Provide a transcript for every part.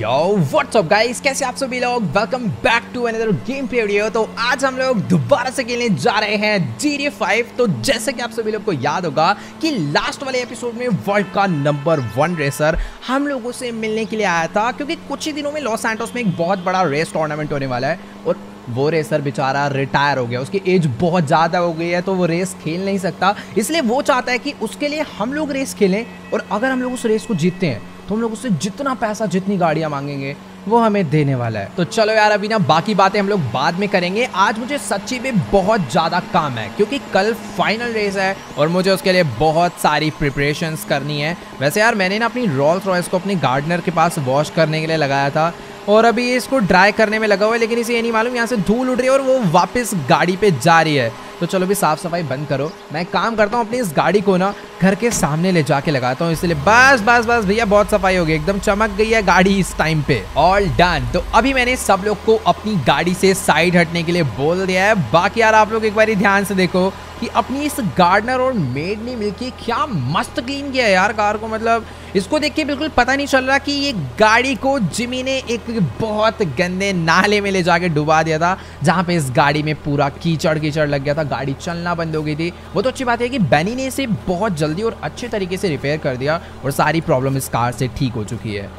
Yo what's up guys, कैसे आप सभी लोग। Welcome back to another game play video. तो आज हम लोग दोबारा से खेलने जा रहे हैं GTA 5। तो जैसे कि आप सभी लोग को याद होगा कि लास्ट वाले एपिसोड में वर्ल्ड का नंबर 1 रेसर हम लोगों से मिलने के लिए आया था, क्योंकि कुछ ही दिनों में लॉस सैंटोस में एक बहुत बड़ा रेस टूर्नामेंट होने वाला है और वो रेसर बेचारा रिटायर हो गया, उसकी एज बहुत ज़्यादा हो गई है तो वो रेस खेल नहीं सकता। इसलिए वो चाहता है कि उसके लिए हम लोग रेस खेलें और अगर हम लोग उस रेस को जीतते हैं तो हम लोग उससे जितना पैसा जितनी गाड़ियाँ मांगेंगे वो हमें देने वाला है। तो चलो यार, अभी ना बाकी बातें हम लोग बाद में करेंगे। आज मुझे सच्ची में बहुत ज़्यादा काम है क्योंकि कल फाइनल रेस है और मुझे उसके लिए बहुत सारी प्रिपरेशंस करनी है। वैसे यार मैंने ना अपनी रोल्स रॉयस को अपने गार्डनर के पास वॉश करने के लिए लगाया था और अभी इसको ड्राई करने में लगा हुआ है, लेकिन इसे ये नहीं मालूम यहाँ से धूल उड़ रही है और वो वापस गाड़ी पे जा रही है। तो चलो भी साफ़ सफाई बंद करो, मैं काम करता हूँ अपनी इस गाड़ी को ना घर के सामने ले जाके लगाता हूँ। इसलिए बस बस बस भैया, बहुत सफाई हो गई, एकदम चमक गई है गाड़ी इस टाइम पे। All done. तो अभी मैंने सब लोग को अपनी गाड़ी से साइड हटने के लिए बोल दिया है। बाकी यार आप लोग एक बार ध्यान से देखो कि अपनी इस गार्डनर और मेड ने मिलके क्या मस्त क्लीन किया है यार कार को। मतलब इसको देख के बिल्कुल पता नहीं चल रहा कि ये गाड़ी को जिमी ने एक बहुत गंदे नाले में ले जाके डुबा दिया था, जहाँ पे इस गाड़ी में पूरा कीचड़ लग गया था, गाड़ी चलना बंद हो गई थी। वो तो अच्छी बात है कि बेनी ने इसे बहुत जल्दी और अच्छे तरीके से रिपेयर कर दिया और सारी प्रॉब्लम इस कार से ठीक हो चुकी है।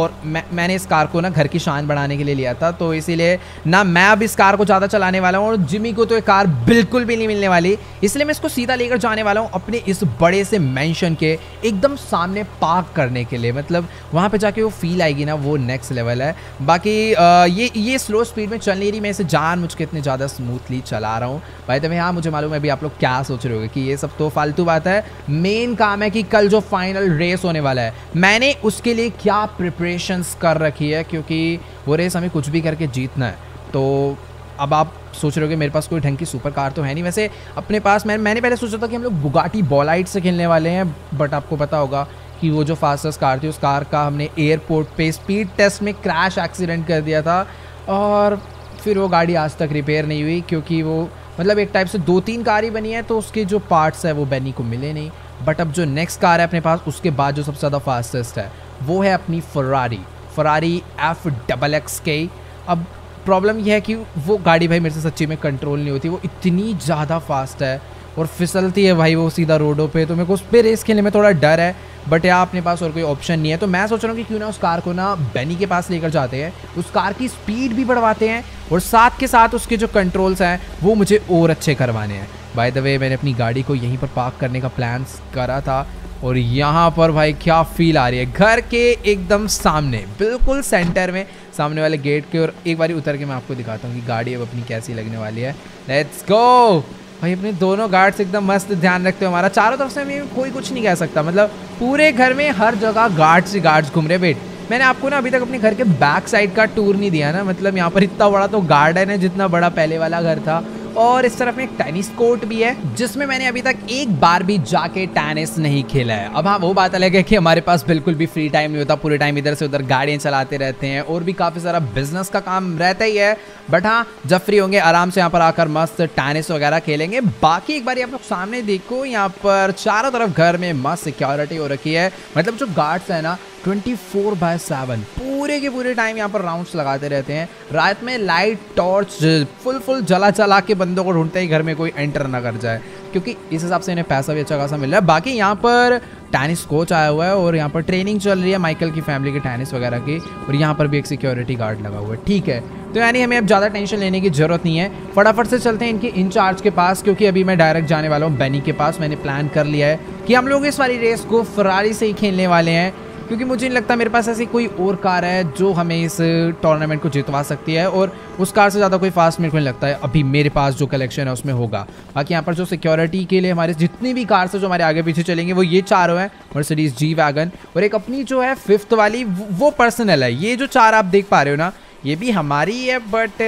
और मैंने इस कार को ना घर की शान बनाने के लिए लिया था, तो इसीलिए ना मैं अब इस कार को ज़्यादा चलाने वाला हूँ और जिमी को तो ये कार बिल्कुल भी नहीं मिलने वाली। इसलिए मैं इसको सीधा लेकर जाने वाला हूँ अपने इस बड़े से मेंशन के एकदम सामने पार्क करने के लिए। मतलब वहाँ पे जाके वो फील आएगी ना, वो नेक्स्ट लेवल है। बाकी ये स्लो स्पीड में चल नहीं रही, मैं इसे जानबूझ के इतने ज़्यादा स्मूथली चला रहा हूँ भाई। तो हाँ, मुझे मालूम है अभी आप लोग क्या सोच रहे हो कि ये सब तो फालतू बात है, मेन काम है कि कल जो फाइनल रेस होने वाला है मैंने उसके लिए क्या प्रिपरेशंस कर रखी है, क्योंकि वो रेस हमें कुछ भी करके जीतना है। तो अब आप सोच रहे हो कि मेरे पास कोई ढंग की सुपर कार तो है नहीं। वैसे अपने पास मैंने पहले सोचा था कि हम लोग बुगाटी बॉलाइड से खेलने वाले हैं, बट आपको पता होगा कि वो जो फास्टेस्ट कार थी उस कार का हमने एयरपोर्ट पे स्पीड टेस्ट में क्रैश एक्सीडेंट कर दिया था और फिर वो गाड़ी आज तक रिपेयर नहीं हुई, क्योंकि वो मतलब एक टाइप से 2-3 कार ही बनी है तो उसके जो पार्ट्स है वो बेनी को मिले नहीं। बट अब जो नेक्स्ट कार है अपने पास, उसके बाद जो सबसे ज़्यादा फास्टेस्ट है वो है अपनी फरारी FXX K। अब प्रॉब्लम यह है कि वो गाड़ी भाई मेरे से सच्ची में कंट्रोल नहीं होती, वो इतनी ज़्यादा फास्ट है और फिसलती है भाई वो सीधा रोडों पे, तो मेरे को उस पर रेस खेलने में थोड़ा डर है। बट यार अपने पास और कोई ऑप्शन नहीं है, तो मैं सोच रहा हूँ कि क्यों ना उस कार को ना बेनी के पास लेकर जाते हैं, उस कार की स्पीड भी बढ़वाते हैं और साथ के साथ उसके जो कंट्रोल्स हैं वो मुझे और अच्छे करवाने हैं। बाय द वे मैंने अपनी गाड़ी को यहीं पर पार्क करने का प्लान करा था और यहाँ पर भाई क्या फील आ रही है, घर के एकदम सामने बिल्कुल सेंटर में सामने वाले गेट के। और एक बार उतर के मैं आपको दिखाता हूँ कि गाड़ी अब अपनी कैसी लगने वाली है। लेट्स गो भाई। अपने दोनों गार्ड्स एकदम मस्त ध्यान रखते हो हमारा, चारों तरफ से हमें कोई कुछ नहीं कह सकता। मतलब पूरे घर में हर जगह गार्ड्स ही गार्ड्स घूम रहे। वेट, मैंने आपको ना अभी तक अपने घर के बैक साइड का टूर नहीं दिया ना, मतलब यहाँ पर इतना बड़ा तो गार्डन है जितना बड़ा पहले वाला घर था और इस तरफ में एक टेनिस कोर्ट भी है जिसमें मैंने अभी तक एक बार भी जाके टेनिस नहीं खेला है। अब हाँ, वो बात अलग है कि हमारे पास बिल्कुल भी फ्री टाइम नहीं होता, पूरे टाइम इधर से उधर गाड़ियाँ चलाते रहते हैं और भी काफ़ी सारा बिजनेस का काम रहता ही है। बट हाँ, जब फ्री होंगे आराम से यहाँ पर आकर मस्त टेनिस वगैरह खेलेंगे। बाकी एक बार आप लोग सामने देखो, यहाँ पर चारों तरफ घर में मस्त सिक्योरिटी हो रखी है। मतलब जो गार्ड्स है ना 24/7 पूरे के पूरे टाइम यहाँ पर राउंड्स लगाते रहते हैं। रात में लाइट टॉर्च फुल जला के बंदों को ढूंढते ही घर में कोई एंटर ना कर जाए, क्योंकि इस हिसाब से इन्हें पैसा भी अच्छा खासा मिल रहा है। बाकी यहाँ पर टेनिस कोच आया हुआ है और यहाँ पर ट्रेनिंग चल रही है माइकल की फैमिली के टेनिस वगैरह की, और यहाँ पर भी एक सिक्योरिटी गार्ड लगा हुआ है। ठीक है, तो यानी हमें अब ज़्यादा टेंशन लेने की ज़रूरत नहीं है। फटाफट से चलते हैं इनके इंचार्ज के पास, क्योंकि अभी मैं डायरेक्ट जाने वाला हूँ बेनी के पास। मैंने प्लान कर लिया है कि हम लोग इस वाली रेस को फरारी से ही खेलने वाले हैं, क्योंकि मुझे नहीं लगता मेरे पास ऐसी कोई और कार है जो हमें इस टूर्नामेंट को जितवा सकती है और उस कार से ज़्यादा कोई फास्ट मेरे को नहीं लगता है अभी मेरे पास जो कलेक्शन है उसमें होगा। बाकी यहाँ पर जो सिक्योरिटी के लिए हमारे जितनी भी कार्स है जो हमारे आगे पीछे चलेंगे वो ये चारों हैं, मर्सिडीज़ G-Wagon और एक अपनी जो है 5th वाली वो पर्सनल है। ये जो चार आप देख पा रहे हो ना, ये भी हमारी है बट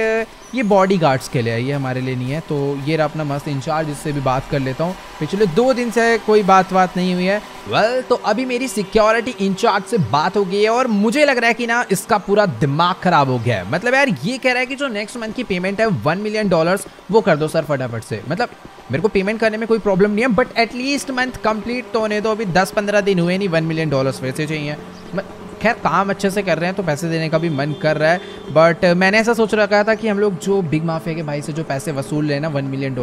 ये बॉडी गार्ड्स के लिए है, ये हमारे लिए नहीं है। तो ये रहा अपना मस्त इंचार्ज, इससे भी बात कर लेता हूँ। पिछले 2 दिन से कोई बात नहीं हुई है। वेल तो अभी मेरी सिक्योरिटी इंचार्ज से बात हो गई है और मुझे लग रहा है कि ना इसका पूरा दिमाग ख़राब हो गया है। मतलब यार ये कह रहा है कि जो नेक्स्ट मंथ की पेमेंट है $1 मिलियन वो कर दो सर फटाफट से। मतलब मेरे को पेमेंट करने में कोई प्रॉब्लम नहीं है बट एटलीस्ट मंथ कंप्लीट तो होने दो, अभी 10-15 दिन हुए नहीं, $1 मिलियन वैसे चाहिए। खैर काम अच्छे से कर रहे हैं तो पैसे देने का भी मन कर रहा है। बट मैंने ऐसा सोच रखा था कि हम लोग जो बिग माफिया के भाई से जो पैसे वसूल रहे हैं ना $1 मिलियन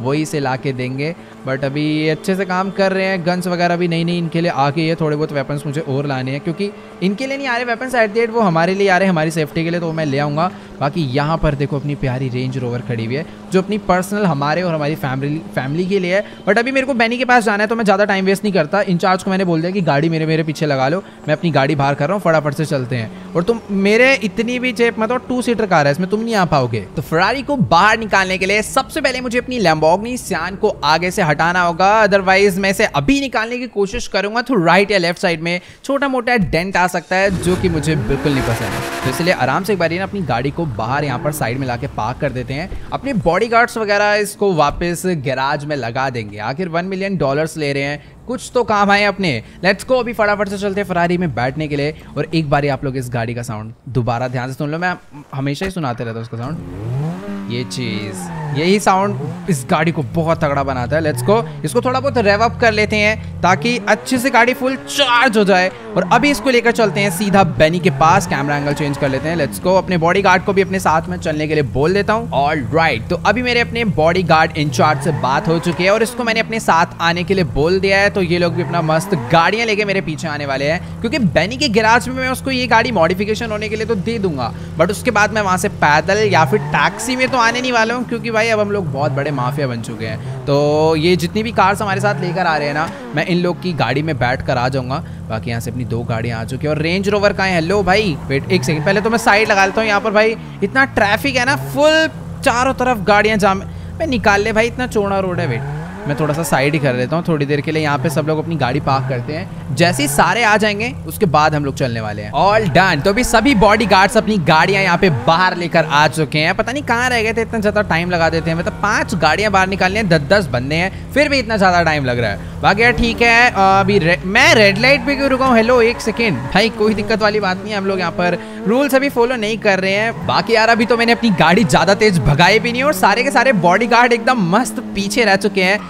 वही से ला के देंगे। बट अभी अच्छे से काम कर रहे हैं। गन्स वगैरह भी नई नई इनके लिए आ गई है। थोड़े बहुत वेपन्स मुझे और लाने हैं क्योंकि इनके लिए नहीं आ रहे वेपन्स एट द एंड, वो हमारे लिए आ रहे हैं हमारी सेफ्टी के लिए, तो मैं ले आऊँगा। बाकी यहाँ पर देखो अपनी प्यारी रेंज रोवर खड़ी हुई है जो अपनी पर्सनल हमारे और हमारी फैमिली के लिए है। बट अभी मेरे को बेनी के पास जाना है तो मैं ज़्यादा टाइम वेस्ट नहीं करता। इंचार्ज को मैंने बोल दिया कि गाड़ी मेरे पीछे लगा लो, मैं अपनी गाड़ी बाहर कर रहा हूँ, फटाफट से चलते हैं। और तुम मेरे इतनी भी चेप मतलब 2 सीटर कार है इसमें तुम नहीं आ पाओगे। तो फरारी को बाहर निकालने के लिए सबसे पहले मुझे अपनी लैम्बोर्गिनी सियान को आगे से हटाना होगा, अदरवाइज मैं इसे अभी निकालने की कोशिश करूंगा तो राइट या लेफ्ट साइड में छोटा मोटा डेंट आ सकता है जो कि मुझे बिल्कुल नहीं पसंद है। तो इसलिए आराम से एक बार अपनी गाड़ी को बाहर यहाँ पर साइड में लाके पार्क कर देते हैं। अपने बॉडीगार्ड्स वगैरह इसको वापस गैराज में लगा देंगे। आखिर $1 मिलियन ले रहे हैं, कुछ तो काम आए अपने। लेट्स गो, अभी फटाफट से चलते हैं फरारी में बैठने के लिए। और एक बार आप लोग इस गाड़ी का साउंड दोबारा ध्यान से सुन लो, मैं हमेशा ही सुनाते रहता हूँ उसका साउंड। ये चीज़, यही साउंड इस गाड़ी को बहुत तगड़ा बनाता है। लेट्स गो, इसको थोड़ा बहुत रेव अप कर लेते हैं ताकि अच्छे से गाड़ी फुल चार्ज हो जाए। और अभी इसको लेकर चलते हैं सीधा बेनी के पास। कैमरा एंगल चेंज कर लेते हैं। लेट्स गो, अपने बॉडीगार्ड को भी अपने साथ में चलने के लिए बोल देता हूँ। ऑलराइट, तो अभी मेरे अपने बॉडीगार्ड इंचार्ज से बात हो चुकी है और इसको मैंने अपने साथ आने के लिए बोल दिया है। तो ये लोग भी अपना मस्त गाड़ियाँ लेके मेरे पीछे आने वाले हैं क्योंकि बेनी के गैराज में मैं उसको ये गाड़ी मॉडिफिकेशन होने के लिए तो दे दूंगा, बट उसके बाद मैं वहाँ से पैदल या फिर टैक्सी में तो आने नहीं वाला हूँ क्योंकि भाई अब हम लोग बहुत बड़े माफिया बन चुके हैं। तो ये जितनी भी कार्स हमारे साथ लेकर आ रहे हैं ना, मैं इन लोग की गाड़ी में बैठ कर आ जाऊँगा। बाकी यहाँ से अपनी 2 गाड़ियाँ आ चुकी है और रेंज रोवर का है। हेलो भाई, वेट एक सेकंड, पहले तो मैं साइड लगा लेता हूँ। यहाँ पर भाई इतना ट्रैफिक है ना, फुल चारों तरफ गाड़ियाँ जाम। मैं निकाल ले भाई, इतना चौड़ा रोड है। वेट, मैं थोड़ा सा साइड ही कर लेता हूँ थोड़ी देर के लिए। यहाँ पे सब लोग अपनी गाड़ी पार्क करते हैं। जैसे ही सारे आ जाएंगे उसके बाद हम लोग चलने वाले हैं। ऑल डन, तो अभी सभी बॉडीगार्ड्स अपनी गाड़ियाँ यहाँ पे बाहर लेकर आ चुके हैं। पता नहीं कहाँ रह गए थे, इतना ज़्यादा टाइम लगा देते हैं। मतलब 5 गाड़ियाँ बाहर निकालनी है, 10-10 बंदे हैं, फिर भी इतना ज़्यादा टाइम लग रहा है। बाकी यार ठीक है, अभी मैं रेड लाइट पर क्यों रुका हूँ? हेलो एक सेकेंड भाई, कोई दिक्कत वाली बात नहीं है। हम लोग यहाँ पर रूल्स अभी फॉलो नहीं कर रहे हैं। बाकी यार अभी तो मैंने अपनी गाड़ी ज़्यादा तेज भगाई भी नहीं और सारे के सारे बॉडीगार्ड एकदम मस्त पीछे रह चुके हैं।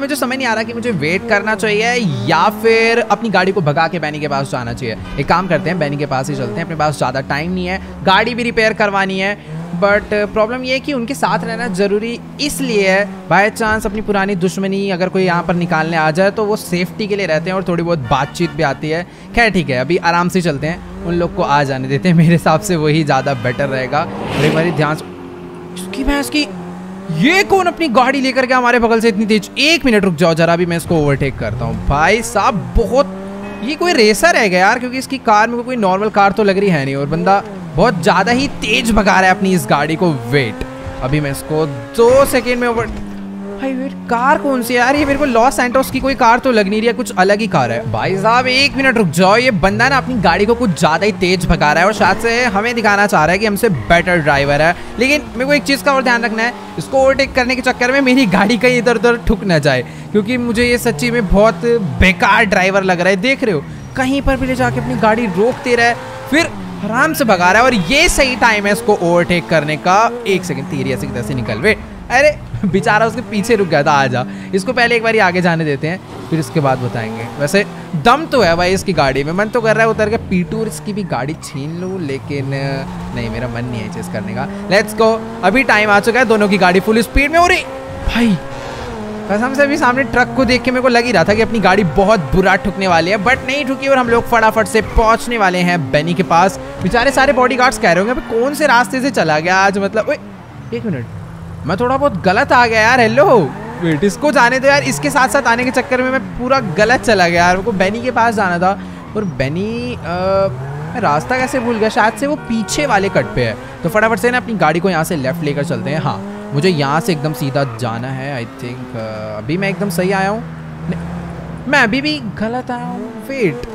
मुझे समझ नहीं आ रहा कि मुझे वेट करना चाहिए या फिर अपनी गाड़ी को भगा के बेनी के पास जाना चाहिए। एक काम करते हैं, बेनी के पास ही चलते हैं। अपने पास ज़्यादा टाइम नहीं है, गाड़ी भी रिपेयर करवानी है। बट प्रॉब्लम ये है कि उनके साथ रहना ज़रूरी इसलिए है, बाय चांस अपनी पुरानी दुश्मनी अगर कोई यहाँ पर निकालने आ जाए तो वो सेफ्टी के लिए रहते हैं और थोड़ी बहुत बातचीत भी आती है। खैर ठीक है, अभी आराम से चलते हैं, उन लोग को आ जाने देते हैं। मेरे हिसाब से वही ज़्यादा बेटर रहेगा। अरे भाई ध्यान से, मैं इसकी ये कौन अपनी गाड़ी लेकर के हमारे बगल से इतनी तेज? 1 मिनट रुक जाओ जरा, अभी मैं इसको ओवरटेक करता हूँ। भाई साहब बहुत, ये कोई रेसर है क्या यार? क्योंकि इसकी कार में कोई नॉर्मल कार तो लग रही है नहीं और बंदा बहुत ज़्यादा ही तेज भगा रहा है अपनी इस गाड़ी को। वेट, अभी मैं इसको 2 सेकेंड में ओवर, भाई वेट कार कौन सी यार? ये मेरे को लॉस सैंटोस की कोई कार तो लग नहीं रही है, कुछ अलग ही कार है। भाई साहब 1 मिनट रुक जाओ, ये बंदा ना अपनी गाड़ी को कुछ ज़्यादा ही तेज भगा रहा है और शायद से हमें दिखाना चाह रहा है कि हमसे बेटर ड्राइवर है। लेकिन मेरे को एक चीज़ का और ध्यान रखना है, इसको ओवरटेक करने के चक्कर में मेरी गाड़ी कहीं इधर उधर ठुक ना जाए क्योंकि मुझे ये सच्ची में बहुत बेकार ड्राइवर लग रहा है। देख रहे हो, कहीं पर भी ले जाके अपनी गाड़ी रोकते रहे, फिर आराम से भगा रहा है और ये सही टाइम है इसको ओवरटेक करने का। 1 सेकेंड, तेरी ऐसे किधर से निकल। वेट, अरे बेचारा उसके पीछे रुक गया था। आजा, इसको पहले एक बार आगे जाने देते हैं, फिर इसके बाद बताएंगे। वैसे दम तो है भाई इसकी गाड़ी में, मन तो कर रहा है उतर के पीटू और इसकी भी गाड़ी छीन लूँ, लेकिन नहीं, मेरा मन नहीं है चेस करने का। लेट्स गो, अभी टाइम आ चुका है दोनों की गाड़ी फुल स्पीड में। और भाई कसम से अभी सामने ट्रक को देख के मेरे को लग ही रहा था कि अपनी गाड़ी बहुत बुरा ठुकने वाली है, बट नहीं ठुकी और हम लोग फटाफट से पहुँचने वाले हैं बेनी के पास। बेचारे सारे बॉडीगार्ड्स कह रहे होंगे भाई कौन से रास्ते से चला गया आज, मतलब। ओए 1 मिनट, मैं थोड़ा बहुत गलत आ गया यार। हेलो वेट, इसको जाने दो यार, इसके साथ साथ आने के चक्कर में मैं पूरा गलत चला गया यार। मेरे को बेनी के पास जाना था और बेनी मैं रास्ता कैसे भूल गया, शायद से वो पीछे वाले कट पे है। तो फटाफट से ना अपनी गाड़ी को यहाँ से लेफ़्ट लेकर चलते हैं। हाँ, मुझे यहाँ से एकदम सीधा जाना है। आई थिंक अभी मैं एकदम सही आया हूँ, मैं अभी भी गलत आया हूँ। वेट,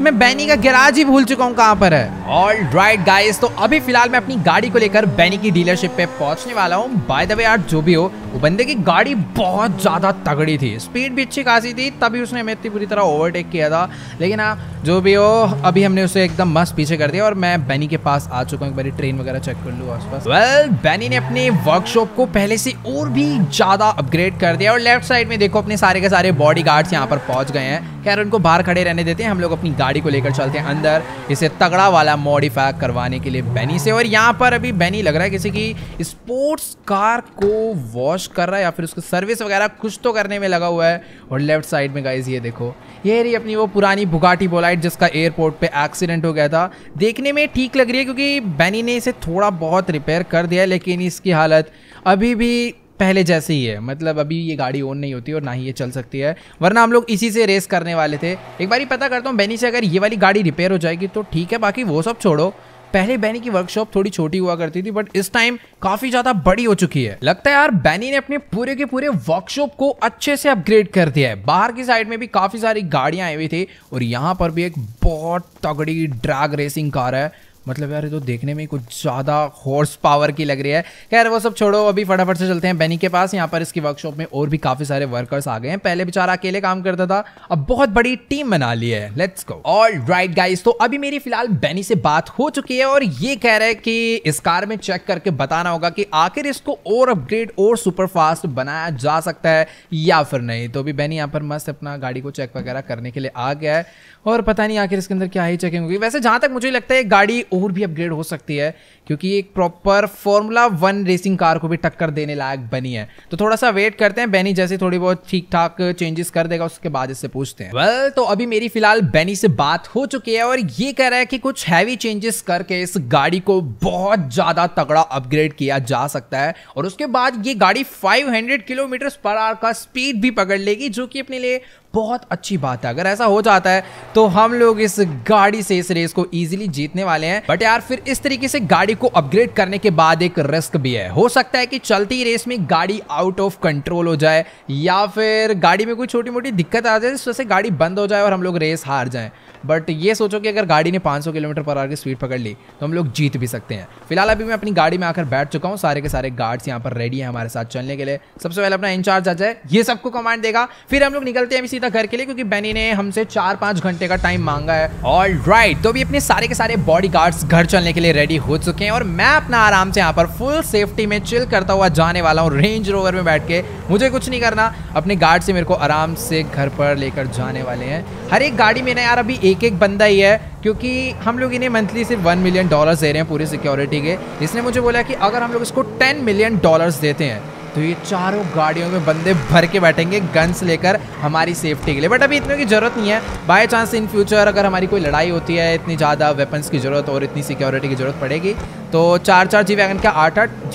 मैं बेनी का गैराज ही भूल चुका हूँ कहाँ पर है। ऑलराइट गाइस, तो अभी फिलहाल मैं अपनी गाड़ी को लेकर बेनी की डीलरशिप पे पहुँचने वाला हूँ। बाय द वे यार, जो भी हो, वो बंदे की गाड़ी बहुत ज़्यादा तगड़ी थी, स्पीड भी अच्छी खासी थी, तभी उसने हमें इतनी बुरी तरह ओवरटेक किया था। लेकिन हाँ जो भी हो, अभी हमने उसे एकदम मस्त पीछे कर दिया और मैं बेनी के पास आ चुका हूँ। एक बार ट्रेन वगैरह चेक कर लूँ आस पास। वेल, बेनी ने अपने वर्कशॉप को पहले से और भी ज़्यादा अपग्रेड कर दिया और लेफ्ट साइड में देखो अपने सारे के सारे बॉडीगार्ड्स यहाँ पर पहुँच गए हैं। खैर उनको बाहर खड़े रहने देते हैं, हम लोग अपनी गाड़ी को लेकर चलते हैं अंदर इसे तगड़ा वाला मॉडिफाई करवाने के लिए बेनी से। और यहाँ पर अभी बेनी लग रहा है किसी की स्पोर्ट्स कार को वॉश कर रहा है या फिर उसको सर्विस वगैरह कुछ तो करने में लगा हुआ है। और लेफ्ट साइड में गाइज ये देखो, ये रही अपनी वो पुरानी बुगाटी बोलाइड जिसका एयरपोर्ट पे एक्सीडेंट हो गया था। देखने में ठीक लग रही है क्योंकि बेनी ने इसे थोड़ा बहुत रिपेयर कर दिया है, लेकिन इसकी हालत अभी भी पहले जैसे ही है। मतलब अभी ये गाड़ी ओन नहीं होती और ना ही ये चल सकती है, वरना हम लोग इसी से रेस करने वाले थे। एक बार ही पता करता हूँ बेनी से, अगर ये वाली गाड़ी रिपेयर हो जाएगी तो ठीक है, बाकी वो सब छोड़ो। पहले बेनी की वर्कशॉप थोड़ी छोटी हुआ करती थी बट इस टाइम काफी ज्यादा बड़ी हो चुकी है। लगता है यार बेनी ने अपने पूरे के पूरे वर्कशॉप को अच्छे से अपग्रेड कर दिया है। बाहर की साइड में भी काफी सारी गाड़ियां आई हुई थी और यहाँ पर भी एक बहुत तगड़ी ड्रैग रेसिंग कार है। मतलब यार ये तो देखने में कुछ ज़्यादा हॉर्स पावर की लग रही है। खैर वो सब छोड़ो, अभी फटाफट से चलते हैं बेनी के पास। यहाँ पर इसकी वर्कशॉप में और भी काफ़ी सारे वर्कर्स आ गए हैं। पहले बेचारा अकेले काम करता था, अब बहुत बड़ी टीम बना ली है। Let's go. ऑलराइट गाइस, तो अभी मेरी फिलहाल बेनी से बात हो चुकी है और ये कह रहा है कि इस कार में चेक करके बताना होगा कि आखिर इसको और अपग्रेड और सुपर फास्ट बनाया जा सकता है या फिर नहीं। तो अभी बेनी यहाँ पर मस्त अपना गाड़ी को चेक वगैरह करने के लिए आ गया है और पता नहीं आखिर इसके अंदर क्या ही चेकिंग होगी। वैसे जहाँ तक मुझे लगता है गाड़ी और भी अपग्रेड हो सकती है क्योंकि एक प्रॉपर फॉर्मूला 1 रेसिंग कार को भी टक्कर देने लायक बनी है। तो थोड़ा सा वेट करते हैं, बेनी जैसे थोड़ी बहुत ठीक ठाक चेंजेस कर देगा उसके बाद इससे पूछते हैं। तो अभी मेरी फिलहाल बेनी से बात हो चुकी है और ये कह रहा है कि कुछ हैवी चेंजेस करके इस गाड़ी को बहुत ज्यादा तगड़ा अपग्रेड किया जा सकता है और उसके बाद ये गाड़ी 500 किलोमीटर/आवर का स्पीड भी पकड़ लेगी, जो कि अपने लिए बहुत अच्छी बात है। अगर ऐसा हो जाता है तो हम लोग इस गाड़ी से इस रेस को इजीली जीतने वाले हैं। बट यार फिर इस तरीके से गाड़ी को अपग्रेड करने के बाद एक रिस्क भी है। हो सकता है कि चलती रेस में गाड़ी आउट ऑफ कंट्रोल हो जाए या फिर गाड़ी में कोई छोटी मोटी दिक्कत आ जाए जिस वजह से गाड़ी बंद हो जाए और हम लोग रेस हार जाएं। बट ये सोचो कि अगर गाड़ी ने 500 किलोमीटर/आवर की स्पीड पकड़ ली तो हम लोग जीत भी सकते हैं। फिलहाल अभी मैं अपनी गाड़ी में आकर बैठ चुका हूँ, सारे के सारे गार्ड्स यहाँ पर रेडी हैं हमारे साथ चलने के लिए। सबसे पहले अपना इंचार्ज आ जाए, ये सबको कमांड देगा, फिर हम लोग निकलते हैं सीधा घर के लिए क्योंकि बेनी ने हमसे 4-5 घंटे का टाइम मांगा है। ऑलराइट, तो अभी अपने सारे के सारे बॉडीगार्ड्स घर चलने के लिए रेडी हो चुके हैं और मैं अपना आराम से यहाँ पर फुल सेफ्टी में चिल करता हुआ जाने वाला हूँ रेंज रोवर में बैठ के। मुझे कुछ नहीं करना, अपने गार्ड से मेरे को आराम से घर पर लेकर जाने वाले हैं। हर एक गाड़ी में ना यार अभी एक बंदा ही है क्योंकि हम लोग इन्हें मंथली सिर्फ $1 मिलियन दे रहे हैं पूरी सिक्योरिटी के। इसने मुझे बोला कि अगर हम लोग इसको $10 मिलियन देते हैं तो ये चारों गाड़ियों में बंदे भर के बैठेंगे गन्स लेकर हमारी सेफ्टी के लिए। बट अभी इतने की ज़रूरत नहीं है, बाय चांस इन फ्यूचर अगर हमारी कोई लड़ाई होती है इतनी ज़्यादा वेपन्स की ज़रूरत और इतनी सिक्योरिटी की ज़रूरत पड़ेगी तो 4-4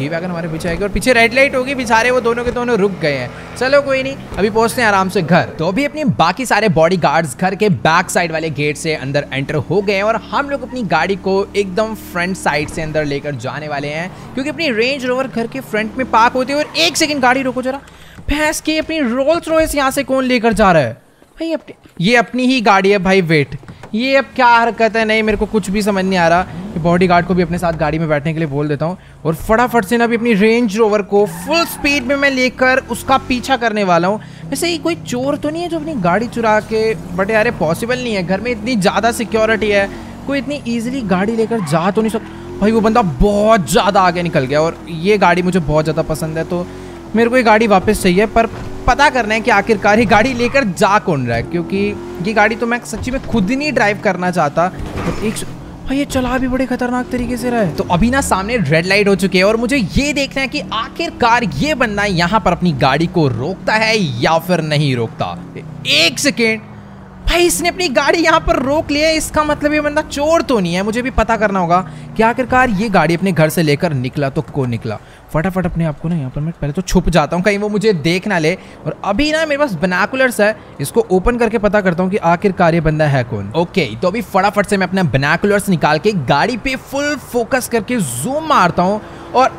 G-Wagon हमारे पीछे आएगी और पीछे रेड लाइट होगी। बेचारे वो दोनों के दोनों रुक गए हैं। चलो कोई नहीं, अभी पहुंचते हैं आराम से घर। तो अभी अपने बाकी सारे बॉडीगार्ड्स घर के बैक साइड वाले गेट से अंदर एंटर हो गए हैं और हम लोग अपनी गाड़ी को एकदम फ्रंट साइड से अंदर लेकर जाने वाले हैं क्योंकि अपनी रेंज रोवर घर के फ्रंट में पार्क होती है। और 1 सेकेंड गाड़ी रोको जरा, भैंस की अपनी रोल्स रॉयस यहाँ से कौन लेकर जा रहा है भाई? अपने ये अपनी ही गाड़ी है भाई। वेट, ये अब क्या हरकत है? नहीं मेरे को कुछ भी समझ नहीं आ रहा। बॉडीगार्ड को भी अपने साथ गाड़ी में बैठने के लिए बोल देता हूँ और फटाफट से ना अभी अपनी रेंज रोवर को फुल स्पीड में मैं लेकर उसका पीछा करने वाला हूँ। वैसे ये कोई चोर तो नहीं है जो अपनी गाड़ी चुरा के, बट यार पॉसिबल नहीं है, घर में इतनी ज़्यादा सिक्योरिटी है, कोई इतनी ईजिली गाड़ी लेकर जा तो नहीं सकता। भाई वो बंदा बहुत ज़्यादा आगे निकल गया और ये गाड़ी मुझे बहुत ज़्यादा पसंद है तो मेरे को ये गाड़ी वापस चाहिए। पर पता करना है कि आखिरकार ये गाड़ी लेकर जा कौन रहा है क्योंकि ये गाड़ी तो मैं सच्ची में खुद ही नहीं ड्राइव करना चाहता। एक भाई ये चला भी बड़े खतरनाक तरीके से रहा है। तो अभी ना सामने रेड लाइट हो चुकी है और मुझे ये देखना है कि आखिरकार ये बंदा यहाँ पर अपनी गाड़ी को रोकता है या फिर नहीं रोकता। 1 सेकेंड, भाई इसने अपनी गाड़ी यहाँ पर रोक लिया है, इसका मतलब ये बंदा चोर तो नहीं है। मुझे भी पता करना होगा कि आखिरकार ये गाड़ी अपने घर से लेकर निकला तो कौन निकला। फटाफट अपने आप को ना यहाँ पर मैं पहले तो छुप जाता हूँ कहीं वो मुझे देख ना ले। और अभी ना मेरे पास बिनाकुलर्स है, इसको ओपन करके पता करता हूँ कि आखिरकार ये बंदा है कौन। ओके, तो अभी फटाफट से मैं अपना बिनाकुलर्स निकाल के गाड़ी पे फुल फोकस करके जूम मारता हूँ। और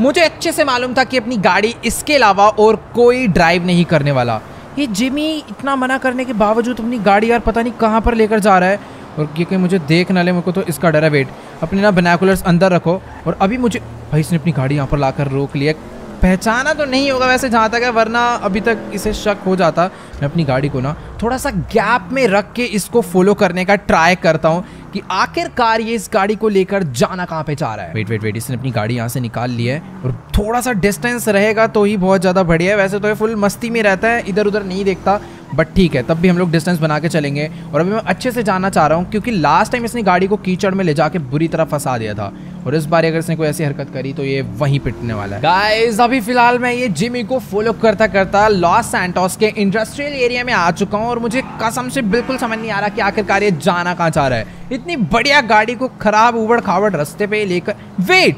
मुझे अच्छे से मालूम था कि अपनी गाड़ी इसके अलावा और कोई ड्राइव नहीं करने वाला। ये जिमी इतना मना करने के बावजूद अपनी गाड़ी यार पता नहीं कहाँ पर लेकर जा रहा है और क्योंकि मुझे देख ना ले मेरे को तो इसका डर है। वेट, अपने ना बिनाकुलर्स अंदर रखो। और अभी मुझे भाई इसने अपनी गाड़ी यहाँ पर लाकर रोक लिया, पहचाना तो नहीं होगा वैसे जहाँ तक है, वरना अभी तक इसे शक हो जाता। मैं अपनी गाड़ी को ना थोड़ा सा गैप में रख के इसको फॉलो करने का ट्राई करता हूँ कि आखिरकार ये इस गाड़ी को लेकर जाना कहाँ पे जा रहा है। वेट वेट वेट, इसने अपनी गाड़ी यहाँ से निकाल लिया है और थोड़ा सा डिस्टेंस रहेगा तो ही बहुत ज़्यादा बढ़िया है। वैसे तो ये फुल मस्ती में रहता है, इधर उधर नहीं देखता, बट ठीक है, तब भी हम लोग डिस्टेंस बना के चलेंगे। और अभी मैं अच्छे से जाना चाह रहा हूँ क्योंकि लास्ट टाइम इसने गाड़ी को कीचड़ में ले जाके बुरी तरह फंसा दिया था, और इस बार अगर इसने कोई ऐसी हरकत करी तो ये वहीं पिटने वाला है। गाइस अभी फिलहाल मैं ये जिमी को फॉलो करता करता लॉस सैंटोस के इंडस्ट्रियल एरिया में आ चुका हूँ, और मुझे कसम से बिल्कुल समझ नहीं आ रहा कि आखिरकार ये जाना कहाँ चाह रहा है। इतनी बढ़िया गाड़ी को खराब उबड़ खाबड़ रास्ते पे लेकर। वेट,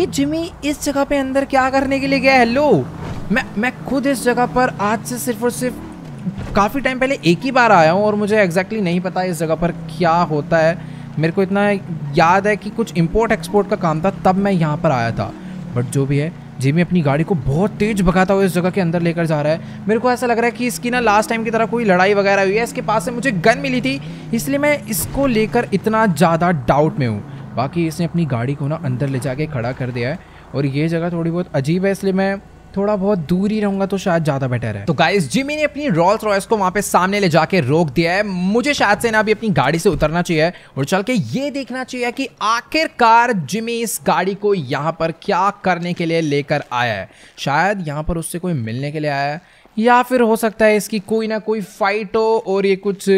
ये जिमी इस जगह पे अंदर क्या करने के लिए गया है? हेलो, मैं खुद इस जगह पर आज से सिर्फ और सिर्फ काफ़ी टाइम पहले एक ही बार आया हूँ, और मुझे एग्जैक्टली नहीं पता इस जगह पर क्या होता है। मेरे को इतना याद है कि कुछ इंपोर्ट एक्सपोर्ट का काम था, तब मैं यहाँ पर आया था। बट जो भी है, जिमी अपनी गाड़ी को बहुत तेज़ भगाता हुआ इस जगह के अंदर लेकर जा रहा है। मेरे को ऐसा लग रहा है कि इसकी ना लास्ट टाइम की तरह कोई लड़ाई वगैरह हुई है, इसके पास से मुझे गन मिली थी, इसलिए मैं इसको लेकर इतना ज़्यादा डाउट में हूँ। बाकी इसने अपनी गाड़ी को ना अंदर ले जाके खड़ा कर दिया है, और ये जगह थोड़ी बहुत अजीब है, इसलिए मैं थोड़ा बहुत दूर ही रहूंगा तो शायद ज़्यादा बेटर है। तो गाइस, जिमी ने अपनी रोल्स रॉयस को वहाँ पे सामने ले जाके रोक दिया है। मुझे शायद से ना अभी अपनी गाड़ी से उतरना चाहिए और चल के ये देखना चाहिए कि आखिरकार जिमी इस गाड़ी को यहाँ पर क्या करने के लिए लेकर आया है। शायद यहाँ पर उससे कोई मिलने के लिए आया है, या फिर हो सकता है इसकी कोई ना कोई फाइट हो और ये कुछ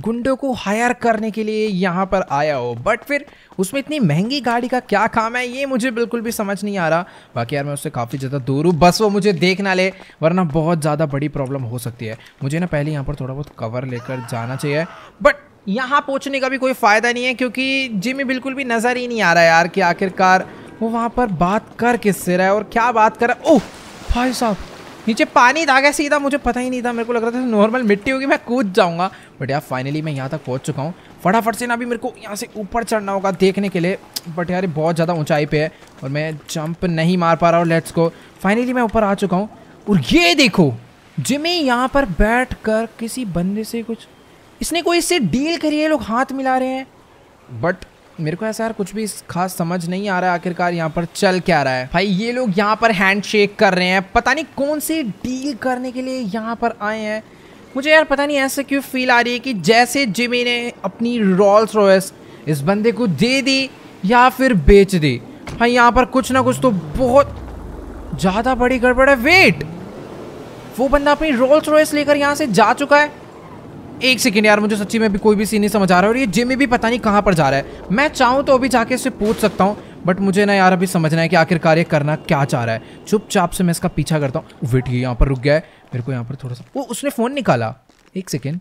गुंडों को हायर करने के लिए यहाँ पर आया हो। बट फिर उसमें इतनी महंगी गाड़ी का क्या काम है, ये मुझे बिल्कुल भी समझ नहीं आ रहा। बाकी यार, मैं उससे काफ़ी ज़्यादा दूर हूँ, बस वो मुझे देख ना ले, वरना बहुत ज़्यादा बड़ी प्रॉब्लम हो सकती है। मुझे ना पहले यहाँ पर थोड़ा बहुत कवर लेकर जाना चाहिए, बट यहाँ पहुँचने का भी कोई फ़ायदा नहीं है क्योंकि जिमी बिल्कुल भी नज़र ही नहीं आ रहा यार कि आखिरकार वो वहाँ पर बात कर किससे रहा है और क्या बात कर रहा है। ओह भाई साहब, नीचे पानी था क्या सीधा? मुझे पता ही नहीं था, मेरे को लग रहा था नॉर्मल मिट्टी होगी, मैं कूद जाऊंगा। बट यार फाइनली मैं यहाँ तक पहुँच चुका हूँ। फटाफट से ना अभी मेरे को यहाँ से ऊपर चढ़ना होगा देखने के लिए। बट यार बहुत ज़्यादा ऊंचाई पे है और मैं जंप नहीं मार पा रहा हूँ। लेट्स गो, फाइनली मैं ऊपर आ चुका हूँ। और ये देखो, जिमी यहाँ पर बैठ कर किसी बंदे से कुछ, इसने कोई इससे डील करी है, लोग हाथ मिला रहे हैं। बट मेरे को ऐसा यार कुछ भी खास समझ नहीं आ रहा है आखिरकार यहाँ पर चल क्या रहा है। भाई ये लोग यहाँ पर हैंडशेक कर रहे हैं, पता नहीं कौन सी डील करने के लिए यहाँ पर आए हैं। मुझे यार पता नहीं ऐसे क्यों फील आ रही है कि जैसे जिमी ने अपनी रोल्स रॉयस इस बंदे को दे दी या फिर बेच दी। भाई यहाँ पर कुछ ना कुछ तो बहुत ज़्यादा बड़ी गड़बड़ है। वेट, वो बंदा अपनी रोल्स रॉयस लेकर यहाँ से जा चुका है। एक सेकेंड यार, मुझे सच्ची में भी कोई भी सीन नहीं समझ आ रहा है, और ये जिमी भी पता नहीं कहाँ पर जा रहा है। मैं चाहूँ तो अभी जाके इससे पूछ सकता हूँ, बट मुझे ना यार अभी समझना है कि आखिरकार ये करना क्या चाह रहा है। चुपचाप से मैं इसका पीछा करता हूँ। वेट, ये यहाँ पर रुक गया है, मेरे को यहाँ पर थोड़ा सा, वो उसने फ़ोन निकाला। एक सेकेंड,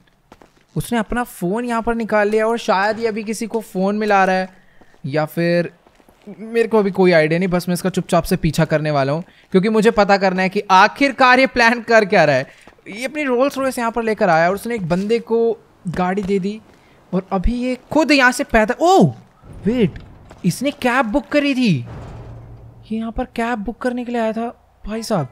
उसने अपना फ़ोन यहाँ पर निकाल लिया और शायद ये अभी किसी को फ़ोन मिला रहा है, या फिर मेरे को अभी कोई आइडिया नहीं। बस मैं इसका चुपचाप से पीछा करने वाला हूँ क्योंकि मुझे पता करना है कि आखिरकार ये प्लान कर क्या रहा है। ये अपनी रोल्स रॉयस यहाँ पर लेकर आया और उसने एक बंदे को गाड़ी दे दी, और अभी ये खुद यहाँ से पैदल। ओह वेट, इसने कैब बुक करी थी, ये यहाँ पर कैब बुक करने के लिए आया था। भाई साहब,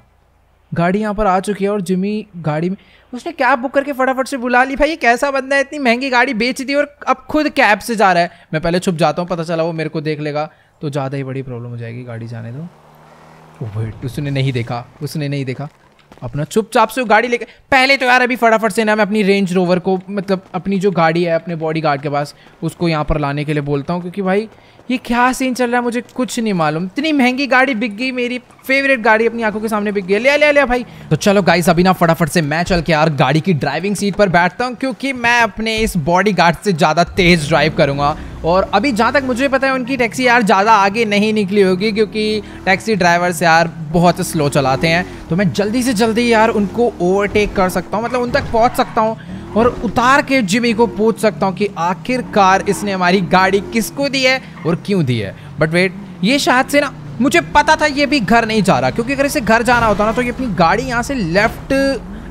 गाड़ी यहाँ पर आ चुकी है और जिमी गाड़ी में, उसने कैब बुक करके फटाफट से बुला ली। भाई ये कैसा बंदा है, इतनी महंगी गाड़ी बेच दी और अब खुद कैब से जा रहा है। मैं पहले छुप जाता हूँ, पता चला वो मेरे को देख लेगा तो ज़्यादा ही बड़ी प्रॉब्लम हो जाएगी। गाड़ी जाने दो। ओह वेट, उसने नहीं देखा, उसने नहीं देखा। अपना चुपचाप से गाड़ी लेकर, पहले तो यार अभी फटाफट से ना मैं अपनी रेंज रोवर को, मतलब अपनी जो गाड़ी है अपने बॉडीगार्ड के पास, उसको यहाँ पर लाने के लिए बोलता हूँ क्योंकि भाई ये क्या सीन चल रहा है मुझे कुछ नहीं मालूम। इतनी महंगी गाड़ी बिक गई, मेरी फेवरेट गाड़ी अपनी आंखों के सामने बिक गई। ले ले ले भाई। तो चलो गाइस, अभी ना फटाफट से मैं चल के यार गाड़ी की ड्राइविंग सीट पर बैठता हूँ क्योंकि मैं अपने इस बॉडीगार्ड से ज़्यादा तेज़ ड्राइव करूँगा। और अभी जहाँ तक मुझे पता है उनकी टैक्सी यार ज़्यादा आगे नहीं निकली होगी क्योंकि टैक्सी ड्राइवर्स यार बहुत स्लो चलाते हैं। तो मैं जल्दी से जल्दी यार उनको ओवरटेक कर सकता हूँ, मतलब उन तक पहुँच सकता हूँ और उतार के जिमी को पूछ सकता हूँ कि आखिरकार इसने हमारी गाड़ी किसको दी है और क्यों दी है। बट वेट, ये शायद से ना, मुझे पता था ये भी घर नहीं जा रहा क्योंकि अगर इसे घर जाना होता ना तो ये अपनी गाड़ी यहाँ से लेफ्ट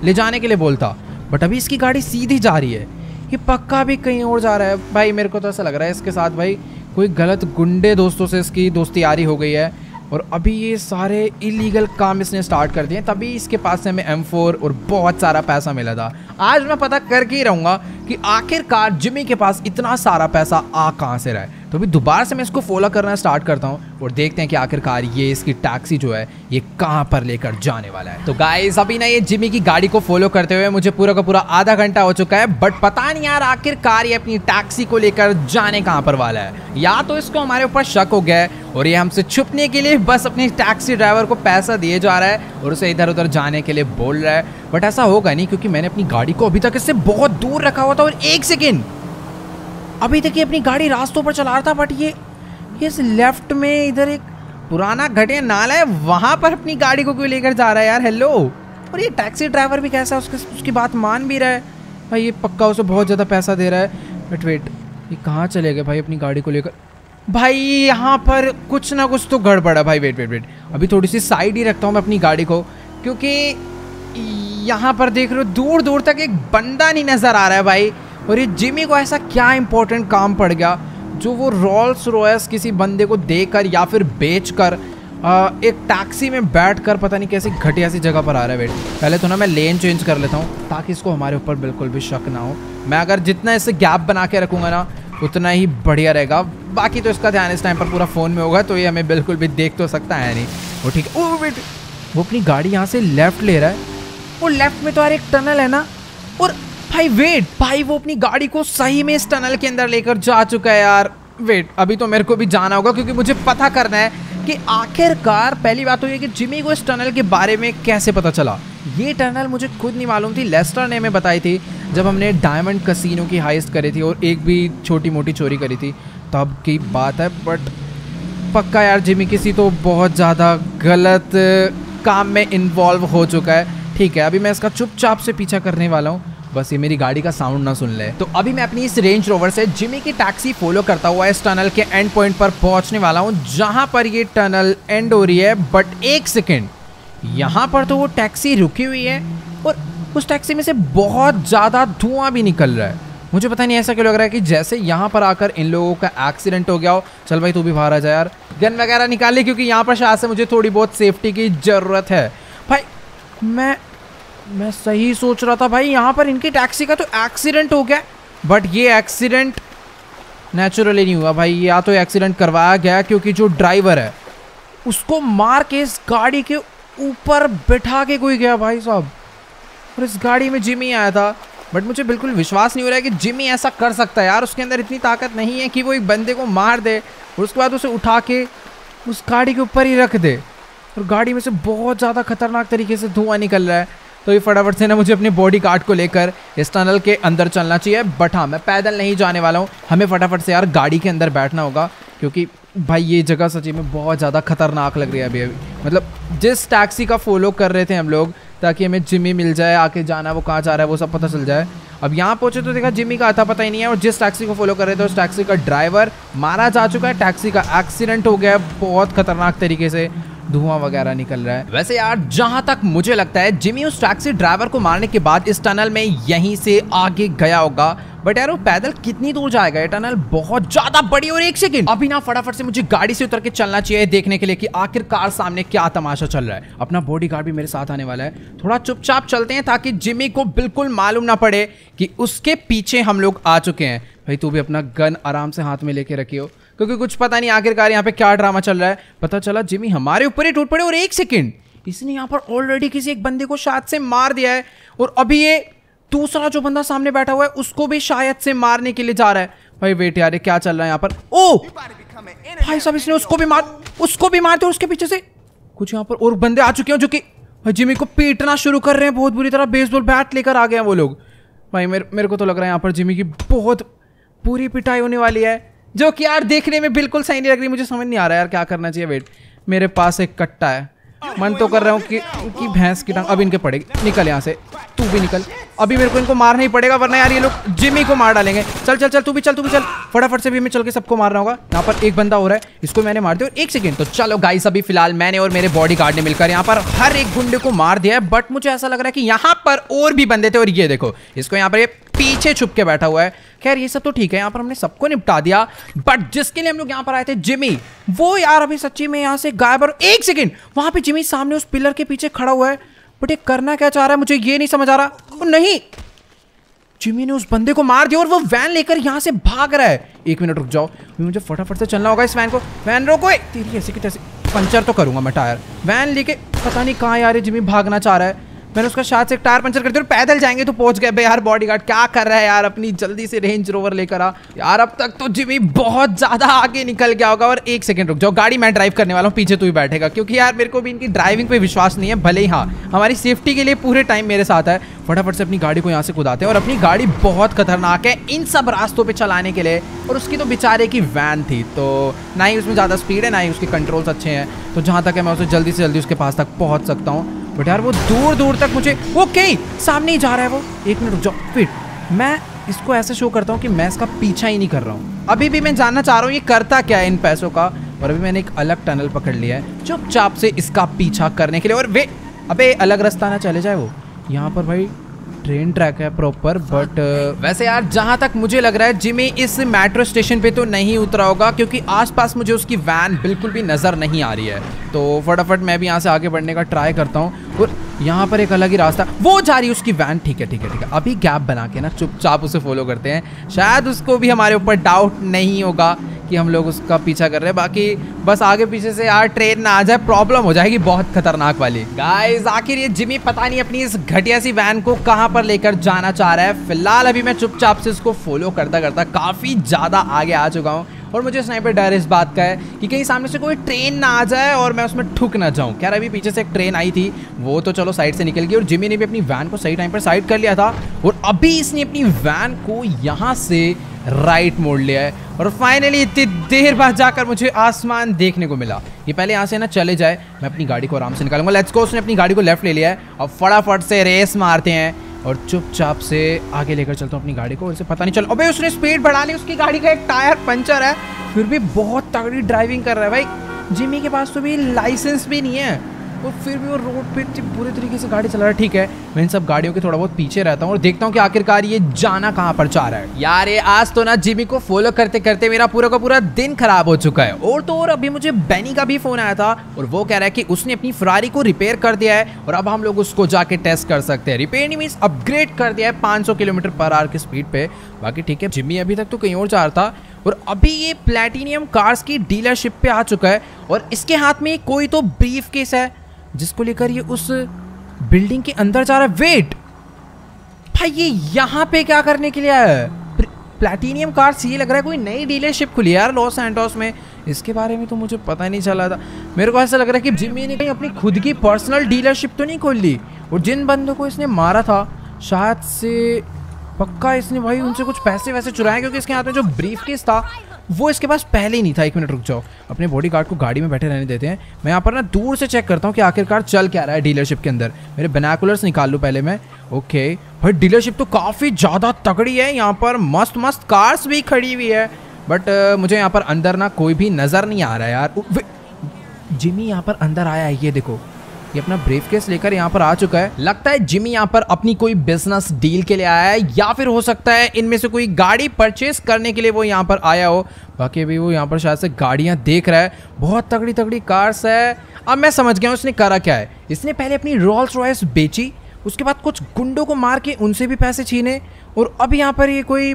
ले जाने के लिए बोलता। बट अभी इसकी गाड़ी सीधी जा रही है, ये पक्का भी कहीं और जा रहा है। भाई मेरे को तो ऐसा लग रहा है इसके साथ भाई कोई गलत गुंडे दोस्तों से इसकी दोस्ती यारी हो गई है और अभी ये सारे इलीगल काम इसने स्टार्ट कर दिए। तभी इसके पास से हमें M4 और बहुत सारा पैसा मिला था। आज मैं पता करके ही रहूँगा कि आखिरकार जिमी के पास इतना सारा पैसा आ कहाँ से रहा है। तो अभी दोबारा से मैं इसको फॉलो करना स्टार्ट करता हूँ और देखते हैं कि आखिरकार ये इसकी टैक्सी जो है ये कहाँ पर लेकर जाने वाला है। तो गाइस, अभी ना ये जिमी की गाड़ी को फॉलो करते हुए मुझे पूरा का पूरा आधा घंटा हो चुका है, बट पता नहीं यार आखिरकार ये अपनी टैक्सी को लेकर जाने कहाँ पर वाला है। या तो इसको हमारे ऊपर शक हो गया है और ये हमसे छुपने के लिए बस अपने टैक्सी ड्राइवर को पैसा दिए जा रहा है और उसे इधर उधर जाने के लिए बोल रहा है। बट ऐसा होगा नहीं, क्योंकि मैंने अपनी गाड़ी को अभी तक इससे बहुत दूर रखा हुआ था। और एक सेकेंड, अभी तक ये अपनी गाड़ी रास्तों पर चला रहा था, बट ये इस लेफ्ट में इधर एक पुराना घटिया नाला है, वहाँ पर अपनी गाड़ी को क्यों लेकर जा रहा है यार? हेलो। और ये टैक्सी ड्राइवर भी कैसा है, उसकी बात मान भी रहा है भाई, ये पक्का उसे बहुत ज़्यादा पैसा दे रहा है। बट वेट, ये कहाँ चले गए भाई अपनी गाड़ी को लेकर? भाई यहाँ पर कुछ ना कुछ तो गड़बड़ है भाई। वेट वेट वेट, अभी थोड़ी सी साइड ही रखता हूँ मैं अपनी गाड़ी को, क्योंकि यहाँ पर देख रहे हो दूर दूर तक एक बंदा नहीं नज़र आ रहा है भाई। और ये जिमी को ऐसा क्या इंपॉर्टेंट काम पड़ गया जो वो रोल्स रॉयस किसी बंदे को देकर या फिर बेचकर एक टैक्सी में बैठकर पता नहीं कैसी घटिया सी जगह पर आ रहा है। वेट, पहले तो ना मैं लेन चेंज कर लेता हूँ ताकि इसको हमारे ऊपर बिल्कुल भी शक ना हो। मैं अगर जितना इससे गैप बना के रखूँगा ना उतना ही बढ़िया रहेगा। बाकी तो इसका ध्यान इस टाइम पर पूरा फ़ोन में होगा, तो ये हमें बिल्कुल भी देख तो सकता है नहीं। वो ठीक है। ओ वेट, वो अपनी गाड़ी यहाँ से लेफ़्ट ले रहा है। वो लेफ़्ट में तो यार एक टनल है ना, और भाई वेट, भाई वो अपनी गाड़ी को सही में इस टनल के अंदर लेकर जा चुका है यार। वेट, अभी तो मेरे को भी जाना होगा, क्योंकि मुझे पता करना है कि आखिरकार पहली बात तो ये कि जिमी को इस टनल के बारे में कैसे पता चला। ये टनल मुझे खुद नहीं मालूम थी, लेस्टर ने हमें बताई थी जब हमने डायमंड कसिनो की हाइस्ट करी थी और एक भी छोटी मोटी चोरी करी थी, तब की बात है। बट पक्का यार जिमी किसी तो बहुत ज़्यादा गलत काम में इन्वॉल्व हो चुका है। ठीक है, अभी मैं इसका चुपचाप से पीछा करने वाला हूँ, बस ये मेरी गाड़ी का साउंड ना सुन ले। तो अभी मैं अपनी इस रेंज रोवर से जिमी की टैक्सी फॉलो करता हुआ इस टनल के एंड पॉइंट पर पहुंचने वाला हूँ, जहाँ पर ये टनल एंड हो रही है। बट एक सेकेंड, यहाँ पर तो वो टैक्सी रुकी हुई है और उस टैक्सी में से बहुत ज़्यादा धुआं भी निकल रहा है। मुझे पता नहीं ऐसा क्यों लग रहा है कि जैसे यहाँ पर आकर इन लोगों का एक्सीडेंट हो गया हो। चल भाई तू भी बाहर आ जा यार, गन वगैरह निकाल ले, क्योंकि यहाँ पर शायद से मुझे थोड़ी बहुत सेफ्टी की ज़रूरत है। भाई मैं सही सोच रहा था भाई, यहाँ पर इनकी टैक्सी का तो एक्सीडेंट हो गया, बट ये एक्सीडेंट नेचुरली नहीं हुआ भाई। या तो एक्सीडेंट करवाया गया, क्योंकि जो ड्राइवर है उसको मार के इस गाड़ी के ऊपर बैठा के कोई गया भाई साहब। और इस गाड़ी में जिमी आया था, बट मुझे बिल्कुल विश्वास नहीं हो रहा है कि जिमी ऐसा कर सकता है यार। उसके अंदर इतनी ताकत नहीं है कि वो एक बंदे को मार दे और उसके बाद उसे उठा के उस गाड़ी के ऊपर ही रख दे। और गाड़ी में से बहुत ज़्यादा खतरनाक तरीके से धुआं निकल रहा है। तो ये फटाफट से ना मुझे अपने बॉडी गार्ड को लेकर इस टनल के अंदर चलना चाहिए, बट हाँ मैं पैदल नहीं जाने वाला हूँ। हमें फटाफट से यार गाड़ी के अंदर बैठना होगा, क्योंकि भाई ये जगह सच्ची में बहुत ज़्यादा खतरनाक लग रही है अभी। मतलब जिस टैक्सी का फॉलो कर रहे थे हम लोग ताकि हमें जिमी मिल जाए, आके जाना वो कहाँ जा रहा है वो सब पता चल जाए। अब यहाँ पहुँचे तो देखा जिमी का आता पता ही नहीं है, और जिस टैक्सी को फॉलो कर रहे थे उस टैक्सी का ड्राइवर मारा जा चुका है। टैक्सी का एक्सीडेंट हो गया है, बहुत खतरनाक तरीके से धुआं वगैरह निकल रहा है। वैसे यार जहां तक मुझे लगता है जिमी उस टैक्सी ड्राइवर को मारने के बाद इस टनल में यहीं से आगे गया होगा, बट यार वो पैदल कितनी दूर जाएगा? ये टनल बहुत ज्यादा बड़ी। और एक सेकंड, अभी ना फटाफट से मुझे गाड़ी से उतर के चलना चाहिए देखने के लिए कि आखिरकार सामने क्या तमाशा चल रहा है। अपना बॉडीगार्ड भी मेरे साथ आने वाला है, थोड़ा चुपचाप चलते हैं ताकि जिमी को बिल्कुल मालूम ना पड़े कि उसके पीछे हम लोग आ चुके हैं। भाई तू भी अपना गन आराम से हाथ में लेके रखियो, क्योंकि कुछ पता नहीं आखिरकार यहाँ पे क्या ड्रामा चल रहा है। पता चला जिमी हमारे ऊपर ही टूट पड़े। और एक सेकंड, इसने यहाँ पर ऑलरेडी किसी एक बंदे को शायद से मार दिया है, और अभी ये दूसरा जो बंदा सामने बैठा हुआ है उसको भी शायद से मारने के लिए जा रहा है। भाई वेट यार, क्या चल रहा है यहाँ पर? ओ भाई साहब, इसने उसको भी मार दिया। उसके पीछे से कुछ यहाँ पर और बंदे आ चुके हैं जो कि जिमी को पीटना शुरू कर रहे हैं। बहुत बुरी तरह बेसबॉल बैट लेकर आ गए हैं वो लोग। भाई मेरे को तो लग रहा है यहाँ पर जिमी की बहुत पूरी पिटाई होने वाली है, जो कि यार देखने में बिल्कुल सही नहीं लग रही। मुझे समझ नहीं आ रहा यार क्या करना चाहिए। वेट, मेरे पास एक कट्टा है, मन तो कर रहा हूँ कि भैंस की टांग अब इनके पड़ेगी। निकल यहाँ से, तू भी निकल। अभी मेरे को इनको मारना ही पड़ेगा, वरना यार ये लोग जिमी को मार डालेंगे। चल चल चल, तू भी चल। फटाफट से भी मैं चल के सबको मारना होगा। यहाँ पर एक बंदा हो रहा है, इसको मैंने मार दिया। और एक सेकेंड, तो चलो गाइस, अभी फिलहाल मैंने और मेरे बॉडीगार्ड ने मिलकर यहाँ पर हर एक गुंडे को मार दिया है। बट मुझे ऐसा लग रहा है कि यहाँ पर और भी बंदे थे, और ये देखो इसको यहाँ पर ये पीछे छुप के बैठा हुआ है। खैर ये सब तो ठीक है, यहाँ पर हमने सबको निपटा दिया, बट जिसके लिए हम लोग यहाँ पर आए थे जिमी, वो यार अभी सच्ची में यहाँ से गायब। और एक सेकेंड, वहाँ पे जिमी सामने उस पिलर के पीछे खड़ा हुआ है, बट ये करना क्या चाह रहा है मुझे ये नहीं समझ आ रहा। वो नहीं, जिमी ने उस बंदे को मार दिया और वो वैन लेकर यहाँ से भाग रहा है। एक मिनट रुक जाओ, मुझे फटाफट से चलना होगा इस वैन को। वैन रोको, तेरी ऐसे की तैसे पंचर तो करूंगा मैं टायर। वैन लेके पता नहीं कहाँ यार जिमी भागना चाह रहा है। मैंने उसका शायद से टायर पंचर कर दिया और पैदल जाएंगे तो पहुंच गए। भाई यार बॉडीगार्ड क्या कर रहा है यार, अपनी जल्दी से रेंज रोवर लेकर आ यार। अब तक तो जिमी बहुत ज्यादा आगे निकल गया होगा। और एक सेकंड रुक जाओ, गाड़ी मैं ड्राइव करने वाला हूँ, पीछे तू ही बैठेगा, क्योंकि यार मेरे को भी इनकी ड्राइविंग पे विश्वास नहीं है। भले ही हाँ हमारी सेफ्टी के लिए पूरे टाइम मेरे साथ है। फटाफट से अपनी गाड़ी को यहाँ से कुदाते हैं। और अपनी गाड़ी बहुत खतरनाक है इन सब रास्तों पे चलाने के लिए। और उसकी तो बेचारे की वैन थी, तो ना ही उसमें ज़्यादा स्पीड है ना ही उसके कंट्रोल्स अच्छे हैं। तो जहाँ तक है मैं उसे जल्दी से जल्दी उसके पास तक पहुँच सकता हूँ। बट यार वो दूर दूर तक मुझे ओके सामने ही जा रहा है वो। एक मिनट रुक जाओ, फिर मैं इसको ऐसे शो करता हूँ कि मैं इसका पीछा ही नहीं कर रहा हूँ। अभी भी मैं जानना चाह रहा हूँ ये करता क्या है इन पैसों का। और अभी मैंने एक अलग टनल पकड़ लिया है चुपचाप से इसका पीछा करने के लिए। और वे अबे अलग रास्ता ना चले जाए वो। यहाँ पर भाई ट्रेन ट्रैक है प्रॉपर। बट वैसे यार जहाँ तक मुझे लग रहा है जिमी इस मेट्रो स्टेशन पे तो नहीं उतरा होगा, क्योंकि आसपास मुझे उसकी वैन बिल्कुल भी नज़र नहीं आ रही है। तो फटाफट मैं भी यहाँ से आगे बढ़ने का ट्राई करता हूँ। और यहाँ पर एक अलग ही रास्ता वो जा रही है उसकी वैन। ठीक है ठीक है ठीक है, अभी गैप बना के ना चुपचाप उसे फॉलो करते हैं। शायद उसको भी हमारे ऊपर डाउट नहीं होगा कि हम लोग उसका पीछा कर रहे हैं। बाकी बस आगे पीछे से यार ट्रेन ना आ जाए, प्रॉब्लम हो जाएगी बहुत खतरनाक वाली। गाइस आखिर ये जिमी पता नहीं अपनी इस घटिया सी वैन को कहां पर लेकर जाना चाह रहा है। फिलहाल अभी मैं चुपचाप से इसको फॉलो करता करता काफ़ी ज़्यादा आगे आ चुका हूँ। और मुझे स्नाइपर डर इस बात का है कि कहीं सामने से कोई ट्रेन ना आ जाए और मैं उसमें ठुक ना जाऊँ। खैर अभी पीछे से एक ट्रेन आई थी, वो तो चलो साइड से निकल गई। और जिमी ने भी अपनी वैन को सही टाइम पर साइड कर लिया था। और अभी इसने अपनी वैन को यहाँ से राइट मोड़ लिया है। और फाइनली इतनी देर बाद जाकर मुझे आसमान देखने को मिला। ये पहले यहाँ से ना चले जाए, मैं अपनी गाड़ी को आराम से निकालूंगा। Let's go. उसने अपनी गाड़ी को लेफ्ट ले लिया है। अब फटाफट से रेस मारते हैं और चुपचाप से आगे लेकर चलता हूँ अपनी गाड़ी को। उसे पता नहीं चला। अबे उसने स्पीड बढ़ा ली, उसकी गाड़ी का एक टायर पंचर है, फिर भी बहुत तगड़ी ड्राइविंग कर रहा है भाई। जिमी के पास तो भी लाइसेंस भी नहीं है और फिर भी वो रोड पे पूरे तरीके से गाड़ी चला रहा है। ठीक है मैं इन सब गाड़ियों के थोड़ा बहुत पीछे रहता हूँ और देखता हूँ कि आखिरकार ये जाना कहाँ पर चाह रहा है। यार ये आज तो ना जिमी को फॉलो करते करते मेरा पूरा का पूरा दिन खराब हो चुका है। और तो और अभी मुझे बेनी का भी फोन आया था और वो कह रहा है कि उसने अपनी फरारी को रिपेयर कर दिया है और अब हम लोग उसको जाके टेस्ट कर सकते हैं। रिपेयर मीन्स अपग्रेड कर दिया है 500 किलोमीटर पर आवर की स्पीड पे। बाकी ठीक है, जिमी अभी तक तो कहीं और जा रहा था और अभी ये प्लेटिनियम कार्स की डीलरशिप पे आ चुका है और इसके हाथ में कोई तो ब्रीफ केस है जिसको लेकर ये उस बिल्डिंग के अंदर जा रहा है। वेट भाई ये यहाँ पे क्या करने के लिए आया है? प्लेटिनियम कार्स, ये लग रहा है कोई नई डीलरशिप खुली है यार लॉस सैंटोस में। इसके बारे में तो मुझे पता नहीं चला था। मेरे को ऐसा लग रहा है कि जिमी ने कहीं अपनी खुद की पर्सनल डीलरशिप तो नहीं खोल ली। और जिन बंदों को इसने मारा था शायद से पक्का इसने भाई उनसे कुछ पैसे वैसे चुराए, क्योंकि इसके हाथ में जो ब्रीफ केस था वो इसके पास पहले ही नहीं था। एक मिनट रुक जाओ, अपने बॉडीगार्ड को गाड़ी में बैठे रहने देते हैं। मैं यहाँ पर ना दूर से चेक करता हूँ कि आखिरकार चल क्या रहा है डीलरशिप के अंदर। मेरे बेनाकुलर्स निकाल लूँ पहले मैं। ओके भाई डीलरशिप तो काफ़ी ज़्यादा तगड़ी है, यहाँ पर मस्त मस्त कार्स भी खड़ी हुई है। बट मुझे यहाँ पर अंदर ना कोई भी नज़र नहीं आ रहा है यार। जिमी यहाँ पर अंदर आया है, ये देखो, ये अपना ब्रीफकेस लेकर यहाँ पर आ चुका है। लगता है जिमी यहाँ पर अपनी कोई बिजनेस डील के लिए आया है या फिर हो सकता है इनमें से कोई गाड़ी परचेस करने के लिए वो यहाँ पर आया हो। बाकी भी वो यहाँ पर शायद से गाड़ियाँ देख रहा है, बहुत तगड़ी तगड़ी कार्स है। अब मैं समझ गया हूँ उसने करा क्या है। इसने पहले अपनी रोल्स रॉयस बेची, उसके बाद कुछ गुंडों को मार के उनसे भी पैसे छीने और अब यहाँ पर ये कोई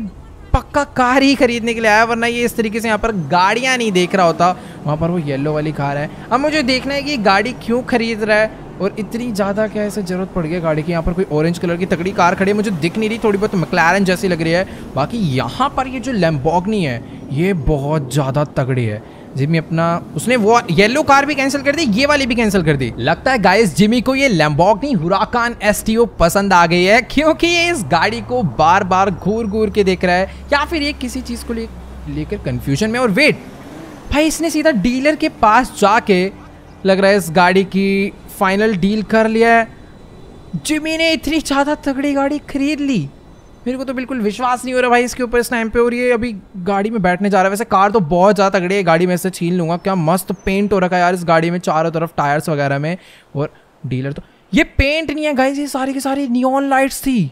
पक्का कार ही खरीदने के लिए आया, वरना ये इस तरीके से यहाँ पर गाड़ियाँ नहीं देख रहा होता। वहाँ पर वो येलो वाली कार है। अब मुझे देखना है कि गाड़ी क्यों खरीद रहा है और इतनी ज़्यादा क्या ऐसे ज़रूरत पड़ गई गाड़ी की। यहाँ पर कोई ऑरेंज कलर की तगड़ी कार खड़ी है, मुझे दिख नहीं रही, थोड़ी बहुत मैकलारन जैसी लग रही है। बाकी यहाँ पर ये जो लैम्बोर्गिनी है ये बहुत ज़्यादा तगड़ी है। जिमी अपना उसने वो येलो कार भी कैंसिल कर दी, ये वाली भी कैंसिल कर दी। लगता है गाइस जिमी को ये लैम्बोर्गिनी हुराकान एसटीओ पसंद आ गई है, क्योंकि ये इस गाड़ी को बार बार घूर घूर के देख रहा है या फिर ये किसी चीज़ को लेकर कंफ्यूजन में। और वेट भाई इसने सीधा डीलर के पास जाके लग रहा है इस गाड़ी की फाइनल डील कर लिया है। जिमी ने इतनी ज़्यादा तगड़ी गाड़ी खरीद ली, मेरे को तो बिल्कुल विश्वास नहीं हो रहा भाई इसके ऊपर इस टाइम पे। और ये अभी गाड़ी में बैठने जा रहा है। वैसे कार तो बहुत ज़्यादा तगड़ी है, गाड़ी में से छीन लूँगा। क्या मस्त पेंट हो रखा है यार इस गाड़ी में चारों तरफ टायर्स वगैरह में। और डीलर तो ये पेंट नहीं है गाइस, ये सारी की सारी नियॉन लाइट्स थी।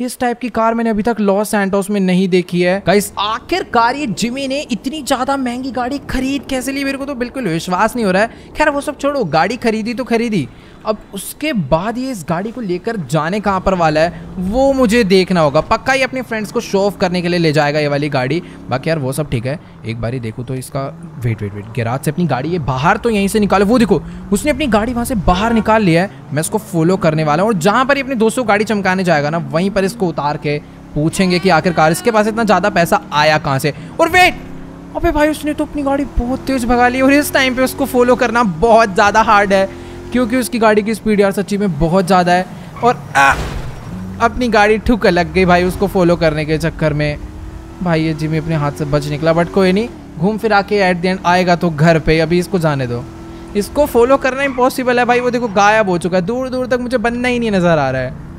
इस टाइप की कार मैंने अभी तक लॉस सैंटोस में नहीं देखी है। गाइस आखिरकार ये जिमी ने इतनी ज्यादा महंगी गाड़ी खरीद कैसे ली, मेरे को तो बिल्कुल विश्वास नहीं हो रहा है। खैर वो सब छोड़ो, गाड़ी खरीदी तो खरीदी, अब उसके बाद ये इस गाड़ी को लेकर जाने कहाँ पर वाला है वो मुझे देखना होगा। पक्का ये अपने फ्रेंड्स को शो ऑफ करने के लिए ले जाएगा ये वाली गाड़ी। बाकी यार वो सब ठीक है, एक बार ही देखो तो इसका वेट गैराज से अपनी गाड़ी ये बाहर तो यहीं से निकाले। वो देखो उसने अपनी गाड़ी वहाँ से बाहर निकाल लिया है। मैं इसको फॉलो करने वाला हूँ और जहाँ पर ये अपने दोस्तों गाड़ी चमकाने जाएगा ना वहीं पर इसको उतार के पूछेंगे कि आखिरकार इसके पास इतना ज़्यादा पैसा आया कहाँ से। और वेट, अबे भाई उसने तो अपनी गाड़ी बहुत तेज़ भगा ली और इस टाइम पर उसको फॉलो करना बहुत ज़्यादा हार्ड है क्योंकि उसकी गाड़ी की स्पीड यार सच्ची में बहुत ज़्यादा है। और अपनी गाड़ी ठुक लग गई भाई उसको फॉलो करने के चक्कर में। भाई ये जिमी अपने हाथ से बच निकला, बट कोई नहीं, घूम फिरा के एट द एंड आएगा तो घर पे। अभी इसको जाने दो, इसको फॉलो करना इम्पॉसिबल है भाई। वो देखो गायब हो चुका है, दूर दूर तक मुझे बनना ही नहीं नज़र आ रहा है।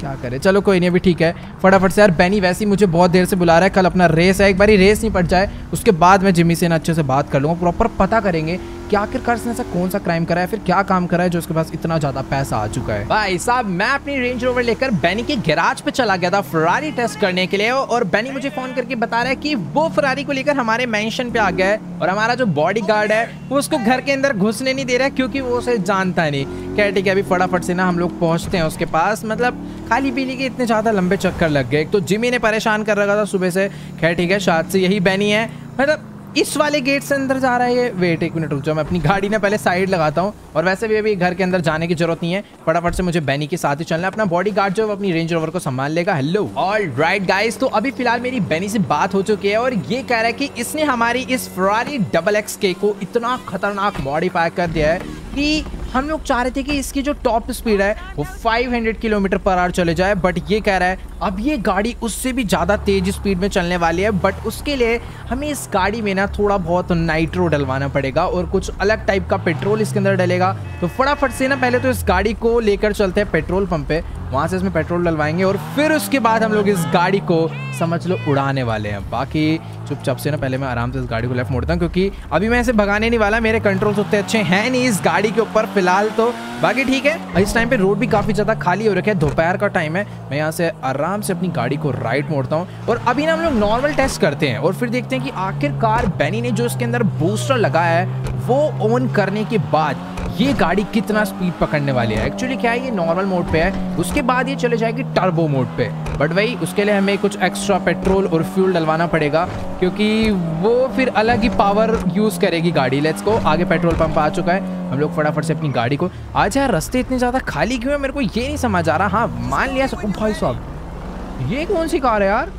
क्या करे, चलो कोई नहीं, अभी ठीक है। फटाफट से यार, बेनी वैसे ही मुझे बहुत देर से बुला रहा है, कल अपना रेस है, एक बार ही रेस नहीं पड़ जाए उसके बाद मैं जिमी से ना अच्छे से बात कर लूँगा। प्रॉपर पता करेंगे कि आखिरकार इसने ऐसा कौन सा क्राइम करा है, फिर क्या काम करा है जो उसके पास इतना ज़्यादा पैसा आ चुका है। भाई साहब मैं अपनी रेंज रोवर लेकर बेनी के गैराज पे चला गया था फरारी टेस्ट करने के लिए, और बेनी मुझे फ़ोन करके बता रहा है कि वो फरारी को लेकर हमारे मेंशन पे आ गया है और हमारा जो बॉडीगार्ड है वो उसको घर के अंदर घुसने नहीं दे रहा है क्योंकि वो उसे जानता नहीं। क्या ठीक है, अभी फटाफट से ना हम लोग पहुँचते हैं उसके पास। मतलब खाली पीली के इतने ज़्यादा लंबे चक्कर लग गए, एक तो जिमी ने परेशान कर रखा था सुबह से। खैर ठीक है, शायद से यही बेनी है, मतलब इस वाले गेट से अंदर जा रहा है ये। वेट एक मिनट रुक जाओ, मैं अपनी गाड़ी ना पहले साइड लगाता हूँ, और वैसे भी अभी घर के अंदर जाने की जरूरत नहीं है। फटाफट से मुझे बेनी के साथ ही चलना है, अपना बॉडीगार्ड जो अपनी रेंज रोवर को संभाल लेगा। हेलो ऑल राइट गाइस, तो अभी फिलहाल मेरी बेनी से बात हो चुकी है और ये कह रहा है कि इसने हमारी इस फरारी FXX K को इतना खतरनाक मॉडिफाई कर दिया है कि हम लोग चाह रहे थे कि इसकी जो टॉप स्पीड है वो 500 किलोमीटर पर आवर चले जाए, बट ये कह रहा है अब ये गाड़ी उससे भी ज़्यादा तेज स्पीड में चलने वाली है। बट उसके लिए हमें इस गाड़ी में ना थोड़ा बहुत नाइट्रो डलवाना पड़ेगा और कुछ अलग टाइप का पेट्रोल इसके अंदर डलेगा। तो फटाफट से ना पहले तो इस गाड़ी को लेकर चलते हैं पेट्रोल पंप पे, वहाँ से इसमें पेट्रोल डलवाएंगे और फिर उसके बाद हम लोग इस गाड़ी को समझ लो उड़ाने वाले हैं। बाकी चुपचाप से ना पहले मैं आराम से इस गाड़ी को लेफ्ट मोड़ता हूँ क्योंकि अभी मैं इसे भगाने नहीं वाला, मेरे कंट्रोल्स उतने अच्छे हैं नहीं इस गाड़ी के ऊपर फिलहाल तो। बाकी ठीक है, इस टाइम पे रोड भी काफ़ी ज़्यादा खाली हो रखा है, दोपहर का टाइम है। मैं यहाँ से आराम से अपनी गाड़ी को राइट मोड़ता हूँ और अभी ना हम लोग नॉर्मल टेस्ट करते हैं और फिर देखते हैं कि आखिरकार बेनी ने जो इसके अंदर बूस्टर लगाया है वो ऑन करने के बाद ये गाड़ी कितना स्पीड पकड़ने वाली है। एक्चुअली क्या है, ये नॉर्मल मोड पे है, उसके बाद ये चले जाएगी टर्बो मोड पे, बट वही उसके लिए हमें कुछ एक्स्ट्रा पेट्रोल और फ्यूल डलवाना पड़ेगा क्योंकि वो फिर अलग ही पावर यूज़ करेगी गाड़ी। लेट्स गो, आगे पेट्रोल पंप आ चुका है, हम लोग फटाफट से अपनी गाड़ी को। आज यार रास्ते इतने ज़्यादा खाली क्यों है मेरे को ये नहीं समझ आ रहा। हाँ मान लिया सब, भाई साहब ये कौन सी कार है यार,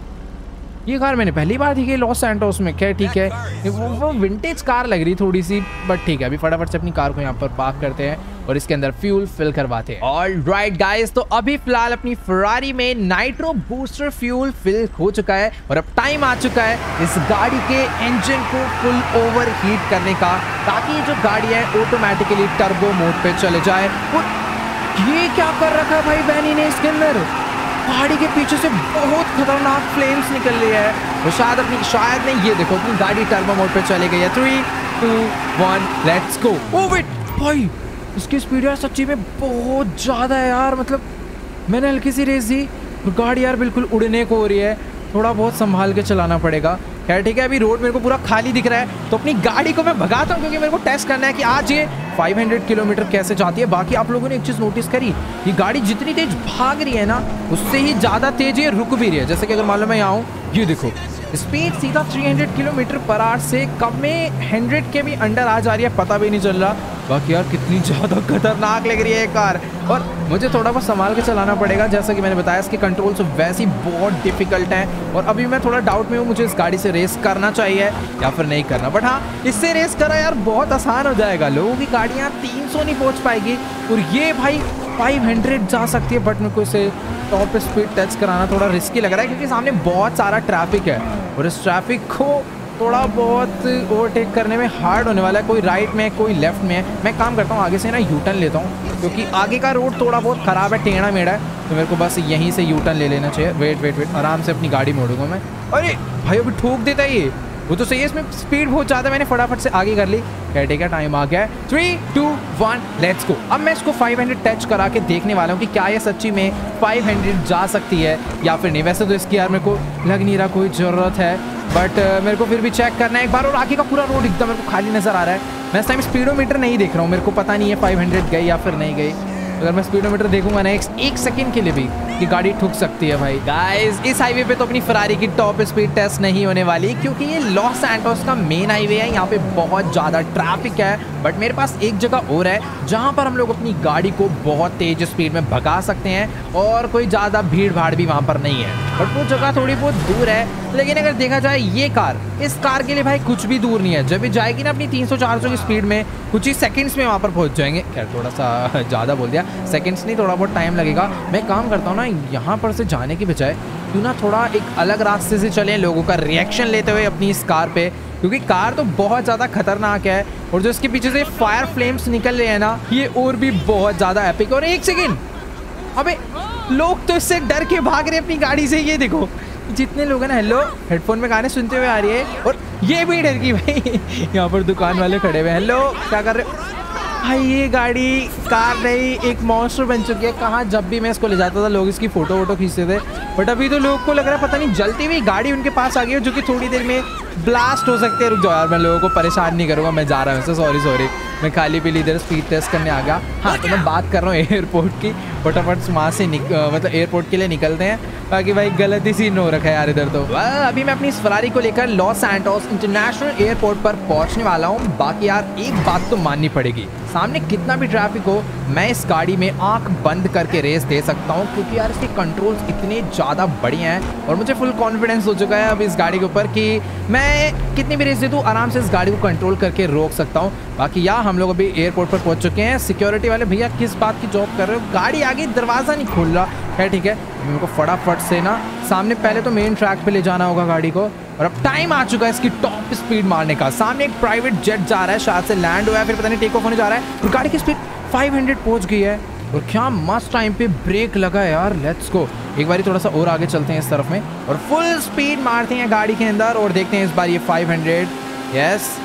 ये कार मैंने पहली बार देखी लॉस सैंटोस में। क्या ठीक है, वो विंटेज कार लग रही थोड़ी सी, बट ठीक है। अभी फटाफट से अपनी कार को यहाँ पर पार्क करते हैं और इसके अंदर फ्यूल फिल करवाते हैं। ऑल राइट गाइस, तो अभी फिलहाल अपनी फरारी में नाइट्रो बूस्टर फ्यूल फिल हो चुका है और अब टाइम आ चुका है इस गाड़ी के इंजन को फुल ओवर हीट करने का ताकि ये जो गाड़ी है ऑटोमेटिकली टर्बो मोड पे चले जाए। और ये क्या कर रखा है भाई बेनी ने, इसके अंदर पहाड़ी के पीछे से बहुत खतरनाक फ्लेम्स निकल रही है। वो शायद नहीं, ये देखो अपनी गाड़ी टर्बो मोड पे चले गई है। 3, 2, 1 लेट्स गो। ओ वेट भाई, इसकी स्पीड यार सच्ची में बहुत ज़्यादा है यार। मतलब मैंने हल्की सी रेस दी, गाड़ी यार बिल्कुल उड़ने को हो रही है, थोड़ा बहुत संभाल के चलाना पड़ेगा। खैर ठीक है, अभी रोड मेरे को पूरा खाली दिख रहा है तो अपनी गाड़ी को मैं भगाता हूँ क्योंकि मेरे को टेस्ट करना है कि आज ये 500 किलोमीटर कैसे जाती है। बाकी आप लोगों ने एक चीज़ नोटिस करी, ये गाड़ी जितनी तेज भाग रही है ना उससे ही ज़्यादा तेज ये रुक भी रही है। जैसे कि अगर मान लो मैं यहाँ हूँ, ये देखो स्पीड सीधा 300 किलोमीटर पर आवर से कम में 100 के भी अंडर आ जा रही है, पता भी नहीं चल रहा। बाकी यार कितनी ज़्यादा खतरनाक लग रही है कार, और मुझे थोड़ा बहुत संभाल के चलाना पड़ेगा। जैसा कि मैंने बताया इसके कंट्रोल्स वैसे ही बहुत डिफिकल्ट हैं और अभी मैं थोड़ा डाउट में हूँ मुझे इस गाड़ी से रेस करना चाहिए या फिर नहीं करना। बट हाँ, इससे रेस करा यार बहुत आसान हो जाएगा। लोगों की गाड़ियाँ 300 नहीं पहुँच पाएगी और ये भाई 500 जा सकती है, बट मेरे को इसे टॉप स्पीड टच कराना थोड़ा रिस्की लग रहा है क्योंकि सामने बहुत सारा ट्रैफिक है और इस ट्रैफिक को थोड़ा बहुत ओवरटेक करने में हार्ड होने वाला है। कोई राइट में है, कोई लेफ्ट में है। मैं काम करता हूँ आगे से ना यू टर्न लेता हूँ क्योंकि आगे का रोड थोड़ा बहुत ख़राब है, टेढ़ा मेढ़ा है, तो मेरे को बस यहीं से यू टर्न ले लेना चाहिए। वेट आराम से अपनी गाड़ी मोड़ूंगा मैं। अरे भाई अभी ठोक देता है ये, वो तो सही है, इसमें स्पीड बहुत ज़्यादा मैंने फटाफट से आगे कर ली। कहते क्या टाइम आ गया है, 3, 2, 1 लेट्स गो। अब मैं इसको 500 टच करा के देखने वाला हूँ कि क्या ये सच्ची में 500 जा सकती है या फिर नहीं। वैसे तो इसकी यार मेरे को लग नहीं रहा कोई ज़रूरत है, बट मेरे को फिर भी चेक करना है एक बार। और आगे का पूरा रोड एकदम मेरे को खाली नज़र आ रहा है। मैं इस टाइम स्पीडोमीटर नहीं देख रहा हूँ, मेरे को पता नहीं है 500 गई या फिर नहीं गई। अगर मैं स्पीडोमीटर देखूंगा नेक्स्ट एक सेकंड के लिए भी कि गाड़ी ठुक सकती है भाई। गाइस इस हाईवे पे तो अपनी फरारी की टॉप स्पीड टेस्ट नहीं होने वाली, क्योंकि ये लॉस सैंटोस का मेन हाईवे है। यहाँ पे बहुत ज़्यादा ट्रैफिक है, बट मेरे पास एक जगह और है जहाँ पर हम लोग अपनी गाड़ी को बहुत तेज स्पीड में भगा सकते हैं और कोई ज़्यादा भीड़ भाड़ भी वहाँ पर नहीं है। बट वो जगह थोड़ी बहुत दूर है, लेकिन अगर देखा जाए ये कार, इस कार के लिए भाई कुछ भी दूर नहीं है। जब भी जाएगी ना अपनी 300-400 की स्पीड में, कुछ ही सेकंड्स में वहाँ पर पहुँच जाएंगे। खैर थोड़ा सा ज़्यादा बोल दिया, सेकंड्स नहीं, थोड़ा बहुत टाइम लगेगा। मैं काम करता हूँ ना, यहाँ पर से जाने के बजाय क्यों ना थोड़ा एक अलग रास्ते से चलें, लोगों का रिएक्शन लेते हुए अपनी इस कार पे, क्योंकि कार तो बहुत ज़्यादा खतरनाक है। और जो इसके पीछे से फायर फ्लेम्स निकल रहे हैं ना, ये और भी बहुत ज़्यादा एपिक। और एक सेकेंड, अबे लोग तो इससे डर के भाग रहे अपनी गाड़ी से। ये देखो जितने लोग हैं ना, हेलो हेडफोन में गाने सुनते हुए आ रही है। और ये भी डर की भाई, यहाँ पर दुकान वाले खड़े हुए हैं, हेलो क्या कर रहे हो भाई। ये गाड़ी कार नहीं, एक मॉन्स्टर बन चुकी है। कहाँ जब भी मैं इसको ले जाता था लोग इसकी फ़ोटो वोटो खींचते थे, बट अभी तो लोग को लग रहा है पता नहीं जलती हुई गाड़ी उनके पास आ गई है, जो कि थोड़ी देर में ब्लास्ट हो सकते हैं। रुक जाओ यार, मैं लोगों को परेशान नहीं करूँगा, मैं जा रहा हूँ। सॉरी मैं खाली पीली इधर स्पीड टेस्ट करने आ गया। हाँ तो मैं बात कर रहा हूँ एयरपोर्ट की, फटाफट वहाँ से मतलब एयरपोर्ट के लिए निकलते हैं, बाकी भाई गलत ही सीन हो रखा है यार इधर तो। अभी मैं अपनी फरारी को लेकर लॉस सैंटोस इंटरनेशनल एयरपोर्ट पर पहुँचने वाला हूँ। बाकी यार एक बात तो माननी पड़ेगी, सामने कितना भी ट्रैफिक हो, मैं इस गाड़ी में आंख बंद करके रेस दे सकता हूँ, क्योंकि यार इसके कंट्रोल्स इतने ज़्यादा बढ़िया हैं और मुझे फुल कॉन्फिडेंस हो चुका है अब इस गाड़ी के ऊपर कि मैं कितनी भी रेस दे दूँ आराम से इस गाड़ी को कंट्रोल करके रोक सकता हूँ। बाकी यार हम लोग अभी एयरपोर्ट पर पहुँच चुके हैं। सिक्योरिटी वाले भैया किस बात की जॉब कर रहे हो, गाड़ी आगे दरवाज़ा नहीं खोल रहा है। ठीक है, मेरे को फटाफट से ना सामने पहले तो मेन ट्रैक पे ले जाना होगा गाड़ी को। और अब टाइम आ चुका है इसकी टॉप स्पीड मारने का। सामने एक प्राइवेट जेट जा रहा है, शायद से लैंड हुआ है, फिर पता नहीं टेक ऑफ होने जा रहा है। और गाड़ी की स्पीड 500 पहुंच गई है और क्या मस्त टाइम पे ब्रेक लगा है यार। लेट्स गो, एक बार थोड़ा सा और आगे चलते हैं इस तरफ में और फुल स्पीड मारते हैं गाड़ी के अंदर और देखते हैं इस बार ये 500 यस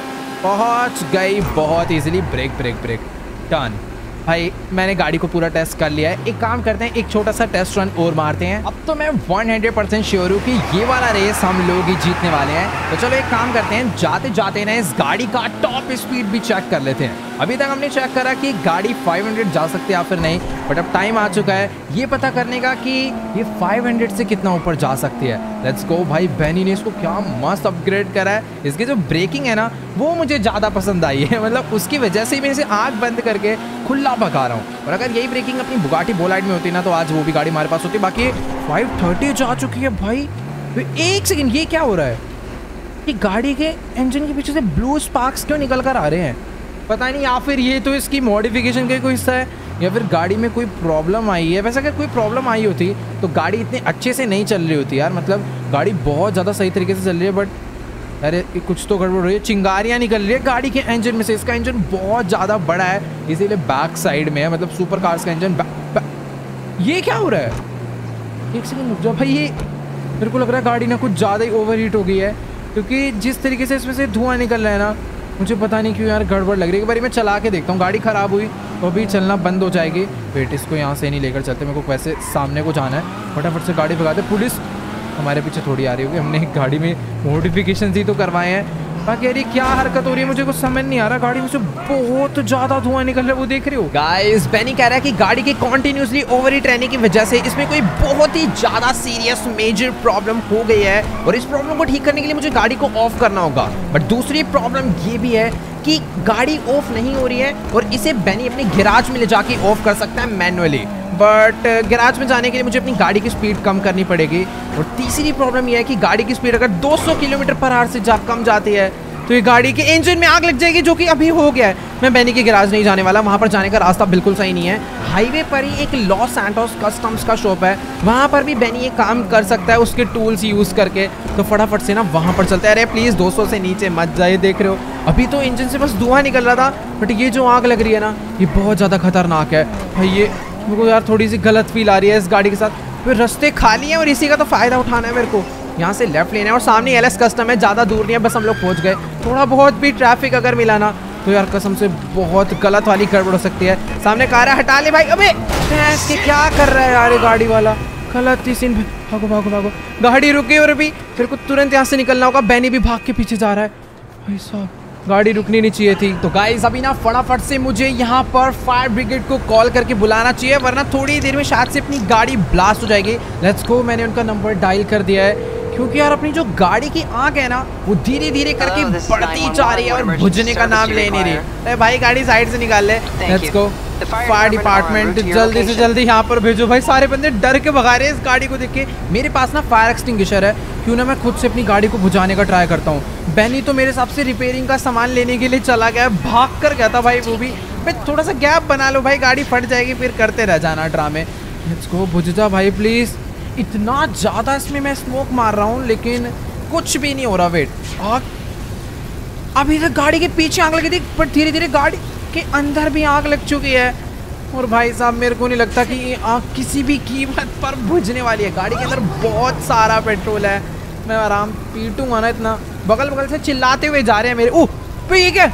पहुँच गई बहुत ईजिली। Break turn. भाई मैंने गाड़ी को पूरा टेस्ट कर लिया है, एक काम करते हैं एक छोटा सा टेस्ट रन और मारते हैं। अब तो मैं 100% श्योर हूँ कि ये वाला रेस हम लोग ही जीतने वाले हैं। तो चलो एक काम करते हैं, जाते जाते ना इस गाड़ी का टॉप स्पीड भी चेक कर लेते हैं। अभी तक हमने चेक करा कि गाड़ी 500 जा सकती है या फिर नहीं, बट अब टाइम आ चुका है ये पता करने का कि ये 500 से कितना ऊपर जा सकती है। लेट्स गो भाई, बेनी ने इसको क्या मस्त अपग्रेड करा है। इसकी जो ब्रेकिंग है ना वो मुझे ज़्यादा पसंद आई है, मतलब उसकी वजह से ही मैं इसे आँख बंद करके खुला भगा रहा हूँ। और अगर यही ब्रेकिंग अपनी बुगाटी बोलाइड में होती ना तो आज वो भी गाड़ी हमारे पास होती। बाकी 530 जा चुकी है भाई। एक सेकेंड, ये क्या हो रहा है कि गाड़ी के इंजन के पीछे से ब्लू स्पार्क्स क्यों निकल कर आ रहे हैं पता नहीं, या फिर ये तो इसकी मॉडिफिकेशन का कोई हिस्सा है या फिर गाड़ी में कोई प्रॉब्लम आई है। वैसे अगर कोई प्रॉब्लम आई होती तो गाड़ी इतने अच्छे से नहीं चल रही होती यार, मतलब गाड़ी बहुत ज़्यादा सही तरीके से चल रही है, बट अरे कुछ तो गड़बड़ रही है। चिंगारियाँ निकल रही है गाड़ी के इंजन में से। इसका इंजन बहुत ज़्यादा बड़ा है इसीलिए बैक साइड में है, मतलब सुपर कार्स का इंजन ये क्या हो रहा है? एक सेकंड रुक जाओ भाई, ये मेरे को लग रहा है गाड़ी ना कुछ ज़्यादा ही ओवर हीट हो गई है, क्योंकि जिस तरीके से इसमें से धुआँ निकल रहा है ना मुझे पता नहीं क्यों यार गड़बड़ लग रही है। एक बार मैं चला के देखता हूँ, गाड़ी ख़राब हुई तो अभी चलना बंद हो जाएगी। वेट, इसको यहाँ से नहीं लेकर चलते, मेरे को वैसे सामने को जाना है। फटाफट से गाड़ी भगाते। पुलिस हमारे पीछे थोड़ी आ रही होगी, हमने गाड़ी में मॉडिफिकेशन ही तो करवाए हैं। बाकी अरे क्या हरकत हो रही है, मुझे कुछ समझ नहीं आ रहा। गाड़ी में से बहुत ज़्यादा धुआं निकल रहा है, वो देख रहे हो गाइस। बेनी कह रहा है कि गाड़ी के कॉन्टीन्यूसली ओवरहीट रहने की वजह से इसमें कोई बहुत ही ज़्यादा सीरियस मेजर प्रॉब्लम हो गई है और इस प्रॉब्लम को ठीक करने के लिए मुझे गाड़ी को ऑफ करना होगा। बट दूसरी प्रॉब्लम ये भी है कि गाड़ी ऑफ नहीं हो रही है और इसे बेनी अपने गैराज में ले जाके ऑफ कर सकता है मैनुअली, बट गैराज में जाने के लिए मुझे अपनी गाड़ी की स्पीड कम करनी पड़ेगी। और तीसरी प्रॉब्लम यह है कि गाड़ी की स्पीड अगर 200 किलोमीटर पर आवर से कम जाती है तो ये गाड़ी के इंजन में आग लग जाएगी, जो कि अभी हो गया है। मैं बेनी के गैराज नहीं जाने वाला, वहाँ पर जाने का रास्ता बिल्कुल सही नहीं है। हाईवे पर ही एक लॉस सैंटोस कस्टम्स का शॉप है, वहाँ पर भी बेनी ये काम कर सकता है उसके टूल्स यूज़ करके। तो फटाफट से ना वहाँ पर चलते हैं। अरे प्लीज़ 200 से नीचे मत जाइए, देख रहे हो अभी तो इंजन से बस धुआँ निकल रहा था, बट ये जो आग लग रही है ना ये बहुत ज़्यादा खतरनाक है भाई। ये मेरे को यार थोड़ी सी गलत फील आ रही है इस गाड़ी के साथ। फिर रास्ते खाली हैं और इसी का तो फ़ायदा उठाना है मेरे को। यहाँ से लेफ्ट लेना है और सामने एलएस कस्टम है, ज़्यादा दूर नहीं है, बस हम लोग पहुँच गए। थोड़ा बहुत भी ट्रैफिक अगर मिला ना तो यार कसम से बहुत गलत वाली गड़बड़ हो सकती है। सामने कार है, हटा ले भाई। अबे भैंस के क्या कर रहा है यार ये गाड़ी वाला, गलत ही सीन। भागो भागो भागो, गाड़ी रुकी और भी फिर को तुरंत यहाँ से निकलना होगा। बेनी भी भाग के पीछे जा रहा है भाई साहब, गाड़ी रुकनी नहीं चाहिए थी। तो गाइस अभी ना फटाफट से मुझे यहाँ पर फायर ब्रिगेड को कॉल करके बुलाना चाहिए, वरना थोड़ी देर में शायद से अपनी गाड़ी ब्लास्ट हो जाएगी। लेट्स गो, मैंने उनका नंबर डायल कर दिया है क्योंकि यार अपनी जो गाड़ी की आंख है ना वो धीरे धीरे करके बढ़ती जा रही है और बुझने का नाम ले नहीं रही। अरे भाई गाड़ी साइड से निकाल ले। लेट्स गो, फायर डिपार्टमेंट जल्दी से जल्दी यहाँ पर भेजो भाई। सारे बंदे डर के भगा रहे हैं इस गाड़ी को देख के। मेरे पास ना फायर एक्सटिंग्विशर है, क्यों ना मैं खुद से अपनी गाड़ी को बुझाने का ट्राई करता हूँ। बेनी तो मेरे हिसाब से रिपेयरिंग का सामान लेने के लिए चला गया, भाग कर गया था भाई वो भी। भाई थोड़ा सा गैप बना लो भाई, गाड़ी फट जाएगी, फिर करते रह जाना ड्रामे। लेट्स गो, बुझ जा भाई प्लीज़। इतना ज़्यादा इसमें मैं स्मोक मार रहा हूँ लेकिन कुछ भी नहीं हो रहा। वेट, आग अभी तक गाड़ी के पीछे आग लगी थी पर धीरे धीरे गाड़ी के अंदर भी आग लग चुकी है। और भाई साहब मेरे को नहीं लगता कि ये आग किसी भी कीमत पर बुझने वाली है। गाड़ी के अंदर बहुत सारा पेट्रोल है, मैं आराम पीटूंगा ना इतना। बगल बगल से चिल्लाते हुए जा रहे हैं मेरे। ओह भाई ये क्या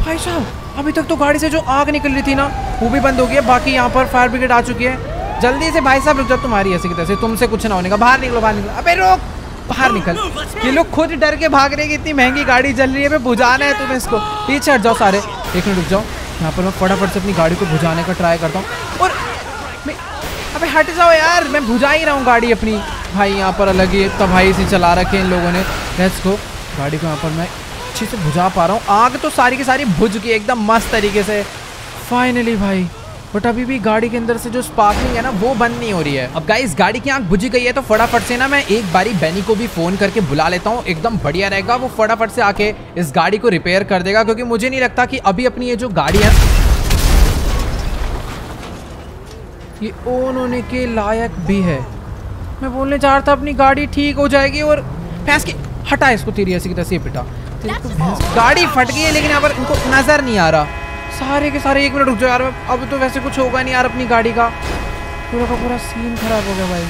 भाई साहब, अभी तक तो गाड़ी से जो आग निकल रही थी ना वो भी बंद हो गई है। बाकी यहाँ पर फायर ब्रिगेड आ चुकी है। जल्दी से भाई साहब रुक जाओ, तुम्हारी ऐसी की तरह से तुमसे कुछ ना होने का। बाहर निकलो, बाहर निकलो, अबे रोक, बाहर निकल। ये लोग खुद डर के भाग रहे कि इतनी महंगी गाड़ी जल रही है, मैं बुझाना है तुम्हें इसको। पीछे हट जाओ सारे, एक मिनट रुक जाओ। यहाँ पर मैं फटाफट से अपनी गाड़ी को बुझाने का ट्राई करता हूँ। और अबे हट जाओ यार, मैं बुझा ही रहा हूँ गाड़ी अपनी। भाई यहाँ पर अलग ही तबाही से चला रखे इन लोगों ने। लेट्स गो, गाड़ी को यहाँ पर मैं अच्छे से बुझा पा रहा हूँ। आग तो सारी की सारी बुझ गई एकदम मस्त तरीके से फाइनली भाई। बट अभी भी गाड़ी के अंदर से जो स्पार्किंग है ना वो बंद नहीं हो रही है। अब गाइस गाड़ी की आंख बुझी गई है तो फटाफट से ना मैं एक बारी बेनी को भी फ़ोन करके बुला लेता हूँ, एकदम बढ़िया रहेगा। वो फटाफट से आके इस गाड़ी को रिपेयर कर देगा क्योंकि मुझे नहीं लगता कि अभी अपनी ये जो गाड़ी है ये ऑन होने के लायक भी है। मैं बोलने जा रहा था अपनी गाड़ी ठीक हो जाएगी और भैंस के हटा इसको तेरी ऐसी की तरह से बेटा। गाड़ी फट गई है लेकिन यहाँ पर इनको नज़र नहीं आ रहा सारे के सारे। एक मिनट रुक जाओ यार, अब तो वैसे कुछ होगा नहीं यार, अपनी गाड़ी का पूरा सीन खराब हो गया भाई।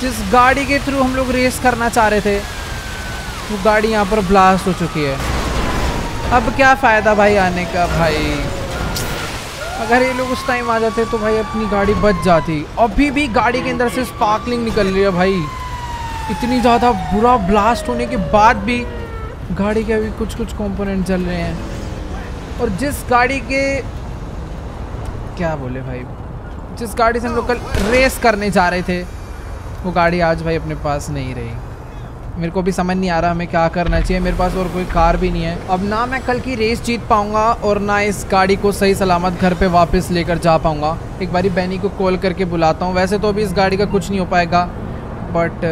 जिस गाड़ी के थ्रू हम लोग रेस करना चाह रहे थे वो गाड़ी यहाँ पर ब्लास्ट हो चुकी है। अब क्या फ़ायदा भाई आने का भाई, अगर ये लोग उस टाइम आ जाते तो भाई अपनी गाड़ी बच जाती। अभी भी गाड़ी के अंदर से स्पार्कलिंग निकल रही है भाई, इतनी ज़्यादा बुरा ब्लास्ट होने के बाद भी गाड़ी के अभी कुछ कुछ कॉम्पोनेंट जल रहे हैं। और जिस गाड़ी के क्या बोले भाई, जिस गाड़ी से हम लोग कल रेस करने जा रहे थे वो गाड़ी आज भाई अपने पास नहीं रही। मेरे को भी समझ नहीं आ रहा हमें क्या करना चाहिए। मेरे पास और कोई कार भी नहीं है। अब ना मैं कल की रेस जीत पाऊँगा और ना इस गाड़ी को सही सलामत घर पे वापस लेकर जा पाऊँगा। एक बारी बेनी को कॉल करके बुलाता हूँ। वैसे तो अभी इस गाड़ी का कुछ नहीं हो पाएगा बट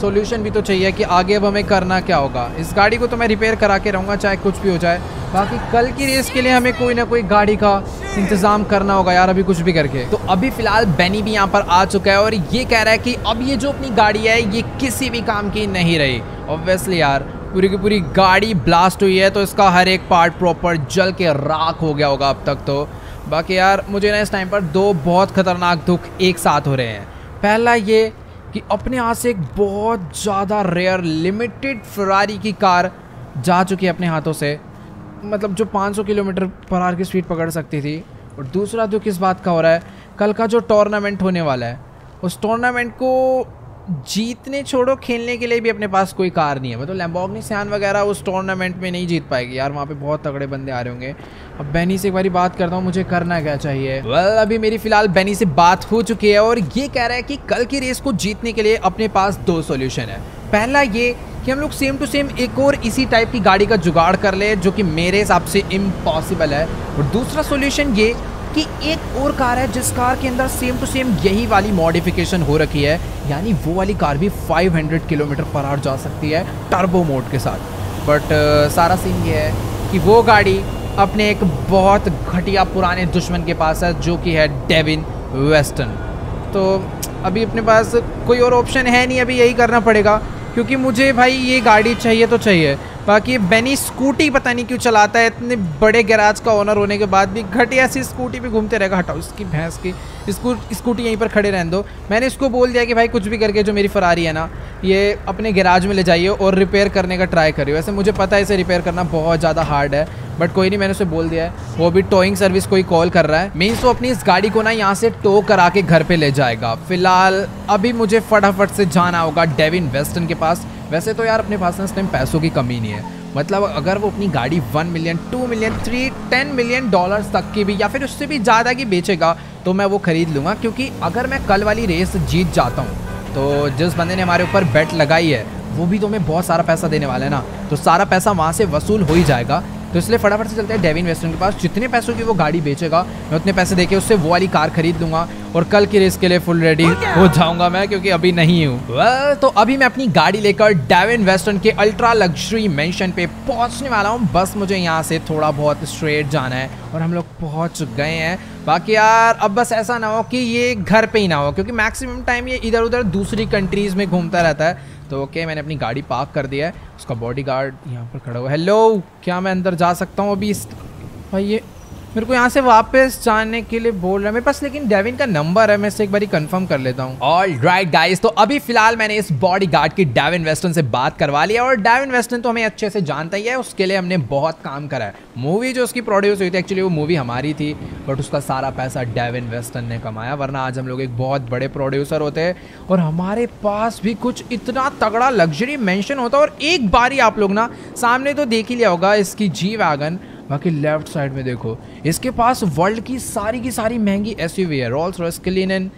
सॉल्यूशन भी तो चाहिए कि आगे अब हमें करना क्या होगा। इस गाड़ी को तो मैं रिपेयर करा के रहूँगा चाहे कुछ भी हो जाए। बाकी कल की रेस के लिए हमें कोई ना कोई गाड़ी का इंतज़ाम करना होगा यार, अभी कुछ भी करके। तो अभी फ़िलहाल बेनी भी यहाँ पर आ चुका है और ये कह रहा है कि अब ये जो अपनी गाड़ी है ये किसी भी काम की नहीं रही। ऑब्वियसली यार पूरी की पूरी गाड़ी ब्लास्ट हुई है तो इसका हर एक पार्ट प्रॉपर जल के राख हो गया होगा अब तक तो। बाकी यार मुझे ना इस टाइम पर दो बहुत ख़तरनाक दुख एक साथ हो रहे हैं। पहला ये कि अपने हाथ से एक बहुत ज़्यादा रेयर लिमिटेड फरारी की कार जा चुकी है अपने हाथों से, मतलब जो 500 किलोमीटर पर आर की स्पीड पकड़ सकती थी। और दूसरा दुख इस बात का हो रहा है कल का जो टूर्नामेंट होने वाला है उस टूर्नामेंट को जीतने छोड़ो खेलने के लिए भी अपने पास कोई कार नहीं है। मतलब लैम्बोर्गिनी सियान वगैरह उस टूर्नामेंट में नहीं जीत पाएगी यार, वहाँ पे बहुत तगड़े बंदे आ रहे होंगे। अब बेनी से एक बारी बात करता हूँ मुझे करना क्या चाहिए। अभी मेरी फ़िलहाल बेनी से बात हो चुकी है और ये कह रहा है कि कल की रेस को जीतने के लिए अपने पास दो सोल्यूशन है। पहला ये कि हम लोग सेम टू सेम एक और इसी टाइप की गाड़ी का जुगाड़ कर ले जो कि मेरे हिसाब से इम्पॉसिबल है। और दूसरा सोल्यूशन ये कि एक और कार है जिस कार के अंदर सेम टू सेम यही वाली मॉडिफिकेशन हो रखी है, यानी वो वाली कार भी 500 किलोमीटर पर आवर जा सकती है टर्बो मोड के साथ। बट सारा सीन ये है कि वो गाड़ी अपने एक बहुत घटिया पुराने दुश्मन के पास है जो कि है डेविन वेस्टन। तो अभी अपने पास कोई और ऑप्शन है नहीं, अभी यही करना पड़ेगा क्योंकि मुझे भाई ये गाड़ी चाहिए तो चाहिए। बाकी बेनी स्कूटी पता नहीं क्यों चलाता है, इतने बड़े गैराज का ओनर होने के बाद भी घटिया सी स्कूटी पे घूमते रहेगा। हटाओ इसकी भैंस की स्कूटी यहीं पर खड़े रहने दो। मैंने इसको बोल दिया कि भाई कुछ भी करके जो मेरी फरारी है ना ये अपने गैराज में ले जाइए और रिपेयर करने का ट्राई करिए। वैसे मुझे पता है इसे रिपेयर करना बहुत ज़्यादा हार्ड है, बट कोई नहीं, मैंने उसे बोल दिया है। वो भी टोइंग सर्विस कोई कॉल कर रहा है, मीन्स वो अपनी इस गाड़ी को ना यहाँ से टो करा के घर पे ले जाएगा। फिलहाल अभी मुझे फटाफट से जाना होगा डेविन वेस्टन के पास। वैसे तो यार अपने पास ना इस टाइम पैसों की कमी नहीं है, मतलब अगर वो अपनी गाड़ी 1 मिलियन 2 मिलियन 10 मिलियन डॉलर्स तक की भी या फिर उससे भी ज़्यादा की बेचेगा तो मैं वो खरीद लूँगा। क्योंकि अगर मैं कल वाली रेस जीत जाता हूँ तो जिस बंदे ने हमारे ऊपर बेट लगाई है वो भी तो हमें बहुत सारा पैसा देने वाला है ना, तो सारा पैसा वहाँ से वसूल हो ही जाएगा। तो इसलिए फटाफट से चलते हैं डेविन वेस्टन के पास। जितने पैसों की वो गाड़ी बेचेगा मैं उतने पैसे देके उससे वो वाली कार खरीद लूँगा और कल की रेस के लिए फुल रेडी हो जाऊँगा मैं, क्योंकि अभी नहीं हूँ। तो अभी मैं अपनी गाड़ी लेकर डेविन वेस्टन के अल्ट्रा लग्जरी मेंशन पे पहुँचने वाला हूँ। बस मुझे यहाँ से थोड़ा बहुत स्ट्रेट जाना है और हम लोग पहुँच गए हैं। बाकी यार अब बस ऐसा ना हो कि ये घर पे ही ना हो, क्योंकि मैक्सिमम टाइम ये इधर उधर दूसरी कंट्रीज़ में घूमता रहता है। तो ओके, मैंने अपनी गाड़ी पार्क कर दिया है। उसका बॉडीगार्ड यहाँ पर खड़ा हुआ है। हेलो, क्या मैं अंदर जा सकता हूँ अभी? भाई ये मेरे को यहाँ से वापस जाने के लिए बोल रहा है। मेरे पास लेकिन डेविन का नंबर है, मैं इससे एक बार कंफर्म कर लेता हूँ। ऑलराइट गाइस, तो अभी फिलहाल मैंने इस बॉडीगार्ड की डेविन वेस्टन से बात करवा लिया और डेविन वेस्टन तो हमें अच्छे से जानता ही है, उसके लिए हमने बहुत काम करा है। मूवी जो उसकी प्रोड्यूस हुई थी, एक्चुअली वो मूवी हमारी थी बट उसका सारा पैसा डेविन वेस्टन ने कमाया, वरना आज हम लोग एक बहुत बड़े प्रोड्यूसर होते हैं और हमारे पास भी कुछ इतना तगड़ा लग्जरी मेंशन होता। और एक बार ही आप लोग ना सामने तो देख ही लिया होगा इसकी जी वैगन, बाकी लेफ्ट साइड में देखो इसके पास वर्ल्ड की सारी महंगी एसयूवी है। Rolls Royce, Cullinan,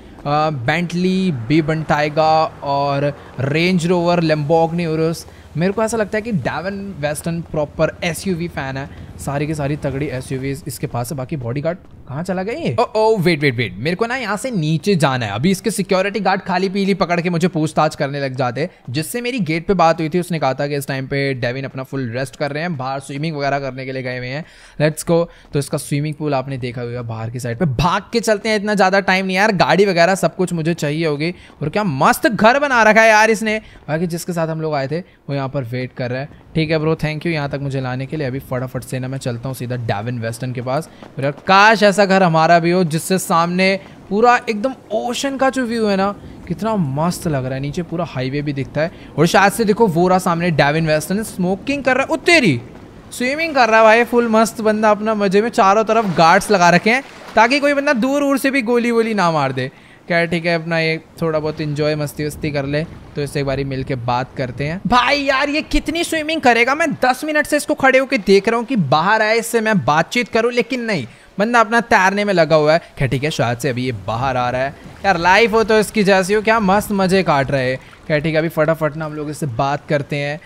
Bentley, B Bentayga और रेंज रोवर, लैम्बोर्गिनी ह्यूरस। मेरे को ऐसा लगता है कि Devin Weston proper SUV fan है, सारी की सारी तगड़ी एसयूवीज इसके पास है। बाकी बॉडीगार्ड कहाँ चला गया ये? ओ वेट मेरे को ना यहाँ से नीचे जाना है। अभी इसके सिक्योरिटी गार्ड खाली पीली पकड़ के मुझे पूछताछ करने लग जाते। जिससे मेरी गेट पे बात हुई थी उसने कहा था कि इस टाइम पे डेविन अपना फुल रेस्ट कर रहे हैं, बाहर स्विमिंग वगैरह करने के लिए गए हुए हैं। Let's go. तो इसका स्विमिंग पूल आपने देखा हुआ बाहर की साइड पर। भाग के चलते हैं, इतना ज़्यादा टाइम नहीं यार, गाड़ी वगैरह सब कुछ मुझे चाहिए होगी। और क्या मस्त घर बना रखा है यार इसने। बाकी जिसके साथ हम लोग आए थे वो यहाँ पर वेट कर रहा है। ठीक है ब्रो, थैंक यू यहाँ तक मुझे लाने के लिए। अभी फटाफट से ना मैं चलता हूँ सीधा डेविन वेस्टन के पास। और यार काश ऐसा घर हमारा भी हो जिससे सामने पूरा एकदम ओशन का जो व्यू है ना, कितना मस्त लग रहा है। नीचे पूरा हाईवे भी दिखता है और शायद से देखो वो रहा सामने डेविन वेस्टन स्मोकिंग कर रहा है, उत्तेरी स्विमिंग कर रहा है। भाई फुल मस्त बंदा अपना मजे में। चारों तरफ गार्ड्स लगा रखे हैं ताकि कोई बंदा दूर दूर से भी गोली वोली ना मार दे। क्या ठीक है, अपना ये थोड़ा बहुत इंजॉय मस्ती वस्ती कर ले। तो इससे एक बारी मिल के बात करते हैं। भाई यार ये कितनी स्विमिंग करेगा? मैं 10 मिनट से इसको खड़े होकर देख रहा हूँ कि बाहर आए, इससे मैं बातचीत करूँ, लेकिन नहीं, बंदा अपना तैरने में लगा हुआ है। क्या ठीक है, शायद से अभी ये बाहर आ रहा है। यार लाइफ हो तो इसकी जैसी हो, क्या मस्त मज़े काट रहे हैं। क्या ठीक है, अभी फटाफट ना हम लोग इससे बात करते हैं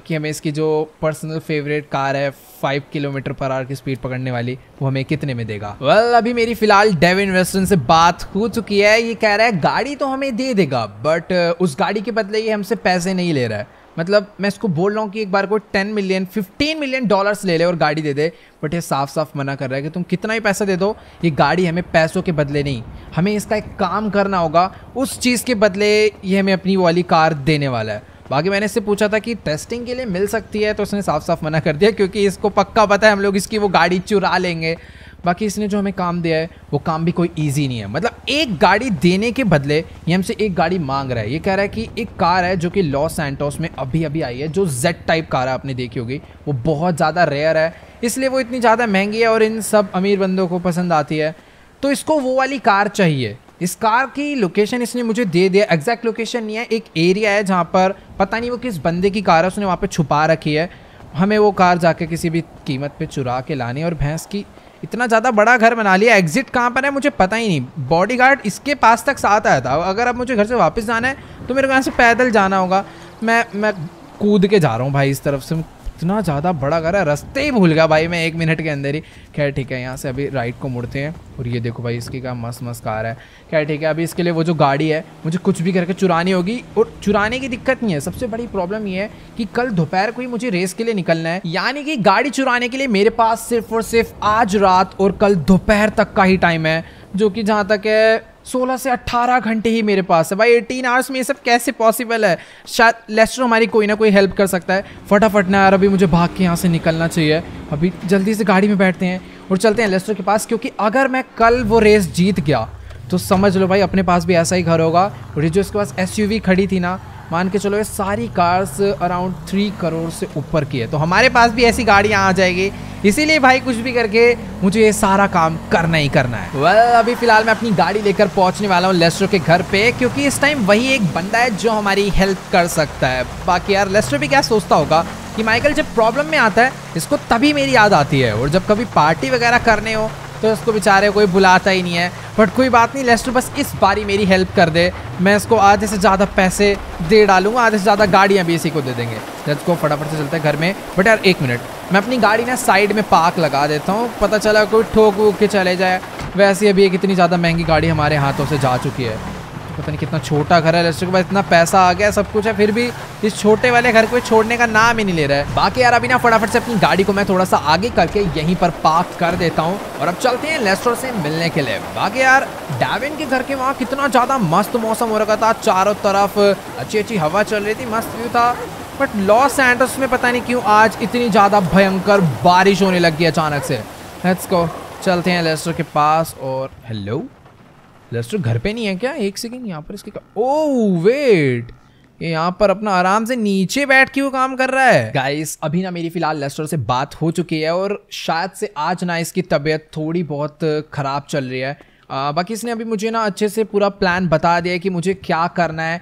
कि हमें इसकी जो पर्सनल फेवरेट कार है 5 किलोमीटर पर आवर की स्पीड पकड़ने वाली, वो हमें कितने में देगा। वेल, अभी मेरी फिलहाल डेविन वेस्टन से बात हो चुकी है। ये कह रहा है गाड़ी तो हमें दे देगा बट उस गाड़ी के बदले ये हमसे पैसे नहीं ले रहा है। मतलब मैं इसको बोल रहा हूँ कि एक बार को 10 मिलियन 15 मिलियन डॉलर्स ले ले और गाड़ी दे दे, बट ये साफ साफ मना कर रहा है कि तुम कितना ही पैसा दे दो, ये गाड़ी हमें पैसों के बदले नहीं, हमें इसका एक काम करना होगा, उस चीज़ के बदले ये हमें अपनी वाली कार देने वाला है। बाकी मैंने इससे पूछा था कि टेस्टिंग के लिए मिल सकती है तो उसने साफ साफ मना कर दिया, क्योंकि इसको पक्का पता है हम लोग इसकी वो गाड़ी चुरा लेंगे। बाकी इसने जो हमें काम दिया है वो काम भी कोई इजी नहीं है। मतलब एक गाड़ी देने के बदले ये हमसे एक गाड़ी मांग रहा है। ये कह रहा है कि एक कार है जो कि लॉस सैंटोस में अभी अभी आई है, जो जेड टाइप कार है, आपने देखी होगी, वो बहुत ज़्यादा रेयर है इसलिए वो इतनी ज़्यादा महंगी है और इन सब अमीर बंदों को पसंद आती है। तो इसको वो वाली कार चाहिए। इस कार की लोकेशन इसने मुझे दे दिया, एग्जैक्ट लोकेशन नहीं है, एक एरिया है जहाँ पर पता नहीं वो किस बंदे की कार है, उसने वहाँ पर छुपा रखी है। हमें वो कार जाके किसी भी कीमत पे चुरा के लानी। और भैंस की इतना ज़्यादा बड़ा घर बना लिया, एग्जिट कहाँ पर है मुझे पता ही नहीं। बॉडीगार्ड इसके पास तक साथ आया था। अगर अब मुझे घर से वापस जाना है तो मेरे को यहाँ से पैदल जाना होगा। मैं कूद के जा रहा हूँ भाई इस तरफ से। इतना ज़्यादा बड़ा घर है, रास्ते ही भूल गया भाई मैं 1 मिनट के अंदर ही। खैर ठीक है, यहाँ से अभी राइट को मुड़ते हैं। और ये देखो भाई इसकी क्या मस्त मस्त कार है। खैर ठीक है, अभी इसके लिए वो जो गाड़ी है मुझे कुछ भी करके चुरानी होगी। और चुराने की दिक्कत नहीं है, सबसे बड़ी प्रॉब्लम ये है कि कल दोपहर को ही मुझे रेस के लिए निकलना है, यानी कि गाड़ी चुराने के लिए मेरे पास सिर्फ और सिर्फ आज रात और कल दोपहर तक का ही टाइम है, जो कि जहाँ तक है 16 से 18 घंटे ही मेरे पास है भाई। 18 आवर्स में ये सब कैसे पॉसिबल है? शायद लेस्टर हमारी कोई ना कोई हेल्प कर सकता है। फटाफट ना यार, अभी मुझे भाग के यहाँ से निकलना चाहिए। अभी जल्दी से गाड़ी में बैठते हैं और चलते हैं लेस्टर के पास, क्योंकि अगर मैं कल वो रेस जीत गया तो समझ लो भाई अपने पास भी ऐसा ही घर होगा। और ये जो इसके पास SUV खड़ी थी ना, मान के चलो ये सारी कार्स अराउंड 3 करोड़ से ऊपर की है, तो हमारे पास भी ऐसी गाड़ियाँ आ जाएगी। इसीलिए भाई कुछ भी करके मुझे ये सारा काम करना ही करना है। well, अभी फ़िलहाल मैं अपनी गाड़ी लेकर पहुंचने वाला हूँ लेस्टर के घर पे, क्योंकि इस टाइम वही एक बंदा है जो हमारी हेल्प कर सकता है। बाकी यार लेस्टर भी क्या सोचता होगा कि माइकल जब प्रॉब्लम में आता है इसको तभी मेरी याद आती है, और जब कभी पार्टी वगैरह करने हो तो इसको बेचारे कोई बुलाता ही नहीं है। बट कोई बात नहीं, लेस्टर बस इस बारी मेरी हेल्प कर दे, मैं इसको आधे से ज़्यादा पैसे दे डालूंगा, आधे से ज़्यादा गाड़ियाँ भी इसी को दे देंगे। लेट्स गो, फटाफट से चलते हैं घर में। बट यार एक मिनट, मैं अपनी गाड़ी ना साइड में पार्क लगा देता हूँ, पता चला कोई ठोक वूक के चले जाए। वैसे अभी एक इतनी ज़्यादा महंगी गाड़ी हमारे हाथों से जा चुकी है। पता नहीं कितना छोटा घर है, लेस्टर के पास इतना पैसा आ गया, सब कुछ है, फिर भी इस छोटे वाले घर को छोड़ने का नाम ही नहीं ले रहा है। बाकी यार अभी ना फटाफट से अपनी गाड़ी को मैं थोड़ा सा आगे करके यहीं पर पार्क कर देता हूँ और अब चलते हैं लेस्टर से मिलने के लिए। बाकी यार डेविन के घर के वहाँ कितना ज़्यादा मस्त मौसम हो रखा था, चारों तरफ अच्छी अच्छी हवा चल रही थी, मस्त व्यू था। बट लॉस सैंटोस में पता नहीं क्यों आज इतनी ज़्यादा भयंकर बारिश होने लग गई अचानक से। लेट्स गो, चलते हैं लेस्टर के पास। और हेलो, लेस्टर घर पे नहीं है क्या? एक सेकेंड, यहाँ पर इसके ओह वेट, ये यहाँ पर अपना आराम से नीचे बैठ के वो काम कर रहा है। गाइस अभी ना मेरी फिलहाल लेस्टर से बात हो चुकी है और शायद से आज ना इसकी तबीयत थोड़ी बहुत ख़राब चल रही है। बाकी इसने अभी मुझे ना अच्छे से पूरा प्लान बता दिया है कि मुझे क्या करना है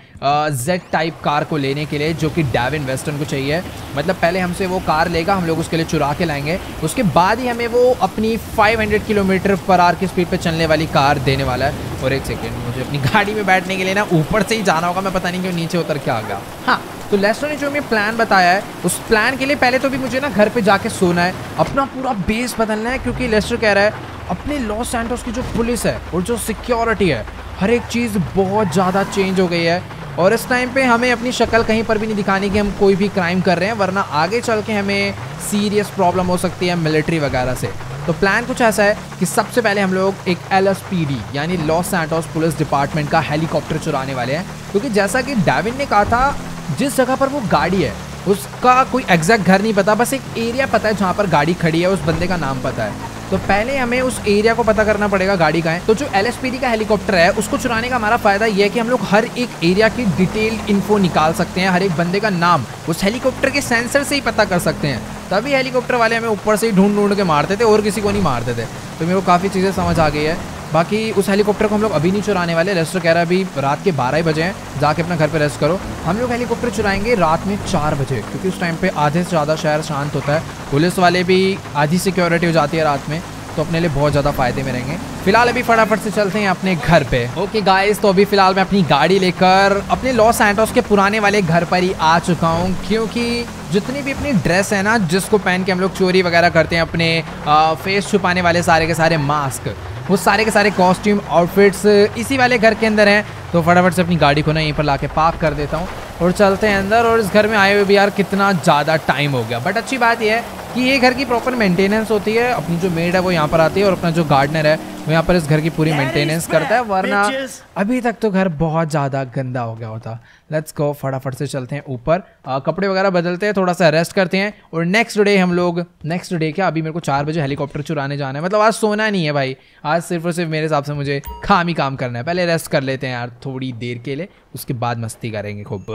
Z टाइप कार को लेने के लिए, जो कि डेविन वेस्टन को चाहिए। मतलब पहले हमसे वो कार लेगा, हम लोग उसके लिए चुरा के लाएंगे, उसके बाद ही हमें वो अपनी 500 किलोमीटर पर आर की स्पीड पे चलने वाली कार देने वाला है। और एक सेकेंड, मुझे अपनी गाड़ी में बैठने के लिए ना ऊपर से ही जाना होगा, मैं पता नहीं क्यों नीचे उतर के आ गया। हाँ, तो लेस्टर ने जो हमें प्लान बताया है उस प्लान के लिए पहले तो भी मुझे ना घर पे जाके सोना है, अपना पूरा बेस बदलना है, क्योंकि लेस्टर कह रहा है अपने लॉस सैंटोस की जो पुलिस है और जो सिक्योरिटी है हर एक चीज़ बहुत ज़्यादा चेंज हो गई है। और इस टाइम पे हमें अपनी शक्ल कहीं पर भी नहीं दिखानी कि हम कोई भी क्राइम कर रहे हैं, वरना आगे चल के हमें सीरियस प्रॉब्लम हो सकती है मिलिट्री वगैरह से। तो प्लान कुछ ऐसा है कि सबसे पहले हम लोग एक LSPD यानी लॉस सैंटोस पुलिस डिपार्टमेंट का हेलीकॉप्टर चुराने वाले हैं, क्योंकि जैसा कि डेविन ने कहा था जिस जगह पर वो गाड़ी है उसका कोई एग्जैक्ट घर नहीं पता, बस एक एरिया पता है जहाँ पर गाड़ी खड़ी है, उस बंदे का नाम पता है। तो पहले हमें उस एरिया को पता करना पड़ेगा गाड़ी का है। तो जो LSPD का हेलीकॉप्टर है उसको चुराने का हमारा फ़ायदा यह है कि हम लोग हर एक एरिया की डिटेल्ड इन्फो निकाल सकते हैं, हर एक बंदे का नाम उस हेलीकॉप्टर के सेंसर से ही पता कर सकते हैं। तभी हेलीकॉप्टर वाले हमें ऊपर से ही ढूंढ के मारते थे और किसी को नहीं मारते थे। तो मेरे को काफ़ी चीज़ें समझ आ गई है। बाकी उस हेलीकॉप्टर को हम लोग अभी नहीं चुराने वाले, रेस्टर कह रहा है अभी रात के 12 बजे हैं, जाके अपना घर पे रेस्ट करो। हम लोग हेलीकॉप्टर चुराएंगे रात में 4 बजे, क्योंकि उस टाइम पे आधे से ज़्यादा शहर शांत होता है, पुलिस वाले भी आधी सिक्योरिटी हो जाती है रात में, तो अपने लिए बहुत ज़्यादा फायदे में रहेंगे। फिलहाल अभी फटाफट से चलते हैं अपने घर पे। ओके गाइस, तो अभी फ़िलहाल मैं अपनी गाड़ी लेकर अपने लॉस सैंटोस के पुराने वाले घर पर ही आ चुका हूँ, क्योंकि जितनी भी अपनी ड्रेस है ना जिसको पहन के हम लोग चोरी वगैरह करते हैं, अपने फेस छुपाने वाले सारे के सारे मास्क, वो सारे के सारे कॉस्ट्यूम आउटफिट्स इसी वाले घर के अंदर हैं। तो फटाफट से अपनी गाड़ी को ना यहीं पर ला के पार्क कर देता हूँ और चलते हैं अंदर। और इस घर में आए हुए भी यार कितना ज़्यादा टाइम हो गया, बट अच्छी बात यह है कि ये घर की प्रॉपर मेंटेनेंस होती है, अपनी जो मेड है वो यहाँ पर आती है और अपना जो गार्डनर है वो यहाँ पर इस घर की पूरी मेंटेनेंस करता है, वरना अभी तक तो घर बहुत ज़्यादा गंदा हो गया होता। लेट्स गो, फटाफट से चलते हैं ऊपर, कपड़े वगैरह बदलते हैं, थोड़ा सा रेस्ट करते हैं और नेक्स्ट डे हम लोग अभी मेरे को 4 बजे हेलीकॉप्टर चुराने जाना है। मतलब आज सोना नहीं है भाई, आज सिर्फ और सिर्फ मेरे हिसाब से मुझे खामी काम करना है। पहले रेस्ट कर लेते हैं यार थोड़ी देर के लिए, उसके बाद मस्ती करेंगे खूब।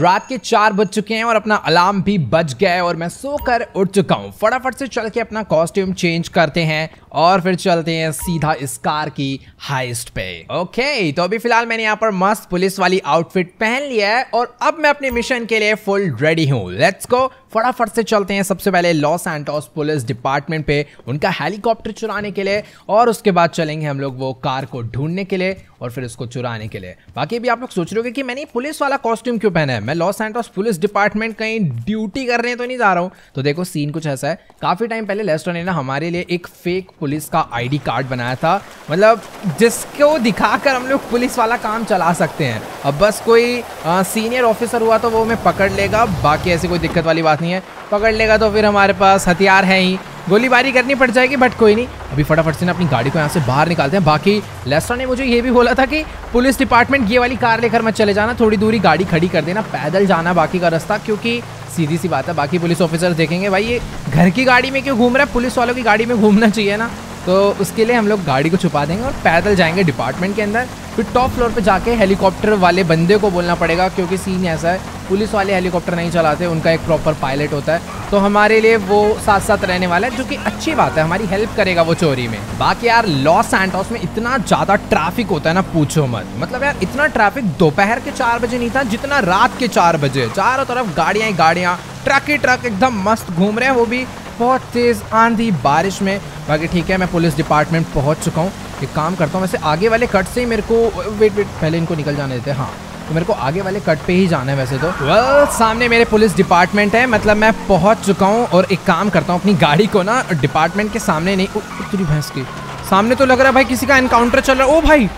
रात के 4 बज चुके हैं और अपना अलार्म भी बज गया है और मैं सोकर उठ चुका हूँ। फटाफट से चल के अपना कॉस्ट्यूम चेंज करते हैं और फिर चलते हैं सीधा इस कार की हाइस्ट पे। ओके, तो अभी फिलहाल मैंने यहाँ पर मस्त पुलिस वाली आउटफिट पहन लिया है और अब मैं अपने मिशन के लिए फुल रेडी हूँ। लेट्स गो, फटाफट से चलते हैं सबसे पहले लॉस सैंटोस पुलिस डिपार्टमेंट पे उनका हेलीकॉप्टर चुराने के लिए, और उसके बाद चलेंगे हम लोग वो कार को ढूंढने के लिए और फिर उसको चुराने के लिए। बाकी भी आप लोग सोच रहे होंगे कि मैंने पुलिस वाला कॉस्ट्यूम क्यों पहना है, मैं लॉस सैंटोस पुलिस डिपार्टमेंट कहीं ड्यूटी करने तो नहीं जा रहा हूँ। तो देखो सीन कुछ ऐसा है, काफ़ी टाइम पहले लेस्टर ने ना हमारे लिए एक फेक पुलिस का ID कार्ड बनाया था, मतलब जिसको दिखाकर हम लोग पुलिस वाला काम चला सकते हैं। अब बस कोई सीनियर ऑफिसर हुआ तो वो हमें पकड़ लेगा, बाकी ऐसी कोई दिक्कत वाली बात नहीं है, पकड़ लेगा तो फिर हमारे पास हथियार है ही, गोलीबारी करनी पड़ जाएगी, बट कोई नहीं। अभी फटाफट से ना अपनी गाड़ी को यहाँ से बाहर निकालते हैं। बाकी लेस्टर ने मुझे ये भी बोला था कि पुलिस डिपार्टमेंट ये वाली कार लेकर मत चले जाना, थोड़ी दूरी गाड़ी खड़ी कर देना, पैदल जाना बाकी का रास्ता, क्योंकि सीधी सी बात है बाकी पुलिस ऑफिसर देखेंगे भाई ये घर की गाड़ी में क्यों घूम रहा है, पुलिस वालों की गाड़ी में घूमना चाहिए ना। तो उसके लिए हम लोग गाड़ी को छुपा देंगे और पैदल जाएंगे डिपार्टमेंट के अंदर। फिर टॉप फ्लोर पे जाके हेलीकॉप्टर वाले बंदे को बोलना पड़ेगा, क्योंकि सीन ऐसा है पुलिस वाले हेलीकॉप्टर नहीं चलाते, उनका एक प्रॉपर पायलट होता है, तो हमारे लिए वो साथ साथ रहने वाला है, जो कि अच्छी बात है, हमारी हेल्प करेगा वो चोरी में। बाकी यार लॉस सैंटोस में इतना ज़्यादा ट्रैफिक होता है ना पूछो मत, मतलब यार इतना ट्रैफिक दोपहर के 4 बजे नहीं था जितना रात के 4 बजे। चारों तरफ गाड़ियाँ ही गाड़ियाँ, ट्रक ही ट्रक एकदम मस्त घूम रहे हैं, वो भी बहुत तेज़ आंधी बारिश में। बाकी ठीक है मैं पुलिस डिपार्टमेंट पहुंच चुका हूँ, एक काम करता हूँ वैसे आगे वाले कट से ही मेरे को वेट पहले इनको निकल जाने देते हैं। हाँ तो मेरे को आगे वाले कट पे ही जाना है वैसे तो। वेल सामने मेरे पुलिस डिपार्टमेंट है, मतलब मैं पहुँच चुका हूँ, और एक काम करता हूँ अपनी गाड़ी को ना डिपार्टमेंट के सामने नहीं, तेरी भैंस की सामने तो लग रहा है भाई किसी का एनकाउंटर चल रहा है। ओ भाई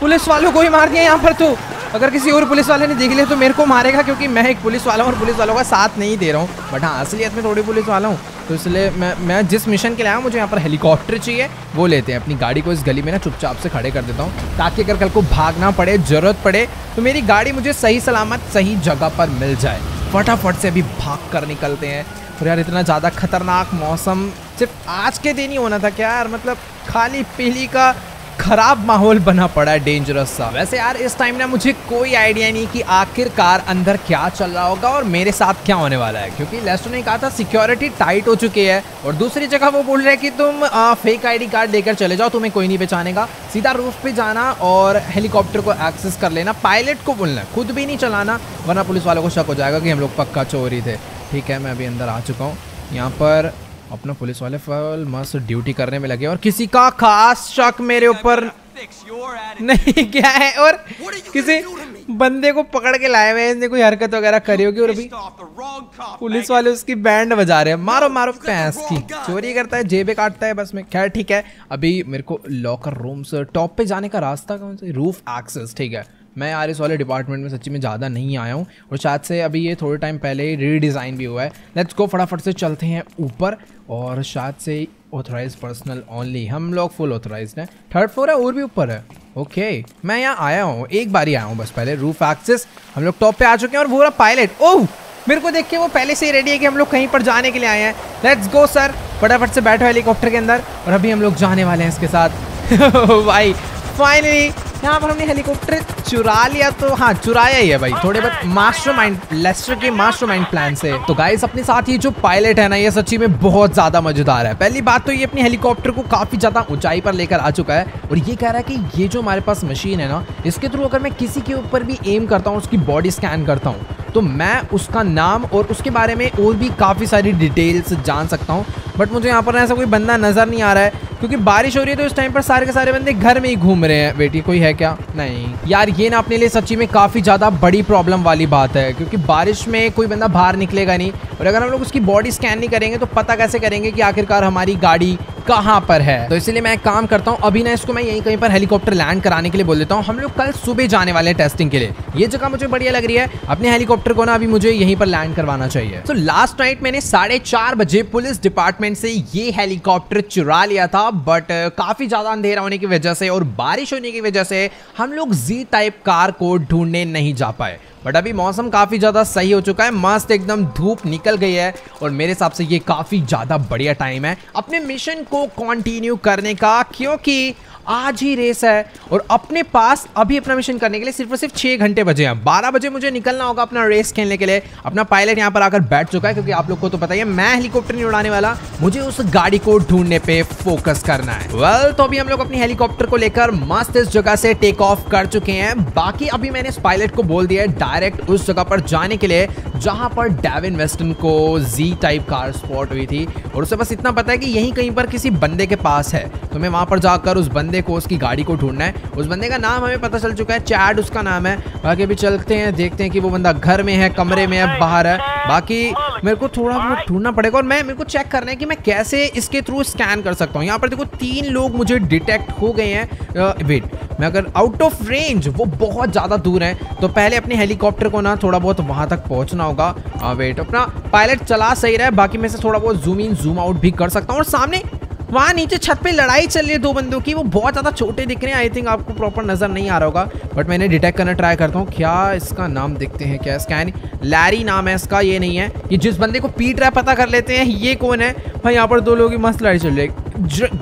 पुलिस वालों को ही मार दिया यहाँ पर, तो अगर किसी और पुलिस वाले ने देख लिया तो मेरे को मारेगा, क्योंकि मैं एक पुलिस वाला हूँ और पुलिस वालों का साथ नहीं दे रहा हूँ, बट हाँ असलियत में थोड़ी पुलिस वाला हूँ, तो इसलिए मैं जिस मिशन के लिए आया हूँ मुझे यहाँ पर हेलीकॉप्टर चाहिए, वो लेते हैं। अपनी गाड़ी को इस गली में ना चुपचाप से खड़े कर देता हूँ, ताकि अगर कल को भागना पड़े, ज़रूरत पड़े, तो मेरी गाड़ी मुझे सही सलामत सही जगह पर मिल जाए। फटाफट से अभी भाग कर निकलते हैं। और यार इतना ज़्यादा खतरनाक मौसम सिर्फ आज के दिन ही होना था क्या यार, मतलब खाली पीली का खराब माहौल बना पड़ा है, डेंजरस सा। वैसे यार इस टाइम ना मुझे कोई आइडिया नहीं कि आखिरकार अंदर क्या चल रहा होगा और मेरे साथ क्या होने वाला है, क्योंकि लेस्टर ने कहा था सिक्योरिटी टाइट हो चुकी है, और दूसरी जगह वो बोल रहे हैं कि तुम फेक आईडी कार्ड लेकर चले जाओ, तुम्हें कोई नहीं पहचानेगा, सीधा रूफ पे जाना और हेलीकॉप्टर को एक्सेस कर लेना, पायलट को बोलना खुद भी नहीं चलाना, वरना पुलिस वालों को शक हो जाएगा कि हम लोग पक्का चोरी थे। ठीक है मैं अभी अंदर आ चुका हूँ, यहाँ पर अपना पुलिस वाले फुल मस्त ड्यूटी करने में लगे, और किसी का खास शक मेरे ऊपर नहीं गया है, और किसी बंदे को पकड़ के लाए हुए हैं, कोई हरकत वगैरह करी होगी, और अभी पुलिस वाले उसकी बैंड बजा रहे हैं, मारो मारो पैंस की, चोरी करता है जेबें काटता है बस में। खैर ठीक है अभी मेरे को लॉकर रूम से टॉप पे जाने का रास्ता कौन सा, रूफ एक्सेस। ठीक है मैं यार इस वाले डिपार्टमेंट में सच्ची में ज़्यादा नहीं आया हूँ, और शायद से अभी ये थोड़े टाइम पहले ही रीडिज़ाइन भी हुआ है। लेट्स गो फटाफट से चलते हैं ऊपर, और शायद से ऑथराइज पर्सनल ओनली, हम लोग फुल ऑथराइज हैं। 3rd फ्लोर है और भी ऊपर है। ओके मैं यहाँ आया हूँ एक बार ही आया हूँ बस, पहले रूफ एक्सेस। हम लोग टॉप पे आ चुके हैं, और वो रहा पायलट। ओह मेरे को देख के वो पहले से ही रेडी है कि हम लोग कहीं पर जाने के लिए आए हैं। लेट्स गो सर, फटाफट से बैठो हेलीकॉप्टर के अंदर, और अभी हम लोग जाने वाले हैं इसके साथ। भाई फाइनली यहाँ पर हमने हेलीकॉप्टर चुरा लिया, तो हाँ चुराया ही है भाई, थोड़े बहुत मास्टरमाइंड, लेस्टर के मास्टरमाइंड प्लान से। तो गाइस अपने साथ ये जो पायलट है ना, ये सच्ची में बहुत ज़्यादा मज़ेदार है। पहली बात तो ये अपने हेलीकॉप्टर को काफ़ी ज़्यादा ऊंचाई पर लेकर आ चुका है, और ये कह रहा है कि ये जो हमारे पास मशीन है ना, इसके थ्रू अगर मैं किसी के ऊपर भी एम करता हूँ, उसकी बॉडी स्कैन करता हूँ, तो मैं उसका नाम और उसके बारे में और भी काफ़ी सारी डिटेल्स जान सकता हूँ। बट मुझे यहाँ पर ऐसा कोई बंदा नज़र नहीं आ रहा है, क्योंकि बारिश हो रही है, तो इस टाइम पर सारे के सारे बंदे घर में ही घूम रहे हैं। बेटी कोई है क्या? नहीं यार ये ना अपने लिए सच्ची में काफ़ी ज़्यादा बड़ी प्रॉब्लम वाली बात है, क्योंकि बारिश में कोई बंदा बाहर निकलेगा नहीं, और अगर हम लोग उसकी बॉडी स्कैन नहीं करेंगे तो पता कैसे करेंगे कि आखिरकार हमारी गाड़ी कहाँ पर है। तो इसलिए मैं एक काम करता हूँ, अभी ना इसको मैं यहीं कहीं पर हेलीकॉप्टर लैंड कराने के लिए बोल देता हूँ। हम लोग कल सुबह जाने वाले हैं टेस्टिंग के लिए, ये जगह मुझे बढ़िया लग रही है, अपने हेलीकॉप्टर को ना अभी मुझे यहीं पर लैंड करवाना चाहिए। तो लास्ट नाइट मैंने 4:30 बजे पुलिस डिपार्टमेंट से ये हेलीकॉप्टर चुरा लिया था, बट काफ़ी ज़्यादा अंधेरा होने की वजह से और बारिश होने की वजह से हम लोग Z टाइप कार को ढूंढने नहीं जा पाए। बट अभी मौसम काफ़ी ज़्यादा सही हो चुका है, मस्त एकदम धूप निकल गई है, और मेरे हिसाब से ये काफ़ी ज़्यादा बढ़िया टाइम है अपने मिशन को कंटिन्यू करने का, क्योंकि आज ही रेस है और अपने पास अभी अपना मिशन करने के लिए सिर्फ और सिर्फ 6 घंटे बचे हैं। 12 बजे मुझे निकलना होगा अपना रेस खेलने के लिए। अपना पायलट यहाँ पर आकर बैठ चुका है, क्योंकि आप लोग को तो पता ही है मैं हेलीकॉप्टर नहीं उड़ाने वाला, मुझे उस गाड़ी को ढूंढने पे फोकस करना है। वेल तो अभी हम लोग अपनी हेलीकॉप्टर को लेकर मस्त इस जगह से टेक ऑफ कर चुके हैं। बाकी अभी मैंने इस पायलट को बोल दिया है डायरेक्ट उस जगह पर जाने के लिए जहाँ पर डेविन वेस्टन को Z टाइप कार स्पॉट हुई थी, और उसे बस इतना पता है कि यहीं कहीं पर किसी बंदे के पास है, तो मैं वहाँ पर जाकर उस बंदे को उसकी गाड़ी को ढूंढना है। उस बंदे का नाम हमें पता चल चुका है, चैड उसका नाम है। बाकी अभी चलते हैं, देखते हैं कि वो बंदा घर में है, कमरे में है, बाहर है। बाकी मेरे को थोड़ा बहुत ढूंढना पड़ेगा और मेरे को चेक करना है कि मैं कैसे इसके थ्रू स्कैन कर सकता हूँ। यहाँ पर देखो 3 लोग मुझे डिटेक्ट हो गए हैं। वेट, मैं अगर आउट ऑफ रेंज, वो बहुत ज़्यादा दूर हैं, तो पहले अपने हेलीकॉप्टर को ना थोड़ा बहुत वहाँ तक पहुँचना होगा। वेट, अपना पायलट चला सही रहा है, बाकी मैं से थोड़ा बहुत जूम इन जूम आउट भी कर सकता हूँ। और सामने वहाँ नीचे छत पे लड़ाई चल रही है 2 बंदों की, वो बहुत ज़्यादा छोटे दिख रहे हैं। आई थिंक आपको प्रॉपर नज़र नहीं आ रहा होगा, बट मैंने डिटेक्ट करना ट्राई करता हूँ। क्या इसका नाम देखते हैं, क्या स्कैन लैरी नाम है इसका? ये नहीं है। ये जिस बंदे को पीट रहा है पता कर लेते हैं ये कौन है। भाई यहाँ पर 2 लोगों की मस्त लड़ाई चल रही है,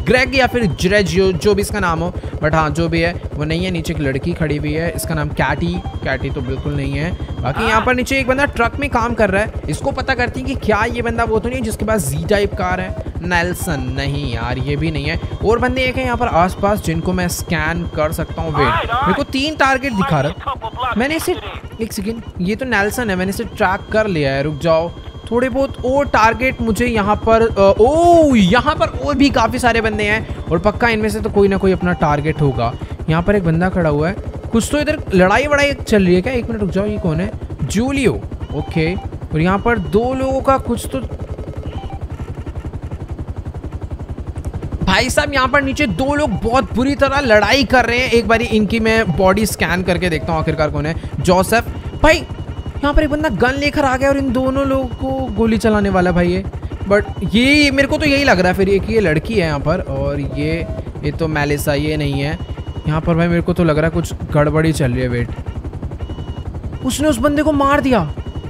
ग्रेग या फिर ज्रेज, जो भी इसका नाम हो, बट हाँ जो भी है वो नहीं है। नीचे एक लड़की खड़ी हुई है, इसका नाम कैटी तो बिल्कुल नहीं है। बाकी यहाँ पर नीचे एक बंदा ट्रक में काम कर रहा है, इसको पता करती है कि क्या ये बंदा वो तो नहीं है जिसके पास जी टाइप कार है। नेल्सन नहीं यार, ये भी नहीं है। और बंदे एक हैं यहाँ पर आसपास जिनको मैं स्कैन कर सकता हूँ। वेट, मेरे को 3 टारगेट दिखा रहा। मैंने इसे, एक सेकेंड, ये तो नेल्सन है, मैंने इसे ट्रैक कर लिया है। रुक जाओ, थोड़े बहुत और टारगेट मुझे यहाँ पर, ओ यहाँ पर और भी काफ़ी सारे बंदे हैं और पक्का इनमें से तो कोई ना कोई अपना टारगेट होगा। यहाँ पर एक बंदा खड़ा हुआ है, कुछ तो इधर लड़ाई वड़ाई चल रही है क्या? एक मिनट रुक जाओ, ये कौन है? Julio, okay. और यहाँ पर 2 लोगों का कुछ तो, भाई साहब यहाँ पर नीचे 2 लोग बहुत बुरी तरह लड़ाई कर रहे हैं। एक बारी इनकी मैं बॉडी स्कैन करके देखता हूँ आखिरकार कौन है। जोसेफ, भाई यहाँ पर एक बंदा गन लेकर आ गया और इन दोनों लोगों को गोली चलाने वाला भाई है। बट ये मेरे को तो यही लग रहा है फिर, एक ये लड़की है यहाँ पर और ये तो मैलिसा, ये नहीं है। यहाँ पर भाई मेरे को तो लग रहा है कुछ गड़बड़ी चल रही है। वेट, उसने उस बंदे को मार दिया,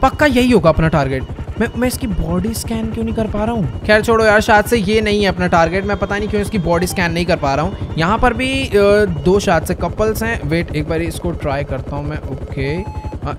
पक्का यही होगा अपना टारगेट। मैं इसकी बॉडी स्कैन क्यों नहीं कर पा रहा हूँ? खैर छोड़ो यार, शायद से ये नहीं है अपना टारगेट। मैं पता नहीं क्यों इसकी बॉडी स्कैन नहीं कर पा रहा हूँ। यहाँ पर भी 2 शायद से कपल्स हैं। वेट, एक बार इसको ट्राई करता हूँ मैं। ओके,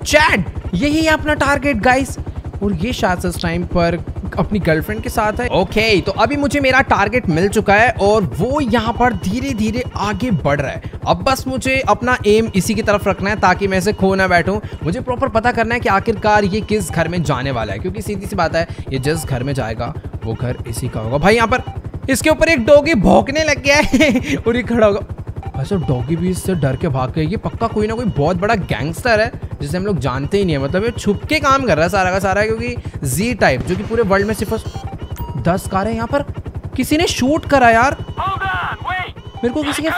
चैड, यही है अपना टारगेट गाइस। और ये शायद से इस टाइम पर अपनी गर्लफ्रेंड के साथ है। ओके, तो अभी मुझे मेरा टारगेट मिल चुका है और वो यहाँ पर धीरे धीरे आगे बढ़ रहा है। अब बस मुझे अपना एम इसी की तरफ रखना है ताकि मैं इसे खो ना बैठूं। मुझे प्रॉपर पता करना है कि आखिरकार ये किस घर में जाने वाला है, क्योंकि सीधी सी बात है ये जिस घर में जाएगा वो घर इसी का होगा। भाई यहाँ पर इसके ऊपर एक डॉगी भौंकने लग गया है और ये खड़ा होगा। अच्छा, डॉगी भी इससे डर के भाग गया। ये पक्का कोई ना कोई बहुत बड़ा गैंगस्टर है जिसे हम लोग जानते ही नहीं है। मतलब ये छुप के काम कर रहा है सारा का सारा, क्योंकि जी टाइप जो कि पूरे वर्ल्ड में सिर्फ 10 कार है। यहाँ पर किसी ने शूट करा यार मेरे को किसी के।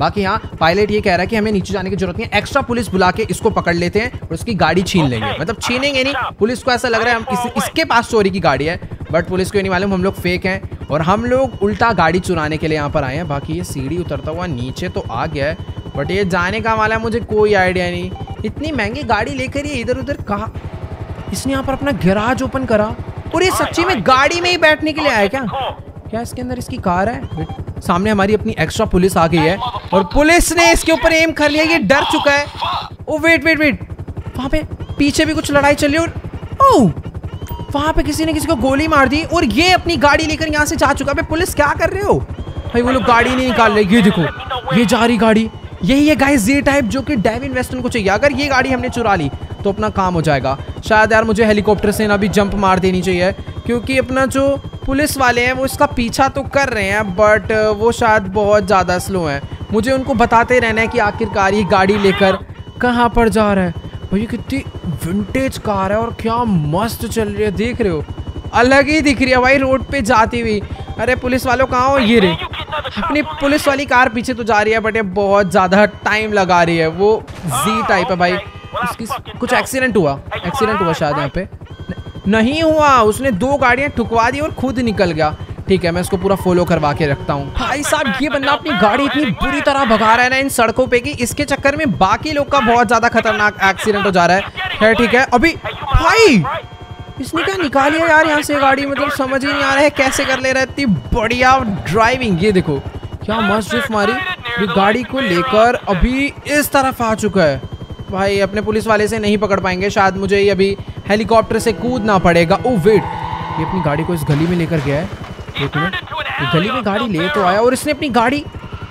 बाकी यहाँ पायलट ये कह रहा है कि हमें नीचे जाने की जरूरत नहीं है, एक्स्ट्रा पुलिस बुला के इसको पकड़ लेते हैं और उसकी गाड़ी छीन लेंगे। मतलब छीनेंगे नहीं, पुलिस को ऐसा लग रहा है हम इसके पास चोरी की गाड़ी है, बट पुलिस को ये नहीं मालूम हम लोग फेक हैं और हम लोग उल्टा गाड़ी चुराने के लिए यहाँ पर आए हैं। बाकी ये सीढ़ी उतरता हुआ नीचे तो आ गया है, बट ये जाने का वाला मुझे कोई आइडिया नहीं। इतनी महंगी गाड़ी लेकर ये इधर उधर कहाँ? इसने यहाँ पर अपना गैराज ओपन करा और ये सच्ची में गाड़ी में ही बैठने के लिए आया क्या? क्या इसके अंदर इसकी कार है? सामने हमारी अपनी एक्स्ट्रा पुलिस आ गई है और पुलिस ने इसके ऊपर एम कर लिया, ये डर चुका है। ओ वेट वेट वेट, वहाँ पे पीछे भी कुछ लड़ाई चल रही है और ओह वहाँ पे किसी ने किसी को गोली मार दी और ये अपनी गाड़ी लेकर यहाँ से जा चुका है। पुलिस क्या कर रहे हो भाई? वो लोग गाड़ी नहीं निकाल रहे। ये देखो, ये जा रही गाड़ी यही है गाइस, जी टाइप जो कि डेविन वेस्टन को चाहिए। अगर ये गाड़ी हमने चुरा ली तो अपना काम हो जाएगा। शायद यार मुझे हेलीकॉप्टर से ना भी जंप मार देनी चाहिए, क्योंकि अपना जो पुलिस वाले हैं वो इसका पीछा तो कर रहे हैं, बट वो शायद बहुत ज़्यादा स्लो हैं। मुझे उनको बताते रहना है कि आखिरकार ये गाड़ी लेकर कहाँ पर जा रहा है। भाई कितनी विंटेज कार है और क्या मस्त चल रही है, देख रहे हो? अलग ही दिख रही है भाई रोड पे जाती हुई। अरे पुलिस वालों कहाँ हो? ये रे अपनी पुलिस वाली कार पीछे तो जा रही है, बट ये बहुत ज़्यादा टाइम लगा रही है। वो जी टाइप है भाई, उसकी कुछ एक्सीडेंट हुआ शायद यहाँ पे। नहीं हुआ, उसने 2 गाड़ियाँ ठुकवा दी और खुद निकल गया। ठीक है, मैं इसको पूरा फॉलो करवा के रखता हूँ। भाई साहब ये बंदा अपनी गाड़ी इतनी बुरी तरह भगा रहा है ना इन सड़कों पे कि इसके चक्कर में बाकी लोग का बहुत ज्यादा खतरनाक एक्सीडेंट हो जा रहा है। ठीक है, अभी भाई इसने क्या निकाली है यार यहाँ से गाड़ी, मतलब समझ ही नहीं आ रहा है कैसे कर ले रहा है इतनी बढ़िया ड्राइविंग। ये देखो क्या मस्त ड्रिफ्ट मारी ये गाड़ी को लेकर, अभी इस तरफ आ चुका है। भाई अपने पुलिस वाले से नहीं पकड़ पाएंगे शायद, मुझे अभी हेलीकॉप्टर से कूदना पड़ेगा। ओ वेट, ये अपनी गाड़ी को इस गली में लेकर गया है। गली में गाड़ी ले तो आया और इसने अपनी गाड़ी,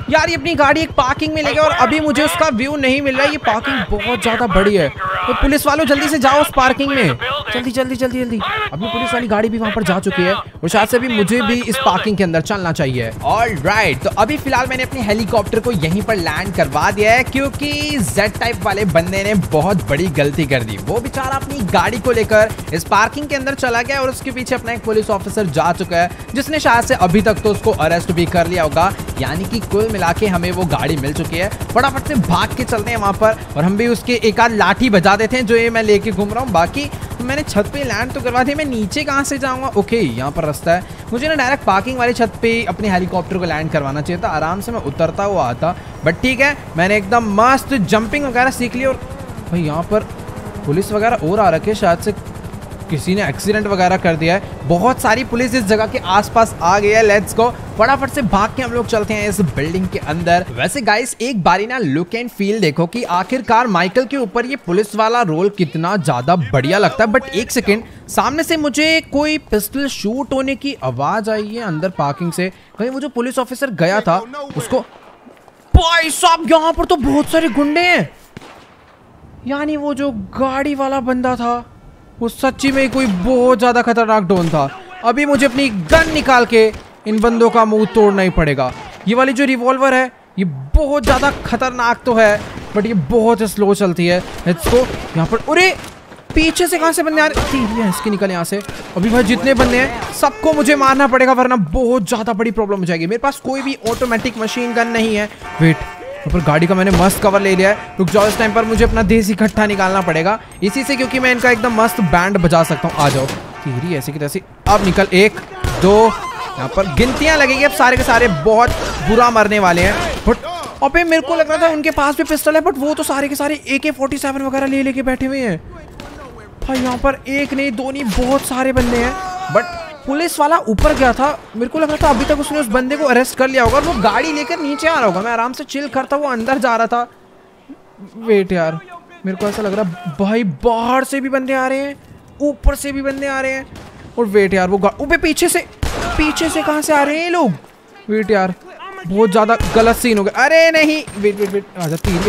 यार ये अपनी गाड़ी एक पार्किंग में ले गया और अभी मुझे उसका व्यू नहीं मिल रहा है। ये पार्किंग बहुत ज़्यादा बड़ी है तो पुलिस वालों जल्दी से जाओ उस पार्किंग में। जल्दी जल्दी जल्दी जल्दी। अभी पुलिस वाली गाड़ी भी वहाँ पर जा चुकी है और शायद से भी मुझे भी इस पार्किंग के अंदर चलना चाहिए। ऑलराइट, तो अभी फिलहाल मैंने अपने हेलीकॉप्टर को यहीं पर लैंड करवा दिया है क्योंकि जेड टाइप वाले बंदे ने बहुत बड़ी गलती कर दी। वो बेचारा अपनी गाड़ी को लेकर इस पार्किंग के अंदर चला गया और उसके पीछे अपना एक पुलिस ऑफिसर जा चुका है जिसने शायद से अभी तक तो उसको अरेस्ट भी कर लिया होगा। यानी कि कुल मिला के हमें वो गाड़ी मिल चुकी है। फटाफट से भाग के चलते हैं वहाँ पर और हम भी उसके एक आध लाठी बजा देते हैं जो ये मैं लेके घूम रहा हूँ। बाकी मैंने छत पे लैंड तो करवा दी, मैं नीचे कहाँ से जाऊँगा? ओके, यहाँ पर रास्ता है। मुझे ना डायरेक्ट पार्किंग वाली छत पे अपने हेलीकॉप्टर को लैंड करवाना चाहिए था, आराम से मैं उतरता हुआ आता। बट ठीक है, मैंने एकदम मस्त जंपिंग वगैरह सीख ली। और भाई यहाँ पर पुलिस वगैरह और आ रखे, शायद से किसी ने एक्सीडेंट वगैरह कर दिया है। बहुत सारी पुलिस इस जगह के आसपास आ गई है। लेट्स गो, फटाफट से भाग के हम लोग चलते हैं इस बिल्डिंग के अंदर। वैसे गाइस, एक बारी ना लुक एंड फील देखो कि आखिरकार माइकल के ऊपर ये पुलिस वाला रोल कितना ज्यादा बढ़िया लगता है। बट एक सेकेंड, सामने से मुझे कोई पिस्टल शूट होने की आवाज आई है अंदर पार्किंग से। कहीं वो जो पुलिस ऑफिसर गया था उसको, भाई साहब यहाँ पर तो बहुत सारे गुंडे हैं। यानी वो जो गाड़ी वाला बंदा था वो सच्ची में कोई बहुत ज्यादा खतरनाक डॉन था। अभी मुझे अपनी गन निकाल के इन बंदों का मुंह तोड़ना ही पड़ेगा। ये वाली जो रिवॉल्वर है ये बहुत ज्यादा खतरनाक तो है बट ये बहुत स्लो चलती है। इसको यहाँ पर, अरे पीछे से कहाँ से बंदे आ रहे, इसके निकल यहाँ से। अभी भाई जितने बंदे हैं सबको मुझे मारना पड़ेगा वरना बहुत ज्यादा बड़ी प्रॉब्लम हो जाएगी। मेरे पास कोई भी ऑटोमेटिक मशीन गन नहीं है। वेट, ऊपर गाड़ी का मैंने मस्त कवर ले लिया है। रुक जाओ, इस टाइम पर मुझे अपना देसी इकट्ठा निकालना पड़ेगा इसी से, क्योंकि मैं इनका एकदम मस्त बैंड बजा सकता हूँ। आ जाओ तेरी ऐसे की तैसी। अब निकल, एक दो, यहाँ पर गिनतियाँ लगेगी। अब सारे के सारे बहुत बुरा मरने वाले हैं। बट अबे मेरे को लग रहा था उनके पास भी पिस्टल है बट वो तो सारे के सारे AK-47 वगैरह ले लेके बैठे हुए हैं। भाई यहाँ पर एक नहीं दो नहीं बहुत सारे बंदे हैं। बट पुलिस वाला ऊपर गया था, मेरे को लग रहा था अभी तक उसने उस बंदे को अरेस्ट कर लिया होगा। वो गाड़ी लेकर नीचे आ रहा होगा, मैं आराम से चिल करता वो अंदर जा रहा था। वेट यार, मेरे को ऐसा लग रहा भाई बाहर से भी बंदे आ रहे हैं ऊपर से भी बंदे आ रहे हैं। और वेट यार, वो ऊपर पीछे से कहाँ से आ रहे हैं लोग। वेट यार, बहुत ज़्यादा गलत सीन हो गया। अरे नहीं, वेट वेट वेट, आ जाती है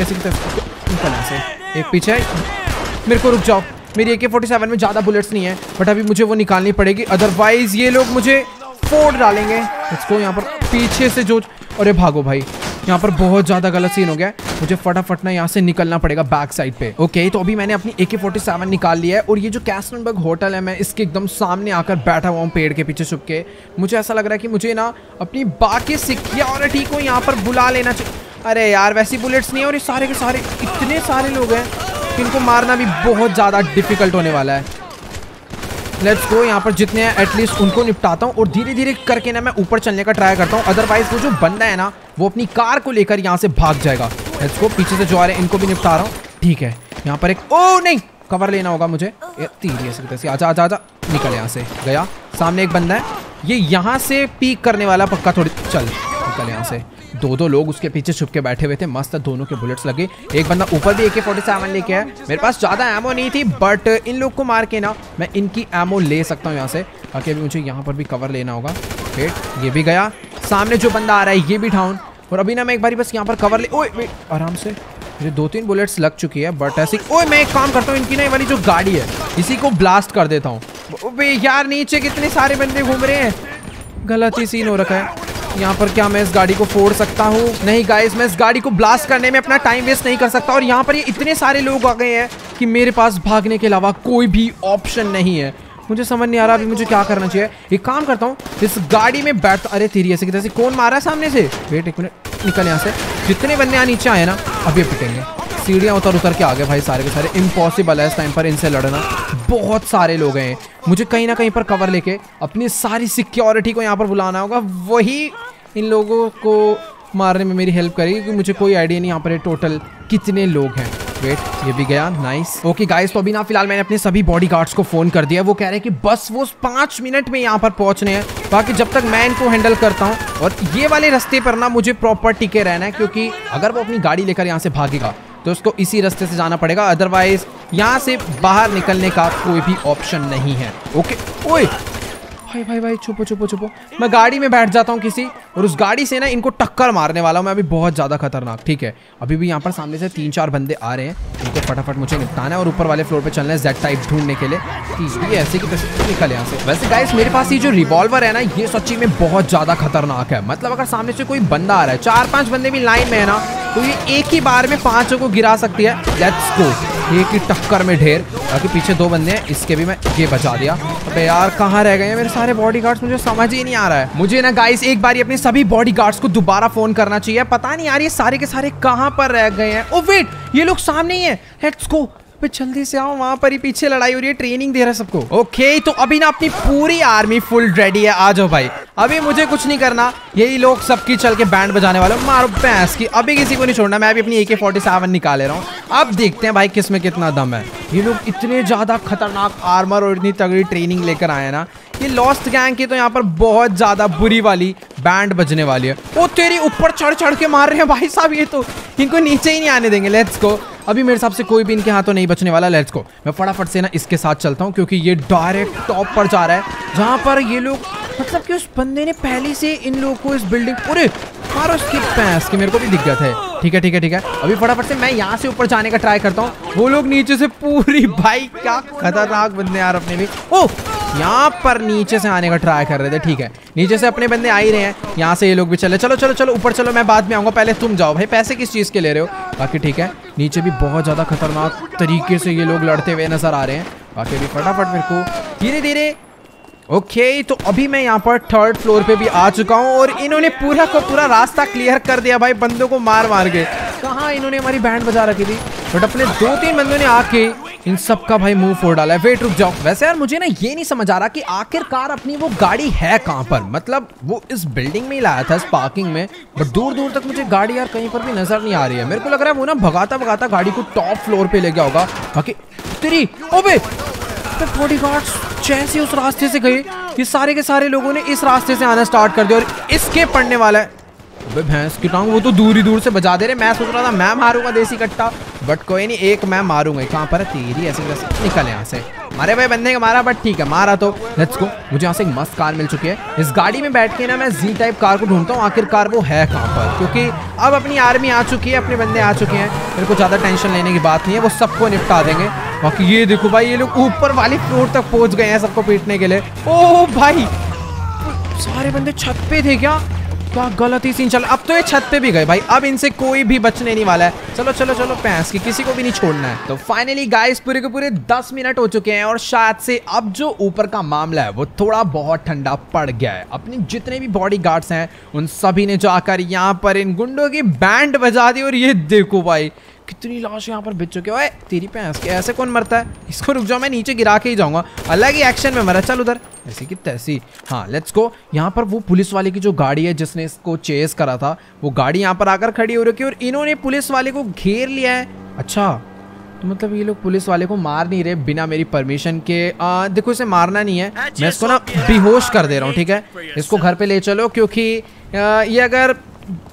एक पीछे। मेरे को रुक जाओ, मेरी AK-47 में ज़्यादा बुलेट्स नहीं है बट अभी मुझे वो निकालनी पड़ेगी अदरवाइज ये लोग मुझे फोड़ डालेंगे। इसको यहाँ पर पीछे से जो, अरे भागो भाई, यहाँ पर बहुत ज़्यादा गलत सीन हो गया। मुझे फटाफट ना यहाँ से निकलना पड़ेगा बैक साइड पे। ओके, तो अभी मैंने अपनी AK-47 निकाल लिया है और ये जो कैसनबर्ग होटल है मैं इसके एकदम सामने आकर बैठा हुआ हूँ पेड़ के पीछे छुप के। मुझे ऐसा लग रहा है कि मुझे ना अपनी बाकी सिक्योरिटी को यहाँ पर बुला लेना चाहिए। अरे यार, वैसी बुलेट्स नहीं है और ये सारे के सारे इतने सारे लोग हैं, इनको मारना भी बहुत ज़्यादा डिफिकल्ट होने वाला है। लेट्स गो, यहाँ पर जितने हैं एटलीस्ट उनको निपटाता हूँ और धीरे धीरे करके ना मैं ऊपर चलने का ट्राई करता हूँ। अदरवाइज वो जो बंदा है ना वो अपनी कार को लेकर यहाँ से भाग जाएगा। लेट्स गो, पीछे से जो आ रहे हैं इनको भी निपटा रहा हूँ। ठीक है, यहाँ पर एक, ओ नहीं, कवर लेना होगा मुझे। आजा आजा आजा, निकल यहाँ से। गया, सामने एक बंदा है, ये यहाँ से पीक करने वाला पक्का। थोड़ी चल, निकल यहाँ से। दो लोग उसके पीछे छुप के बैठे हुए थे, मस्त दोनों के बुलेट्स लगे। एक बंदा ऊपर भी AK-47 लेके आया। मेरे पास ज़्यादा एमो नहीं थी बट इन लोग को मार के ना मैं इनकी एमो ले सकता हूँ यहाँ से। बाकी अभी मुझे यहाँ पर भी कवर लेना होगा। वेट, ये भी गया, सामने जो बंदा आ रहा है ये भी डाउन। और अभी ना मैं एक बारी बस यहाँ पर कवर ले, ओए वेट, आराम से। मुझे 2-3 बुलेट्स लग चुकी है बट ऐसे, ओए मैं एक काम करता हूँ, इनकी ना वाली जो गाड़ी है इसी को ब्लास्ट कर देता हूँ। यार नीचे कितने सारे बंदे घूम रहे हैं, गलत ही सीन हो रखा है। यहाँ पर क्या मैं इस गाड़ी को फोड़ सकता हूँ? नहीं गाइस, मैं इस गाड़ी को ब्लास्ट करने में अपना टाइम वेस्ट नहीं कर सकता। और यहाँ पर ये इतने सारे लोग आ गए हैं कि मेरे पास भागने के अलावा कोई भी ऑप्शन नहीं है। मुझे समझ नहीं आ रहा अभी मुझे क्या करना चाहिए। एक काम करता हूँ, इस गाड़ी में बैठता, अरे तेरी ऐसे किसी, कौन मारा है सामने से? वेट एक मिनट, निकल यहाँ से। जितने बंदे यहाँ नीचे आए ना अभी पिटेंगे। सीढ़ियाँ उतर के आ गए भाई सारे के सारे। इम्पॉसिबल है इस टाइम पर इनसे लड़ना, बहुत सारे लोग हैं। मुझे कहीं ना कहीं पर कवर लेके अपनी सारी सिक्योरिटी को यहाँ पर बुलाना होगा, वही इन लोगों को मारने में मेरी हेल्प करेगी क्योंकि मुझे कोई आइडिया नहीं यहाँ पर टोटल कितने लोग हैं। वेट, ये भी गया, नाइस। ओके गाइस, तो अभी ना फिलहाल मैंने अपने सभी बॉडीगार्ड्स को फ़ोन कर दिया। वो कह रहे हैं कि बस वो 5 मिनट में यहाँ पर पहुँचने हैं। बाकी जब तक मैं इनको हैंडल करता हूँ। और ये वाले रास्ते पर ना मुझे प्रॉपर टिके रहना है क्योंकि अगर वो अपनी गाड़ी लेकर यहाँ से भागेगा तो उसको इसी रास्ते से जाना पड़ेगा, अदरवाइज यहाँ से बाहर निकलने का कोई भी ऑप्शन नहीं है। ओके, ओए भाई भाई भाई, छुपो छुपो छुपो, मैं गाड़ी में बैठ जाता हूँ किसी। और उस गाड़ी से ना इनको टक्कर मारने वाला हूँ मैं अभी, बहुत ज़्यादा खतरनाक। ठीक है, अभी भी यहाँ पर सामने से 3-4 बंदे आ रहे हैं, इनको फटाफट मुझे निपटाना है और ऊपर वाले फ्लोर पे चलना है जेड टाइप ढूंढने के लिए। ये ऐसे की तस्वीर निकल यहाँ से। वैसे गाइस मेरे पास ये जो रिवॉल्वर है ना, ये सच्ची में बहुत ज़्यादा खतरनाक है। मतलब अगर सामने से कोई बंदा आ रहा है, 4-5 बंदे भी लाइन में है ना, तो ये एक ही बार में 5 को गिरा सकती है। लेट्स गो, एक ही टक्कर में ढेर। बाकी पीछे 2 बंदे हैं, इसके भी मैं ये बचा दिया। अबे यार कहाँ रह गए हैं मेरे सारे बॉडीगार्ड्स, मुझे समझ ही नहीं आ रहा है। मुझे ना गाइस एक बार अपने सभी बॉडीगार्ड्स को दोबारा फोन करना चाहिए। पता नहीं यार ये सारे के सारे कहाँ पर रह गए हैं। ओ वेट, ये लोग सामने ही है। लेट्स गो, जल्दी से आओ, वहां पर ही पीछे लड़ाई हो रही है, ट्रेनिंग दे रहा है सबको। ओके, तो अभी ना अपनी पूरी आर्मी फुल रेडी है, आ जाओ भाई। अभी मुझे कुछ नहीं करना, यही लोग सबकी चल के बैंड बजाने वाले, मारो भैंस की। अभी किसी को नहीं छोड़ना, मैं अभी अपनी AK-47 निकाले रहा हूँ। अब देखते हैं भाई किस में कितना दम है। ये लोग इतने ज्यादा खतरनाक आर्मर और इतनी तगड़ी ट्रेनिंग लेकर आए ना, ये लॉस्ट गैंग की तो यहाँ पर बहुत ज्यादा बुरी वाली बैंड बजने वाली है। वो तेरी ऊपर चढ़ चढ़ के मार रहे हैं भाई साहब, ये तो इनको नीचे ही नहीं आने देंगे। लेट्स गो, अभी मेरे हिसाब से कोई भी इनके हाथों नहीं बचने वाला। लेट्स गो, मैं फटाफट से ना इसके साथ चलता हूँ, क्योंकि ये डायरेक्ट टॉप पर जा रहा है, जहाँ पर ये लोग मतलब कि उस बंदे ने पहले से इन लोगों को इस बिल्डिंग पूरे मारो इसकी पैस कि मेरे को भी दिक्कत है। ठीक है ठीक है ठीक है, अभी फटाफट से मैं यहाँ से ऊपर जाने का ट्राई करता हूँ। वो लोग नीचे से पूरी, भाई क्या खतरनाक बंदे यार अपने भी। ओह, यहाँ पर नीचे से आने का ट्राई कर रहे थे। ठीक है, नीचे से अपने बंदे आ ही रहे हैं, यहाँ से ये लोग भी चले। चलो चलो चलो ऊपर चलो, मैं बाद में आऊँगा, पहले तुम जाओ भाई, पैसे किस चीज़ के ले रहे हो। बाकी ठीक है, नीचे भी बहुत ज़्यादा खतरनाक तरीके से ये लोग लड़ते हुए नजर आ रहे हैं। बाकी भी फटाफट मेरे को धीरे धीरे। ओके, तो अभी मैं यहाँ पर 3rd फ्लोर पे भी आ चुका हूँ और इन्होंने पूरा का पूरा रास्ता क्लियर कर दिया भाई, बंदों को मार मार के। कहाँ इन्होंने हमारी बैंड बजा रखी थी, बट अपने 2-3 बंदों ने आके इन सब का भाई मुंह फोड़ डाला है। वेट, रुक जाओ। वैसे यार मुझे ना ये नहीं समझ आ रहा कि आखिरकार अपनी वो गाड़ी है कहाँ पर। मतलब वो इस बिल्डिंग में ही लाया था, इस पार्किंग में, बट दूर दूर तक मुझे गाड़ी यार कहीं पर भी नजर नहीं आ रही है। मेरे को लग रहा है वो ना भगाता भगाता गाड़ी को टॉप फ्लोर पे ले गया होगा। बाकी तेरी, ओबे बॉडीगार्ड्स जैसे उस रास्ते से गए, ये सारे के सारे लोगों ने इस रास्ते से आना स्टार्ट कर दिया और इसके पड़ने वाला है। अबे भैंस की टांग, वो तो दूर ही दूर से बजा दे रहे। मैं सोच रहा था मैं मारूंगा देसी कट्टा, बट कोई नहीं, एक मैं मारूंगा। कहाँ पर है तेरी, ऐसे वैसे निकल यहाँ से। मारे भाई बंदे का मारा, बट ठीक है मारा तो। लेट्स गो, मुझे यहाँ से एक मस्त कार मिल चुकी है। इस गाड़ी में बैठ के ना मैं G-टाइप कार को ढूंढता हूँ, आखिरकार वो है कहाँ पर, क्योंकि अब अपनी आर्मी आ चुकी है, अपने बंदे आ चुके हैं, मेरे को ज़्यादा टेंशन लेने की बात नहीं है, वो सबको निपटा देंगे। बाकी ये देखो भाई, ये लोग ऊपर वाले फ्लोर तक पहुंच गए हैं सबको पीटने के लिए। ओह भाई, सारे बंदे छत पे थे क्या, क्या गलत ही सीन चल। अब तो ये छत पे भी गए भाई, अब इनसे कोई भी बचने नहीं वाला है। चलो चलो चलो पैंस की, किसी को भी नहीं छोड़ना है। तो फाइनली गाइस पूरे के पूरे 10 मिनट हो चुके हैं और शायद से अब जो ऊपर का मामला है वो थोड़ा बहुत ठंडा पड़ गया है। अपने जितने भी बॉडीगार्ड्स हैं उन सभी ने जाकर यहाँ पर इन गुंडों की बैंड बजा दी और ये देखो भाई कितनी लाश यहाँ पर बिच चुके। ओए तेरी भैंस के, ऐसे कौन मरता है, इसको रुक जाओ, मैं नीचे गिरा के ही जाऊँगा। अलग ही एक्शन में मरा, चल उधर, ऐसी की तैसी। हाँ लेट्स गो, यहाँ पर वो पुलिस वाले की जो गाड़ी है जिसने इसको चेस करा था, वो गाड़ी यहाँ पर आकर खड़ी हो रखी है और इन्होंने पुलिस वाले को घेर लिया है। अच्छा, तो मतलब ये लोग पुलिस वाले को मार नहीं रहे बिना मेरी परमिशन के। देखो इसे मारना नहीं है, मैं इसको ना बेहोश कर दे रहा हूँ। ठीक है, इसको घर पर ले चलो, क्योंकि ये अगर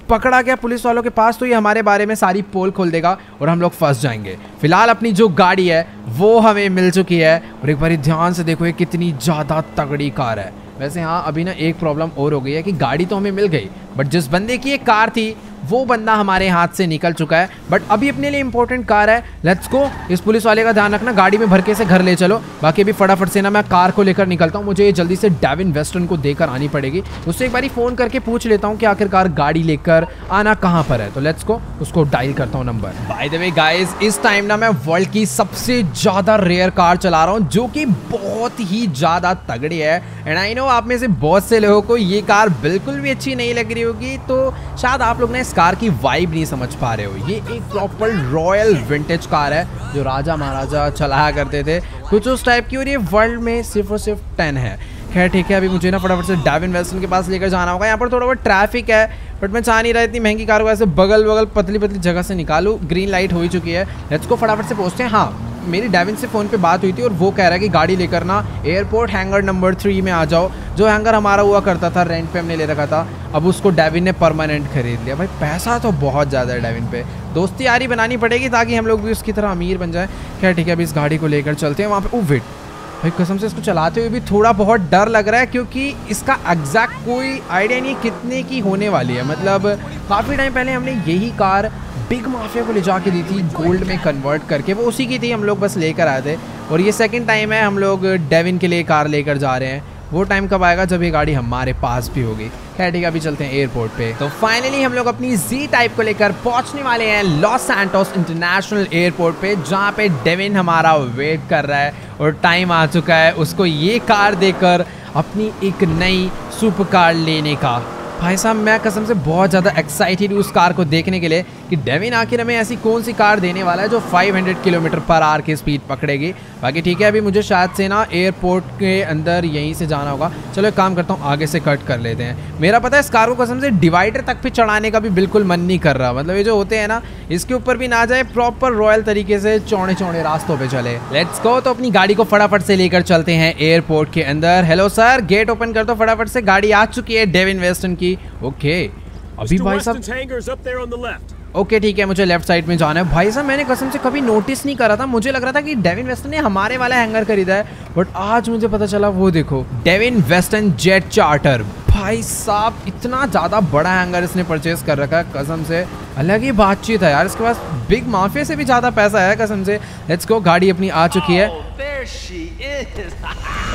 पकड़ा गया पुलिस वालों के पास तो ये हमारे बारे में सारी पोल खोल देगा और हम लोग फंस जाएंगे। फिलहाल अपनी जो गाड़ी है वो हमें मिल चुकी है और एक बार ध्यान से देखो ये कितनी ज़्यादा तगड़ी कार है। वैसे हाँ, अभी ना एक प्रॉब्लम और हो गई है कि गाड़ी तो हमें मिल गई, बट जिस बंदे की ये कार थी वो बंदा हमारे हाथ से निकल चुका है, बट अभी अपने लिए इंपॉर्टेंट कार है। लेट्स गो, इस पुलिस वाले का ध्यान रखना, गाड़ी में भर के से घर ले चलो। बाकी अभी फटाफट से ना मैं कार को लेकर निकलता हूँ, मुझे जल्दी से डेविन वेस्टन को देकर आनी पड़ेगी। उससे एक बार फ़ोन करके पूछ लेता हूँ कि आखिरकार गाड़ी लेकर आना कहाँ पर है। तो लेट्स गो, उसको डायल करता हूँ number. Bye the way guys, इस टाइम ना मैं वर्ल्ड की सबसे ज़्यादा रेयर कार चला रहा हूँ जो कि बहुत ही ज़्यादा तगड़ी है। एंड आई नो आप में से बहुत से लोगों को ये कार बिल्कुल भी अच्छी नहीं लग रही होगी, तो शायद आप लोग ने कार की वाइब नहीं समझ पा रहे हो। ये एक प्रॉपर रॉयल विंटेज कार है जो राजा महाराजा चलाया करते थे, कुछ उस टाइप की, और ये वर्ल्ड में सिर्फ और सिर्फ 10 है। खैर ठीक है, अभी मुझे ना फटाफट से डेविन वेस्टन के पास लेकर जाना होगा। यहाँ पर थोड़ा बहुत ट्रैफिक है, बट मैं चाह नहीं रहा इतनी महंगी कार को ऐसे बगल बगल पतली पतली जगह से निकालूँ। ग्रीन लाइट हो ही चुकी है, लेट्स को फटाफट से पहुँचते हैं। हाँ, मेरी डेविन से फ़ोन पे बात हुई थी और वो कह रहा है कि गाड़ी लेकर ना एयरपोर्ट हैंगर नंबर 3 में आ जाओ, जो हैंगर हमारा हुआ करता था, रेंट पे हमने ले रखा था। अब उसको डेविन ने परमानेंट खरीद लिया। भाई पैसा तो बहुत ज़्यादा है डेविन पे, दोस्ती यारी बनानी पड़ेगी ताकि हम लोग भी उसकी तरह अमीर बन जाए। खैर ठीक है, अभी इस गाड़ी को लेकर चलते हैं वहाँ पर। ओ वेट, भाई कसम से इसको चलाते हुए भी थोड़ा बहुत डर लग रहा है, क्योंकि इसका एग्जैक्ट कोई आइडिया नहीं कितने की होने वाली है। मतलब काफ़ी टाइम पहले हमने यही कार बिग माफिया को ले जाके दी थी गोल्ड में कन्वर्ट करके, वो उसी की थी, हम लोग बस लेकर आए थे। और ये सेकंड टाइम है हम लोग डेविन के लिए कार लेकर जा रहे हैं। वो टाइम कब आएगा जब ये गाड़ी हमारे पास भी होगी। खैर ठीक है, अभी चलते हैं एयरपोर्ट पे। तो फाइनली हम लोग अपनी जी टाइप को लेकर पहुंचने वाले हैं लॉस सैंटोस इंटरनेशनल एयरपोर्ट पे, जहां पे डेविन हमारा वेट कर रहा है। और टाइम आ चुका है उसको ये कार देकर अपनी एक नई सुपर कार लेने का। भाई साहब मैं कसम से बहुत ज़्यादा एक्साइटेड हूँ उस कार को देखने के लिए कि डेविन आखिर हमें ऐसी कौन सी कार देने वाला है जो 500 किलोमीटर पर आवर की स्पीड पकड़ेगी। बाकी ठीक है, अभी मुझे शायद से ना एयरपोर्ट के अंदर यहीं से जाना होगा। चलो एक काम करता हूँ, आगे से कट कर लेते हैं। मेरा पता है इस कार को कसम से डिवाइडर तक भी चढ़ाने का भी बिल्कुल मन नहीं कर रहा। मतलब ये जो होते हैं ना, इसके ऊपर भी ना जाए, प्रॉपर रॉयल तरीके से चौड़े चौड़े रास्तों पर चले। Let's go. तो अपनी गाड़ी को फटाफट से लेकर चलते हैं एयरपोर्ट के अंदर। हेलो सर, गेट ओपन कर दो फटाफट से। गाड़ी आ चुकी है डेविन वेस्टन की। ओके अभी भाई साहब, ओके ठीक है, मुझे लेफ्ट साइड में जाना है। भाई साहब मैंने कसम से कभी नोटिस नहीं करा था, मुझे लग रहा था कि डेविन वेस्टन ने हमारे वाला हैंगर खरीदा है, बट आज मुझे पता चला। वो देखो डेविन वेस्टन जेट चार्टर। भाई साहब इतना ज़्यादा बड़ा हैंगर इसने परचेस कर रखा है, कसम से अलग ही बातचीत है यार। इसके पास बिग माफिया से भी ज़्यादा पैसा है कसम से। लेट्स गो, गाड़ी अपनी आ चुकी है।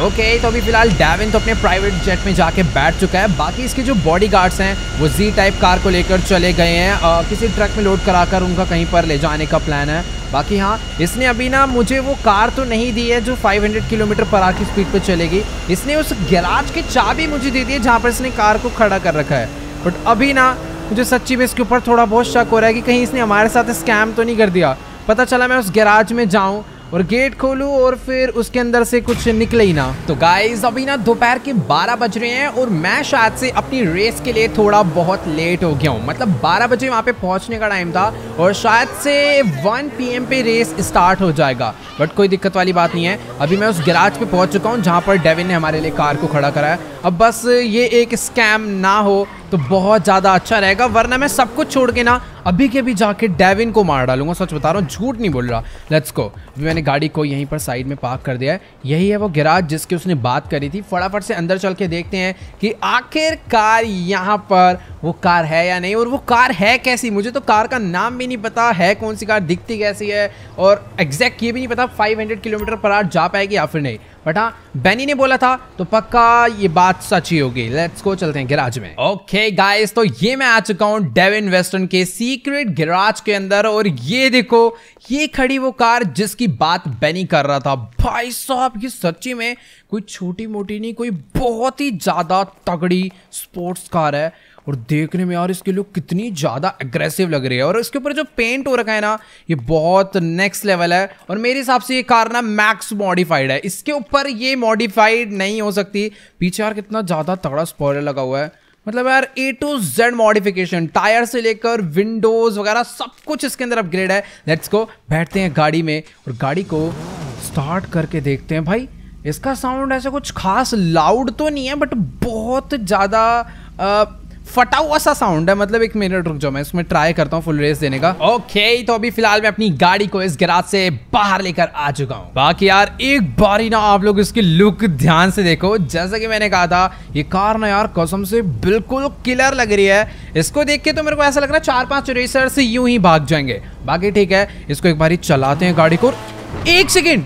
ओके तो अभी फिलहाल डेविन तो अपने प्राइवेट जेट में जाके बैठ चुका है। बाकी इसके जो बॉडीगार्ड्स हैं वो जी टाइप कार को लेकर चले गए हैं। किसी ट्रक में लोड कराकर उनका कहीं पर ले जाने का प्लान है। बाकी हाँ, इसने अभी ना मुझे वो कार तो नहीं दी है जो 500 किलोमीटर पर आवर की स्पीड पर चलेगी। इसने उस गैराज की चाबी मुझे दे दी है जहाँ पर इसने कार को खड़ा कर रखा है। बट अभी ना मुझे सच्ची में इसके ऊपर थोड़ा बहुत शक हो रहा है कि कहीं इसने हमारे साथ स्कैम तो नहीं कर दिया। पता चला मैं उस गैराज में जाऊँ और गेट खोलूं और फिर उसके अंदर से कुछ निकले ही ना। तो गाइज अभी ना दोपहर के 12 बज रहे हैं और मैं शायद से अपनी रेस के लिए थोड़ा बहुत लेट हो गया हूं। मतलब 12 बजे वहां पे पहुंचने का टाइम था और शायद से 1 PM पे रेस स्टार्ट हो जाएगा, बट कोई दिक्कत वाली बात नहीं है। अभी मैं उस गैराज पे पहुंच चुका हूँ जहाँ पर डेविन ने हमारे लिए कार को खड़ा कराया। अब बस ये एक स्कैम ना हो तो बहुत ज़्यादा अच्छा रहेगा, वरना मैं सब कुछ छोड़ के ना अभी के भी जाके डेविन को मार डालूंगा। सच बता रहा हूँ, झूठ नहीं बोल रहा। Let's go. अभी मैंने गाड़ी को यहीं पर साइड में पार्क कर दिया है। यही है वो गैराज जिसकी उसने बात करी थी। फटाफट से अंदर चल के देखते हैं कि आखिरकार यहाँ पर वो कार है या नहीं, और वो कार है कैसी। मुझे तो कार का नाम भी नहीं पता है कौन सी कार, दिखती कैसी है, और एग्जैक्ट ये भी नहीं पता 500 किलोमीटर पर आवर जा पाएगी या फिर नहीं। बट हाँ, बेनी ने बोला था तो पक्का ये बात सच ही होगी। लेट्स गो, चलते हैं गैराज में। ओके गाइस, तो ये मैं आ चुका हूँ डेविन वेस्टन के सीक्रेट गैराज के अंदर। और ये देखो, ये खड़ी वो कार जिसकी बात बेनी कर रहा था। भाई साहब ये सच्ची में कोई छोटी मोटी नहीं, कोई बहुत ही ज़्यादा तगड़ी स्पोर्ट्स कार है। और देखने में यार इसके लुक कितनी ज़्यादा एग्रेसिव लग रही है, और इसके ऊपर जो पेंट हो रखा है ना ये बहुत नेक्स्ट लेवल है। और मेरे हिसाब से ये कार ना मैक्स मॉडिफाइड है, इसके ऊपर ये मॉडिफाइड नहीं हो सकती। पीछे यार कितना ज़्यादा तगड़ा स्पॉइलर लगा हुआ है। मतलब यार A to Z modification, tyre से लेकर विंडोज़ वगैरह सब कुछ इसके अंदर अपग्रेड है। लेट्स गो, बैठते हैं गाड़ी में और गाड़ी को स्टार्ट करके देखते हैं। भाई इसका साउंड ऐसे कुछ खास लाउड तो नहीं है, बट बहुत ज़्यादा फटा हुआ सा साउंड है। मतलब एक मिनट रुक जाओ, मैं इसमें ट्राई करता हूँ फुल रेस देने का। ओके तो अभी फिलहाल मैं अपनी गाड़ी को इस गैराज से बाहर लेकर आ चुका हूँ। बाकी यार एक बारी ना आप लोग इसकी लुक ध्यान से देखो। जैसा कि मैंने कहा था, ये कार ना यार कसम से बिल्कुल किलर लग रही है। इसको देख के तो मेरे को ऐसा लग रहा है 4-5 रेसर से यूं ही भाग जाएंगे। बाकी ठीक है, इसको एक बारी चलाते हैं गाड़ी को। एक सेकेंड,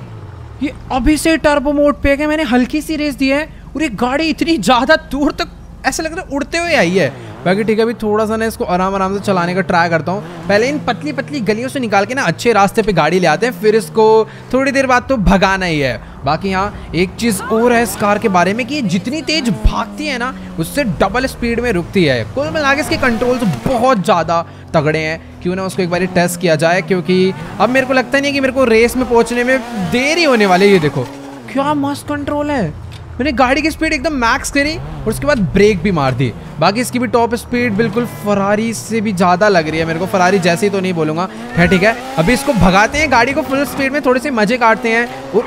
ये अभी से टर्बो मोड पे है, मैंने हल्की सी रेस दी है और ये गाड़ी इतनी ज़्यादा दूर तक ऐसा लग रहा है उड़ते हुए आई है। बाकी ठीक है, अभी थोड़ा सा ना इसको आराम आराम से चलाने का ट्राई करता हूँ। पहले इन पतली पतली गलियों से निकाल के ना अच्छे रास्ते पे गाड़ी ले आते हैं, फिर इसको थोड़ी देर बाद तो भगाना ही है। बाकी हाँ, एक चीज़ और है इस कार के बारे में कि जितनी तेज़ भागती है ना उससे डबल स्पीड में रुकती है। कुल मिला के इसके कंट्रोल्स बहुत ज़्यादा तगड़े हैं। क्यों ना उसको एक बार टेस्ट किया जाए, क्योंकि अब मेरे को लगता नहीं है कि मेरे को रेस में पहुँचने में देर ही होने वाली है। ये देखो क्या मस्त कंट्रोल है। मैंने गाड़ी की स्पीड एकदम मैक्स करी और उसके बाद ब्रेक भी मार दी। बाकी इसकी भी टॉप स्पीड बिल्कुल फरारी से भी ज़्यादा लग रही है मेरे को, फरारी जैसी तो नहीं बोलूँगा। है ठीक है, अभी इसको भगाते हैं, गाड़ी को फुल स्पीड में थोड़े से मज़े काटते हैं। और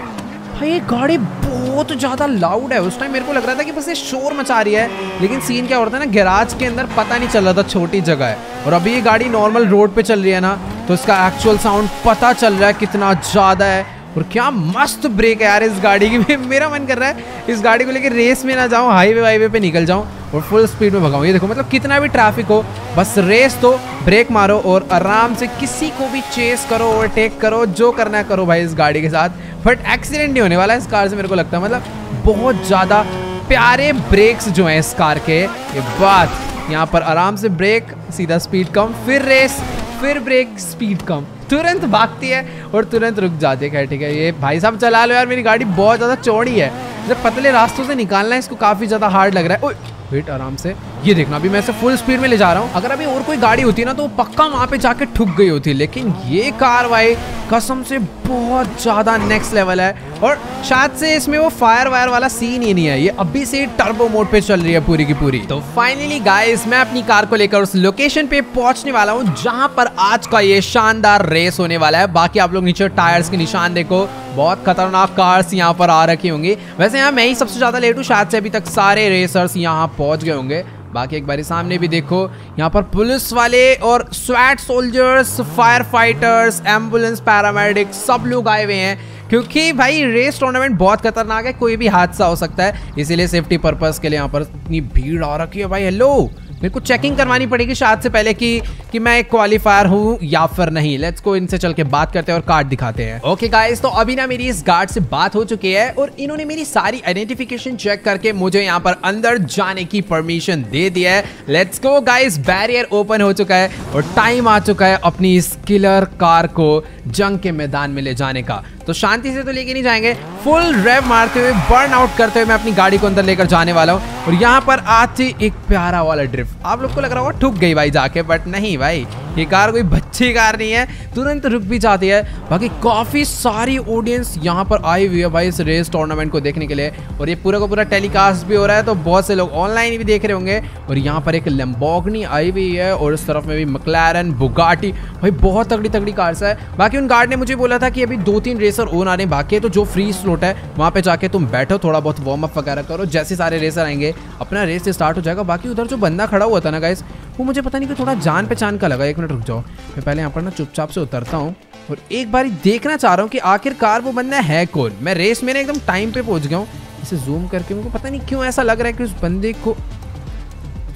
भाई ये गाड़ी बहुत ज़्यादा लाउड है। उस टाइम मेरे को लग रहा था कि बस ये शोर मचा रही है, लेकिन सीन क्या होता है ना, गैराज के अंदर पता नहीं चल रहा था, छोटी जगह है। और अभी ये गाड़ी नॉर्मल रोड पर चल रही है ना तो इसका एक्चुअल साउंड पता चल रहा है कितना ज़्यादा है। और क्या मस्त ब्रेक है यार इस गाड़ी की भी। मेरा मन कर रहा है इस गाड़ी को लेकर रेस में ना जाऊँ, हाईवे वाईवे पे निकल जाऊँ और फुल स्पीड में भगाऊँ। ये देखो मतलब कितना भी ट्रैफिक हो बस रेस दो, ब्रेक मारो और आराम से किसी को भी चेस करो, ओवरटेक करो, जो करना है करो भाई इस गाड़ी के साथ। बट एक्सीडेंट नहीं होने वाला इस कार से मेरे को लगता है। मतलब बहुत ज़्यादा प्यारे ब्रेक्स जो हैं इस कार के। ये बात यहाँ पर आराम से ब्रेक, सीधा स्पीड कम, फिर रेस, फिर ब्रेक, स्पीड कम, तुरंत भागती है और तुरंत रुक जाती है। ठीक है ये भाई साहब चला लो यार, मेरी गाड़ी बहुत ज़्यादा चौड़ी है, जब पतले रास्तों से निकालना है इसको काफ़ी ज़्यादा हार्ड लग रहा है। ओए वेट आराम से, ये देखना अभी मैं इसे फुल स्पीड में ले जा रहा हूँ। अगर अभी और कोई गाड़ी होती ना तो पक्का वहाँ पे जाके ठुक गई होती, लेकिन ये कार भाई कसम से बहुत ज़्यादा नेक्स्ट लेवल है। और शायद से इसमें वो फायर वायर वाला सीन ही नहीं है, ये अभी से टर्बो मोड पे चल रही है पूरी की पूरी। तो फाइनली गाइस मैं अपनी कार को लेकर उस लोकेशन पे पहुंचने वाला हूँ जहाँ पर आज का ये शानदार रेस होने वाला है। बाकी आप लोग नीचे टायर्स के निशान देखो, बहुत खतरनाक कार्स यहाँ पर आ रखी होंगी। वैसे यहाँ मैं ही सबसे ज़्यादा लेट हूँ, शायद से अभी तक सारे रेसर्स यहाँ पहुँच गए होंगे। बाकी एक बारी सामने भी देखो, यहाँ पर पुलिस वाले और स्वैट soldiers, fire fighters, ambulance, paramedic सब लोग आए हुए हैं, क्योंकि भाई रेस टूर्नामेंट बहुत खतरनाक है, कोई भी हादसा हो सकता है, इसीलिए सेफ्टी पर्पस के लिए यहाँ पर इतनी भीड़ आ रखी है भाई। हेलो मेरे को चेकिंग करवानी पड़ेगी शायद से पहले कि मैं एक क्वालिफायर हूँ या फिर नहीं। लेट्स को इनसे चल के बात करते हैं और कार्ड दिखाते हैं। ओके गाइस तो अभी ना मेरी इस गार्ड से बात हो चुकी है और इन्होंने मेरी सारी आइडेंटिफिकेशन चेक करके मुझे यहाँ पर अंदर जाने की परमिशन दे दिया है। Let's go guys, barrier open हो चुका है और टाइम आ चुका है अपनी इस किलर कार को जंग के मैदान में ले जाने का। तो शांति से तो लेके नहीं जाएंगे, फुल रेव मारते हुए, बर्न आउट करते हुए मैं अपनी गाड़ी को अंदर लेकर जाने वाला हूँ। और यहाँ पर आते एक प्यारा वाला ड्रिफ्ट, आप लोग को लग रहा होगा ठुक गई भाई जाके, बट नहीं भाई ये कार कोई बच्ची कार नहीं है, तुरंत रुक भी जाती है। बाकी काफ़ी सारी ऑडियंस यहाँ पर आई हुई है भाई इस रेस टूर्नामेंट को देखने के लिए, और ये पूरा का पूरा टेलीकास्ट भी हो रहा है तो बहुत से लोग ऑनलाइन भी देख रहे होंगे। और यहाँ पर एक लैम्बोर्गिनी आई हुई है और इस तरफ में भी मैक्लारेन, बुगाटी, भाई बहुत तगड़ी तगड़ी कार्स है। बाकी उन गार्ड ने मुझे बोला था कि अभी 2-3 रेसर और आने बाकी है, तो जो फ्री स्लॉट है वहाँ पर जाके तुम बैठो, थोड़ा बहुत वार्म अप वगैरह करो, जैसे सारे रेसर आएंगे अपना रेस स्टार्ट हो जाएगा। बाकी उधर जो बंदा खड़ा हुआ था ना गाइस, वो मुझे पता नहीं कि थोड़ा जान पहचान का लगा। एक मिनट रुक जाओ, मैं पहले यहाँ पर ना चुपचाप से उतरता हूँ और एक बारी देखना चाह रहा हूँ कि आखिरकार वो बंदा है कौन। मैं रेस में ना एकदम टाइम पे पहुँच गया हूँ, इसे जूम करके मुझे पता नहीं क्यों ऐसा लग रहा है कि उस बंदे को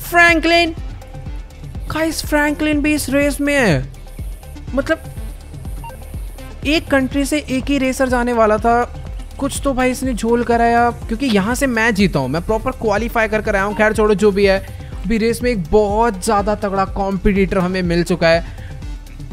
फ्रैंकलिन, गाइस फ्रैंकलिन भी इस रेस में है। मतलब एक कंट्री से एक ही रेसर जाने वाला था, कुछ तो भाई इसने झोल कराया, क्योंकि यहाँ से मैं जीता हूँ, मैं प्रॉपर क्वालिफाई कर कर आया हूँ। खैर छोड़ो जो भी है, भी रेस में एक बहुत ज़्यादा तगड़ा कॉम्पिटिटर हमें मिल चुका है,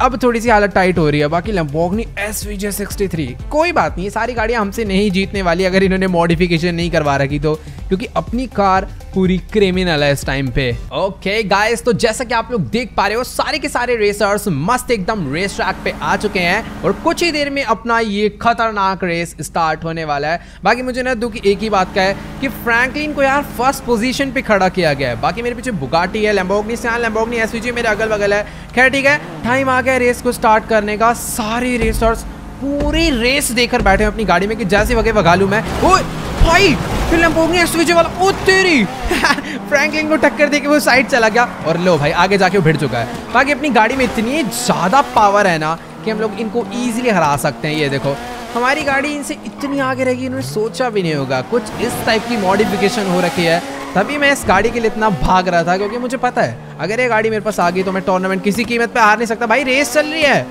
अब थोड़ी सी हालत टाइट हो रही है। बाकी लैम्बोर्गिनी SVJ 63, कोई बात नहीं, सारी गाड़ियाँ हमसे नहीं जीतने वाली अगर इन्होंने मॉडिफिकेशन नहीं करवा रखी तो, क्योंकि अपनी कार पूरी क्रिमिनल है इस टाइम पे। ओके गाइस तो जैसा कि आप लोग देख पा रहे हो, सारे के सारे रेसर्स मस्त एकदम रेस ट्रैक पे आ चुके हैं और कुछ ही देर में अपना ये खतरनाक रेस स्टार्ट होने वाला है। बाकी मुझे ना दुख एक ही बात का है कि फ्रैंकलिन को यार फर्स्ट पोजीशन पे खड़ा किया गया है। बाकी मेरे पीछे बुगाटी है, लैम्बोर्गिनी सियान, लैम्बोर्गिनी SVJ मेरे अगल बगल है। खैर ठीक है, टाइम आ गया रेस को स्टार्ट करने का। सारे रेसर्स पूरी रेस देकर बैठे हैं अपनी गाड़ी में कि जैसे वगैरह भगा लूँ मैं। ओ भाई फिर लैम्बोर्गिनी SVJ वाला ओ तेरी फ्रैंकलिन को टक्कर देके वो साइड चला गया और लो भाई आगे जाके वो भिड़ चुका है। बाकी अपनी गाड़ी में इतनी ज़्यादा पावर है ना कि हम लोग इनको ईजिली हरा सकते हैं। ये देखो हमारी गाड़ी इनसे इतनी आगे रहेगी, इन्होंने सोचा भी नहीं होगा। कुछ इस टाइप की मॉडिफिकेशन हो रखी है, तभी मैं इस गाड़ी के लिए इतना भाग रहा था, क्योंकि मुझे पता है अगर ये गाड़ी मेरे पास आ गई तो मैं टूर्नामेंट किसी कीमत पर हार नहीं सकता। भाई रेस चल रही है,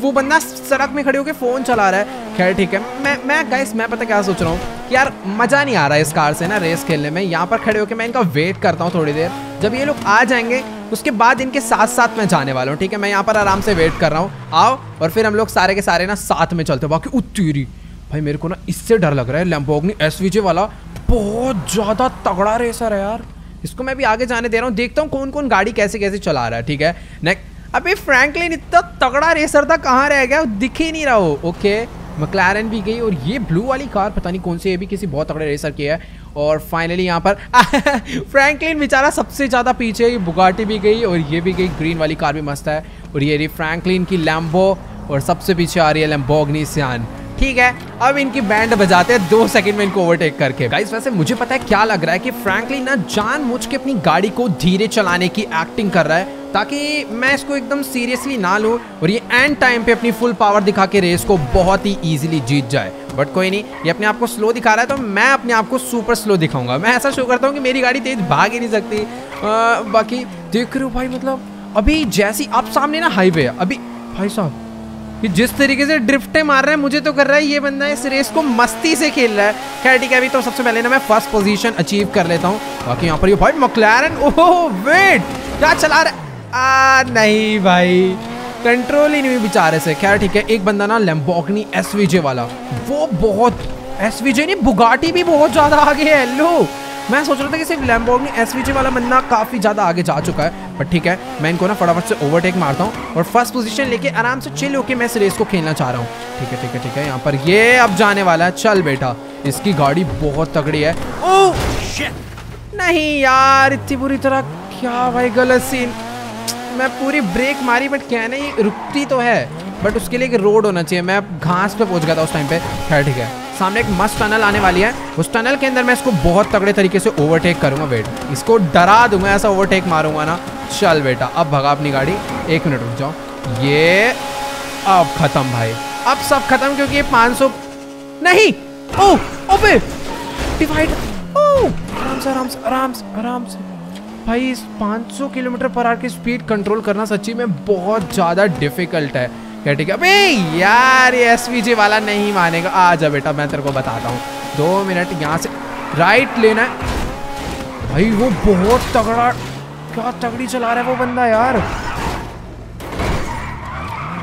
वो बंदा सड़क में खड़े होकर फ़ोन चला रहा है। खैर ठीक है, मैं गाइस मैं पता क्या सोच रहा हूँ कि यार मज़ा नहीं आ रहा है इस कार से ना रेस खेलने में। यहाँ पर खड़े होकर मैं इनका वेट करता हूँ थोड़ी देर, जब ये लोग आ जाएंगे उसके बाद इनके साथ साथ मैं जाने वाला हूँ। ठीक है मैं यहाँ पर आराम से वेट कर रहा हूँ, आओ और फिर हम लोग सारे के सारे ना साथ में चलते हैं। बाकी उतरी भाई मेरे को ना इससे डर लग रहा है, लैम्बोर्गिनी SVJ वाला बहुत ज़्यादा तगड़ा रेसर है यार, इसको मैं भी आगे जाने दे रहा हूँ, देखता हूँ कौन कौन गाड़ी कैसे कैसे चला रहा है। ठीक है नेक्स्ट, अभी फ्रैंकलिन इतना तगड़ा रेसर था कहाँ रह गया, दिख ही नहीं रहा हो। ओके मैक्लारेन भी गई और ये ब्लू वाली कार पता नहीं कौन सी, ये भी किसी बहुत तगड़े रेसर की है। और फाइनली यहाँ पर फ्रैंकलिन बेचारा सबसे ज़्यादा पीछे, ये बुगाटी भी गई और ये भी गई, ग्रीन वाली कार भी मस्त है। और ये रही फ्रैंकलिन की लैम्बो और सबसे पीछे आ रही है लैम्बोर्गिनी सियान। ठीक है अब इनकी बैंड बजाते हैं 2 सेकंड में इनको ओवरटेक करके। गाइस वैसे मुझे पता है क्या लग रहा है कि फ्रैंकलिन ना जानबूझ के अपनी गाड़ी को धीरे चलाने की एक्टिंग कर रहा है ताकि मैं इसको एकदम सीरियसली ना लूँ और ये एंड टाइम पे अपनी फुल पावर दिखा के रेस को बहुत ही ईजिली जीत जाए। बट कोई नहीं, ये अपने आप को स्लो दिखा रहा है तो मैं अपने आप को सुपर स्लो दिखाऊंगा। मैं ऐसा शो करता हूँ कि मेरी गाड़ी तेज भाग ही नहीं सकती। बाकी देख रहे हो भाई, मतलब अभी जैसी आप सामने ना हाईवे है, अभी भाई साहब कि जिस तरीके से ड्रिफ्टें मार रहा है मुझे तो कर रहा है ये बंदा, इस रेस को मस्ती से खेल रहा है। खैर ठीक है, अभी तो सबसे पहले ना मैं फर्स्ट पोजीशन अचीव कर लेता हूँ। बाकी यहाँ पर ये भाई मैक्लारन, ओहो वेट क्या चला रहा है, नहीं भाई कंट्रोल ही नहीं बेचारे से। खैर ठीक है, एक बंदा ना लैम्बोर्गिनी एसवीजे वाला, वो बहुत एसवीजे नहीं बुगाटी भी बहुत ज़्यादा आगे है। लो मैं सोच रहा था कि सिर्फ लैम्बोर्गिनी एसवीजे वाला बंदा काफ़ी ज़्यादा आगे जा चुका है, बट ठीक है मैं इनको ना फटाफट से ओवरटेक मारता हूँ और फर्स्ट पोजीशन लेके आराम से चिल होके मैं इस रेस को खेलना चाह रहा हूँ। ठीक है ठीक है ठीक है, यहाँ पर ये अब जाने वाला है। चल बेटा, इसकी गाड़ी बहुत तगड़ी है। ओह शिट, नहीं यार इतनी बुरी तरह, क्या भाई गलत सीन। मैं पूरी ब्रेक मारी बट क्या नहीं रुकती तो है, बट उसके लिए एक रोड होना चाहिए। मैं घास पर पहुँच गया था उस टाइम पे। खैर ठीक है, सामने एक मस्त टनल आने वाली है, उस टनल के अंदर मैं इसको बहुत तगड़े तरीके से ओवरटेक करूंगा। वेट इसको डरा दूंगा, ऐसा ओवरटेक मारूंगा ना। चल बेटा अब भगा अपनी गाड़ी, एक मिनट रुक जाओ। ये अब खत्म भाई, अब सब खत्म, क्योंकि ये 500 नहीं। ओह ओबे डिवाइड, ओह आराम से भाई। इस 500 किलोमीटर पर आवर की स्पीड कंट्रोल करना सच्ची में बहुत ज़्यादा डिफिकल्ट है। ठीक है, अबे यार ये एसवीजे वाला नहीं मानेगा। आजा बेटा मैं तेरे को बताता हूँ, 2 मिनट यहाँ से राइट लेना है। भाई वो बहुत तगड़ा, क्या तगड़ी चला रहा है वो बंदा यार,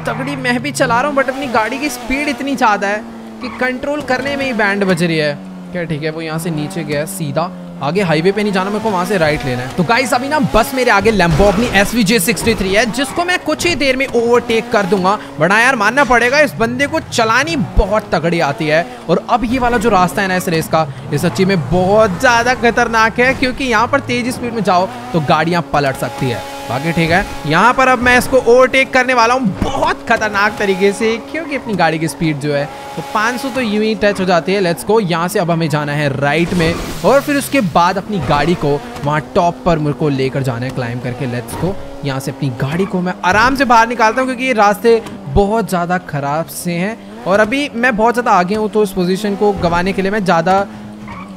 तगड़ी मैं भी चला रहा हूँ बट अपनी गाड़ी की स्पीड इतनी ज़्यादा है कि कंट्रोल करने में ही बैंड बज रही है। क्या ठीक है, वो यहाँ से नीचे गया सीधा, आगे हाईवे पे नहीं जाना, मेरे को वहाँ से राइट लेना है। तो गाइस अभी ना बस मेरे आगे लैम्बोर्गिनी एसवीजे 63 है, जिसको मैं कुछ ही देर में ओवरटेक कर दूंगा। बड़ा यार मानना पड़ेगा, इस बंदे को चलानी बहुत तगड़ी आती है। और अब ये वाला जो रास्ता है ना इस रेस का, ये सच्ची में बहुत ज़्यादा खतरनाक है, क्योंकि यहाँ पर तेज़ी स्पीड में जाओ तो गाड़ियाँ पलट सकती है। बाकी ठीक है, यहाँ पर अब मैं इसको ओवरटेक करने वाला हूँ बहुत खतरनाक तरीके से, क्योंकि अपनी गाड़ी की स्पीड जो है तो 500 तो यूं ही टच हो जाती है। लेट्स गो, यहाँ से अब हमें जाना है राइट में और फिर उसके बाद अपनी गाड़ी को वहाँ टॉप पर मुझको लेकर जाना है क्लाइंब करके। लेट्स गो, यहाँ से अपनी गाड़ी को मैं आराम से बाहर निकालता हूँ, क्योंकि ये रास्ते बहुत ज़्यादा ख़राब से हैं और अभी मैं बहुत ज़्यादा आगे हूँ, तो इस पोजीशन को गंवाने के लिए मैं ज़्यादा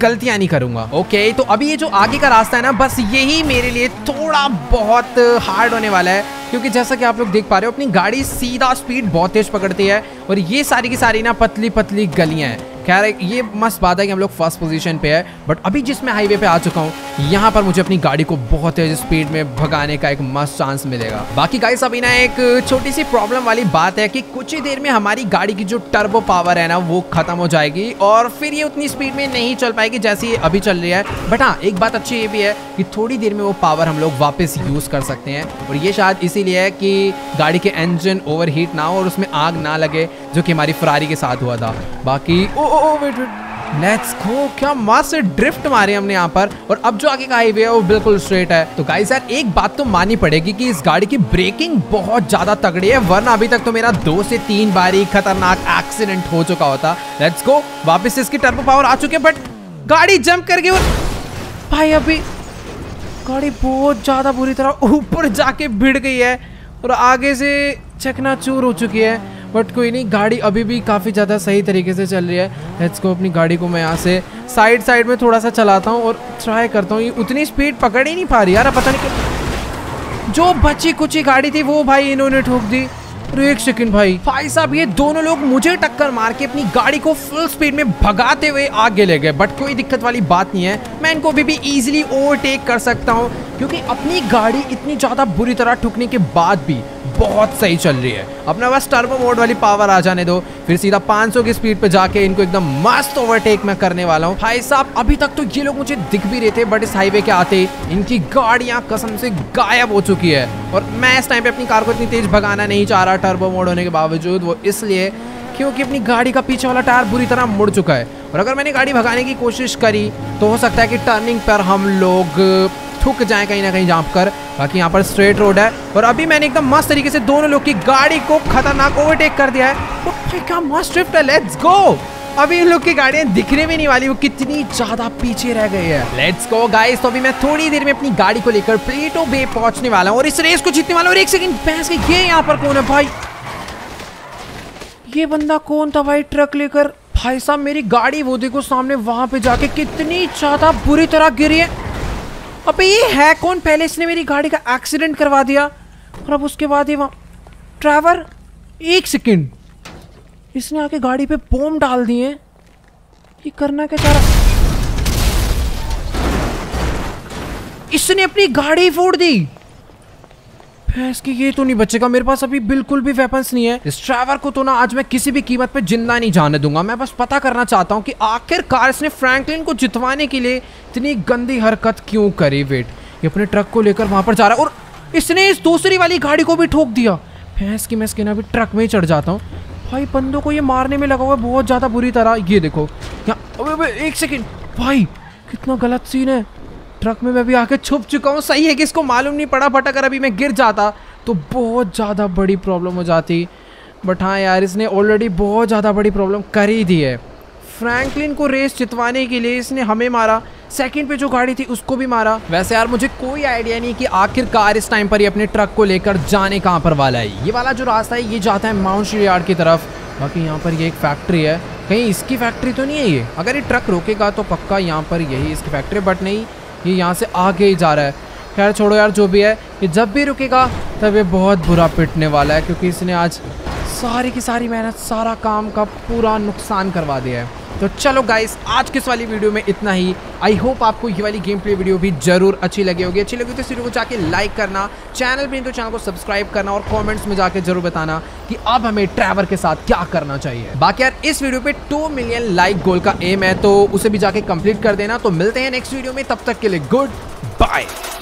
गलतियाँ नहीं करूँगा। ओके, तो अभी ये जो आगे का रास्ता है ना, बस यही मेरे लिए थोड़ा बहुत हार्ड होने वाला है, क्योंकि जैसा कि आप लोग देख पा रहे हो अपनी गाड़ी सीधा स्पीड बहुत तेज पकड़ती है और ये सारी की सारी ना पतली पतली गलियाँ हैं। खैर ये मस्त बात है कि हम लोग फर्स्ट पोजीशन पे है, बट अभी जिस मैं हाईवे पे आ चुका हूँ यहाँ पर मुझे अपनी गाड़ी को बहुत तेज स्पीड में भगाने का एक मस्त चांस मिलेगा। बाकी गाइस अभी ना एक छोटी सी प्रॉब्लम वाली बात है कि कुछ ही देर में हमारी गाड़ी की जो टर्बो पावर है ना वो खत्म हो जाएगी और फिर ये उतनी स्पीड में नहीं चल पाएगी जैसी ये अभी चल रही है। बट हाँ, एक बात अच्छी ये भी है कि थोड़ी देर में वो पावर हम लोग वापस यूज़ कर सकते हैं, और ये शायद इसीलिए है कि गाड़ी के इंजन ओवरहीट ना हो और उसमें आग ना लगे, जो कि हमारी फेरारी के साथ हुआ था। बाकी वेट लेट्स गो, क्या मस्त ड्रिफ्ट मारे हमने यहाँ पर, और अब जो आगे का हाईवे है वो बिल्कुल स्ट्रेट है। तो गाइस यार एक बात तो माननी पड़ेगी कि इस गाड़ी की ब्रेकिंग बहुत ज़्यादा तगड़ी है, वरना अभी तक तो मेरा 2 से 3 बार ही खतरनाक एक्सीडेंट हो चुका होता। लेट्स गो, वापस इसकी टर्बो पावर आ चुके, बट गाड़ी जंप करके और भाई अभी गाड़ी बहुत ज़्यादा बुरी तरह ऊपर जाके भिड़ गई है और आगे से चकनाचूर हो चुकी है। बट कोई नहीं, गाड़ी अभी भी काफ़ी ज़्यादा सही तरीके से चल रही है। लेट्स गो, अपनी गाड़ी को मैं यहाँ से साइड में थोड़ा सा चलाता हूँ और ट्राई करता हूँ। ये उतनी स्पीड पकड़ ही नहीं पा रही यार, पता नहीं कि जो बची कुची गाड़ी थी वो भाई इन्होंने ठोक दी। एक सेकंड भाई साहब, ये दोनों लोग मुझे टक्कर मार के अपनी गाड़ी को फुल स्पीड में भगाते हुए आगे ले गए, बट कोई दिक्कत वाली बात नहीं है, मैं इनको भी इजीली ओवरटेक कर सकता हूँ, क्योंकि अपनी गाड़ी इतनी ज़्यादा बुरी तरह ठुकने के बाद भी बहुत सही चल रही है। अपना बस टर्बो मोड वाली पावर आ जाने दो, फिर सीधा 500 की स्पीड पे जाके इनको एकदम मस्त ओवरटेक मैं करने वाला हूँ। भाई साहब अभी तक तो ये लोग मुझे दिख भी रहे थे, बट इस हाईवे के आते ही इनकी गाड़ियाँ कसम से गायब हो चुकी है, और मैं इस टाइम पे अपनी कार को इतनी तेज भगाना नहीं चाह रहा टर्बो मोड होने के बावजूद, वो इसलिए क्योंकि अपनी गाड़ी का पीछे वाला टायर बुरी तरह मुड़ चुका है, और अगर मैंने गाड़ी भगाने की कोशिश करी तो हो सकता है कि टर्निंग पर हम लोग ठुक जाए कहीं ना कहीं जांप कर। बाकी यहाँ पर स्ट्रेट रोड है और अभी मैंने एकदम मस्त तरीके से दोनों लोग की गाड़ी को खतरनाक ओवरटेक कर दिया है। तो क्या मस्त ड्रिफ्ट है, लेट्स गो। अभी इन लोग की गाड़ियां दिखने भी नहीं वाली, वो कितनी ज्यादा पीछे रह गई है। लेट्स गो गाइस, तो अभी मैं थोड़ी देर में अपनी गाड़ी को लेकर प्लेटो बे पहुंचने वाला हूँ और इस रेस को जीतने वाला हूँ। और एक सेकंड भैंस गई, ये यहाँ पर कौन है भाई? ये बंदा कौन था भाई ट्रक लेकर? भाई साहब मेरी गाड़ी वो देखो सामने वहां पे जाके कितनी ज्यादा बुरी तरह गिरी है। अबे ये है कौन? पहले इसने मेरी गाड़ी का एक्सीडेंट करवा दिया और अब उसके बाद ये वहाँ ट्रेवर, एक सेकेंड, इसने आके गाड़ी पे बम डाल दिए। ये करना क्या चाह रहा? इसने अपनी गाड़ी फोड़ दी। भैंस की ये तो नहीं बचेगा मेरे पास, अभी बिल्कुल भी वेपन्स नहीं है। इस ट्रेवर को तो ना आज मैं किसी भी कीमत पे जिंदा नहीं जाने दूंगा। मैं बस पता करना चाहता हूँ कि आखिरकार इसने फ्रैंकलिन को जितवाने के लिए इतनी गंदी हरकत क्यों करी। वेट, ये अपने ट्रक को लेकर वहां पर जा रहा है और इसने इस दूसरी वाली गाड़ी को भी ठोक दिया। भैंस की मैं इसके ना अभी ट्रक में ही चढ़ जाता हूँ। भाई बंदों को ये मारने में लगा हुआ है बहुत ज़्यादा बुरी तरह। ये देखो यहाँ, अबे एक सेकंड भाई कितना गलत सीन है। ट्रक में मैं भी आके छुप चुका हूँ। सही है कि इसको मालूम नहीं पड़ा, बट अगर अभी मैं गिर जाता तो बहुत ज़्यादा बड़ी प्रॉब्लम हो जाती। बट हाँ यार, इसने ऑलरेडी बहुत ज़्यादा बड़ी प्रॉब्लम कर ही दी है। फ्रैंकलिन को रेस जितवाने के लिए इसने हमें मारा, सेकंड पे जो गाड़ी थी उसको भी मारा। वैसे यार मुझे कोई आइडिया नहीं कि आखिरकार इस टाइम पर ये अपने ट्रक को लेकर जाने कहाँ पर वाला है। ये वाला जो रास्ता है ये जाता है माउंट श्रीयार्ड की तरफ। बाकी यहाँ पर ये एक फैक्ट्री है, कहीं इसकी फैक्ट्री तो नहीं है ये? अगर ये ट्रक रोकेगा तो पक्का यहाँ पर यही इसकी फैक्ट्री, बट नहीं, ये यहाँ से आगे ही जा रहा है। खैर छोड़ो यार, जो भी है, ये जब भी रुकेगा तब ये बहुत बुरा पिटने वाला है, क्योंकि इसने आज सारी की सारी मेहनत, सारा काम का पूरा नुकसान करवा दिया है। तो चलो गाइस, आज किस वाली वीडियो में इतना ही। आई होप आपको ये वाली गेम प्ले वीडियो भी जरूर अच्छी लगी होगी। अच्छी लगी तो इस वीडियो को जाके लाइक करना, चैनल पे तो चैनल को सब्सक्राइब करना और कमेंट्स में जाके जरूर बताना कि अब हमें ट्रेवर के साथ क्या करना चाहिए। बाकी यार इस वीडियो पे 2 मिलियन लाइक गोल का एम है, तो उसे भी जाके कंप्लीट कर देना। तो मिलते हैं नेक्स्ट वीडियो में, तब तक के लिए गुड बाय।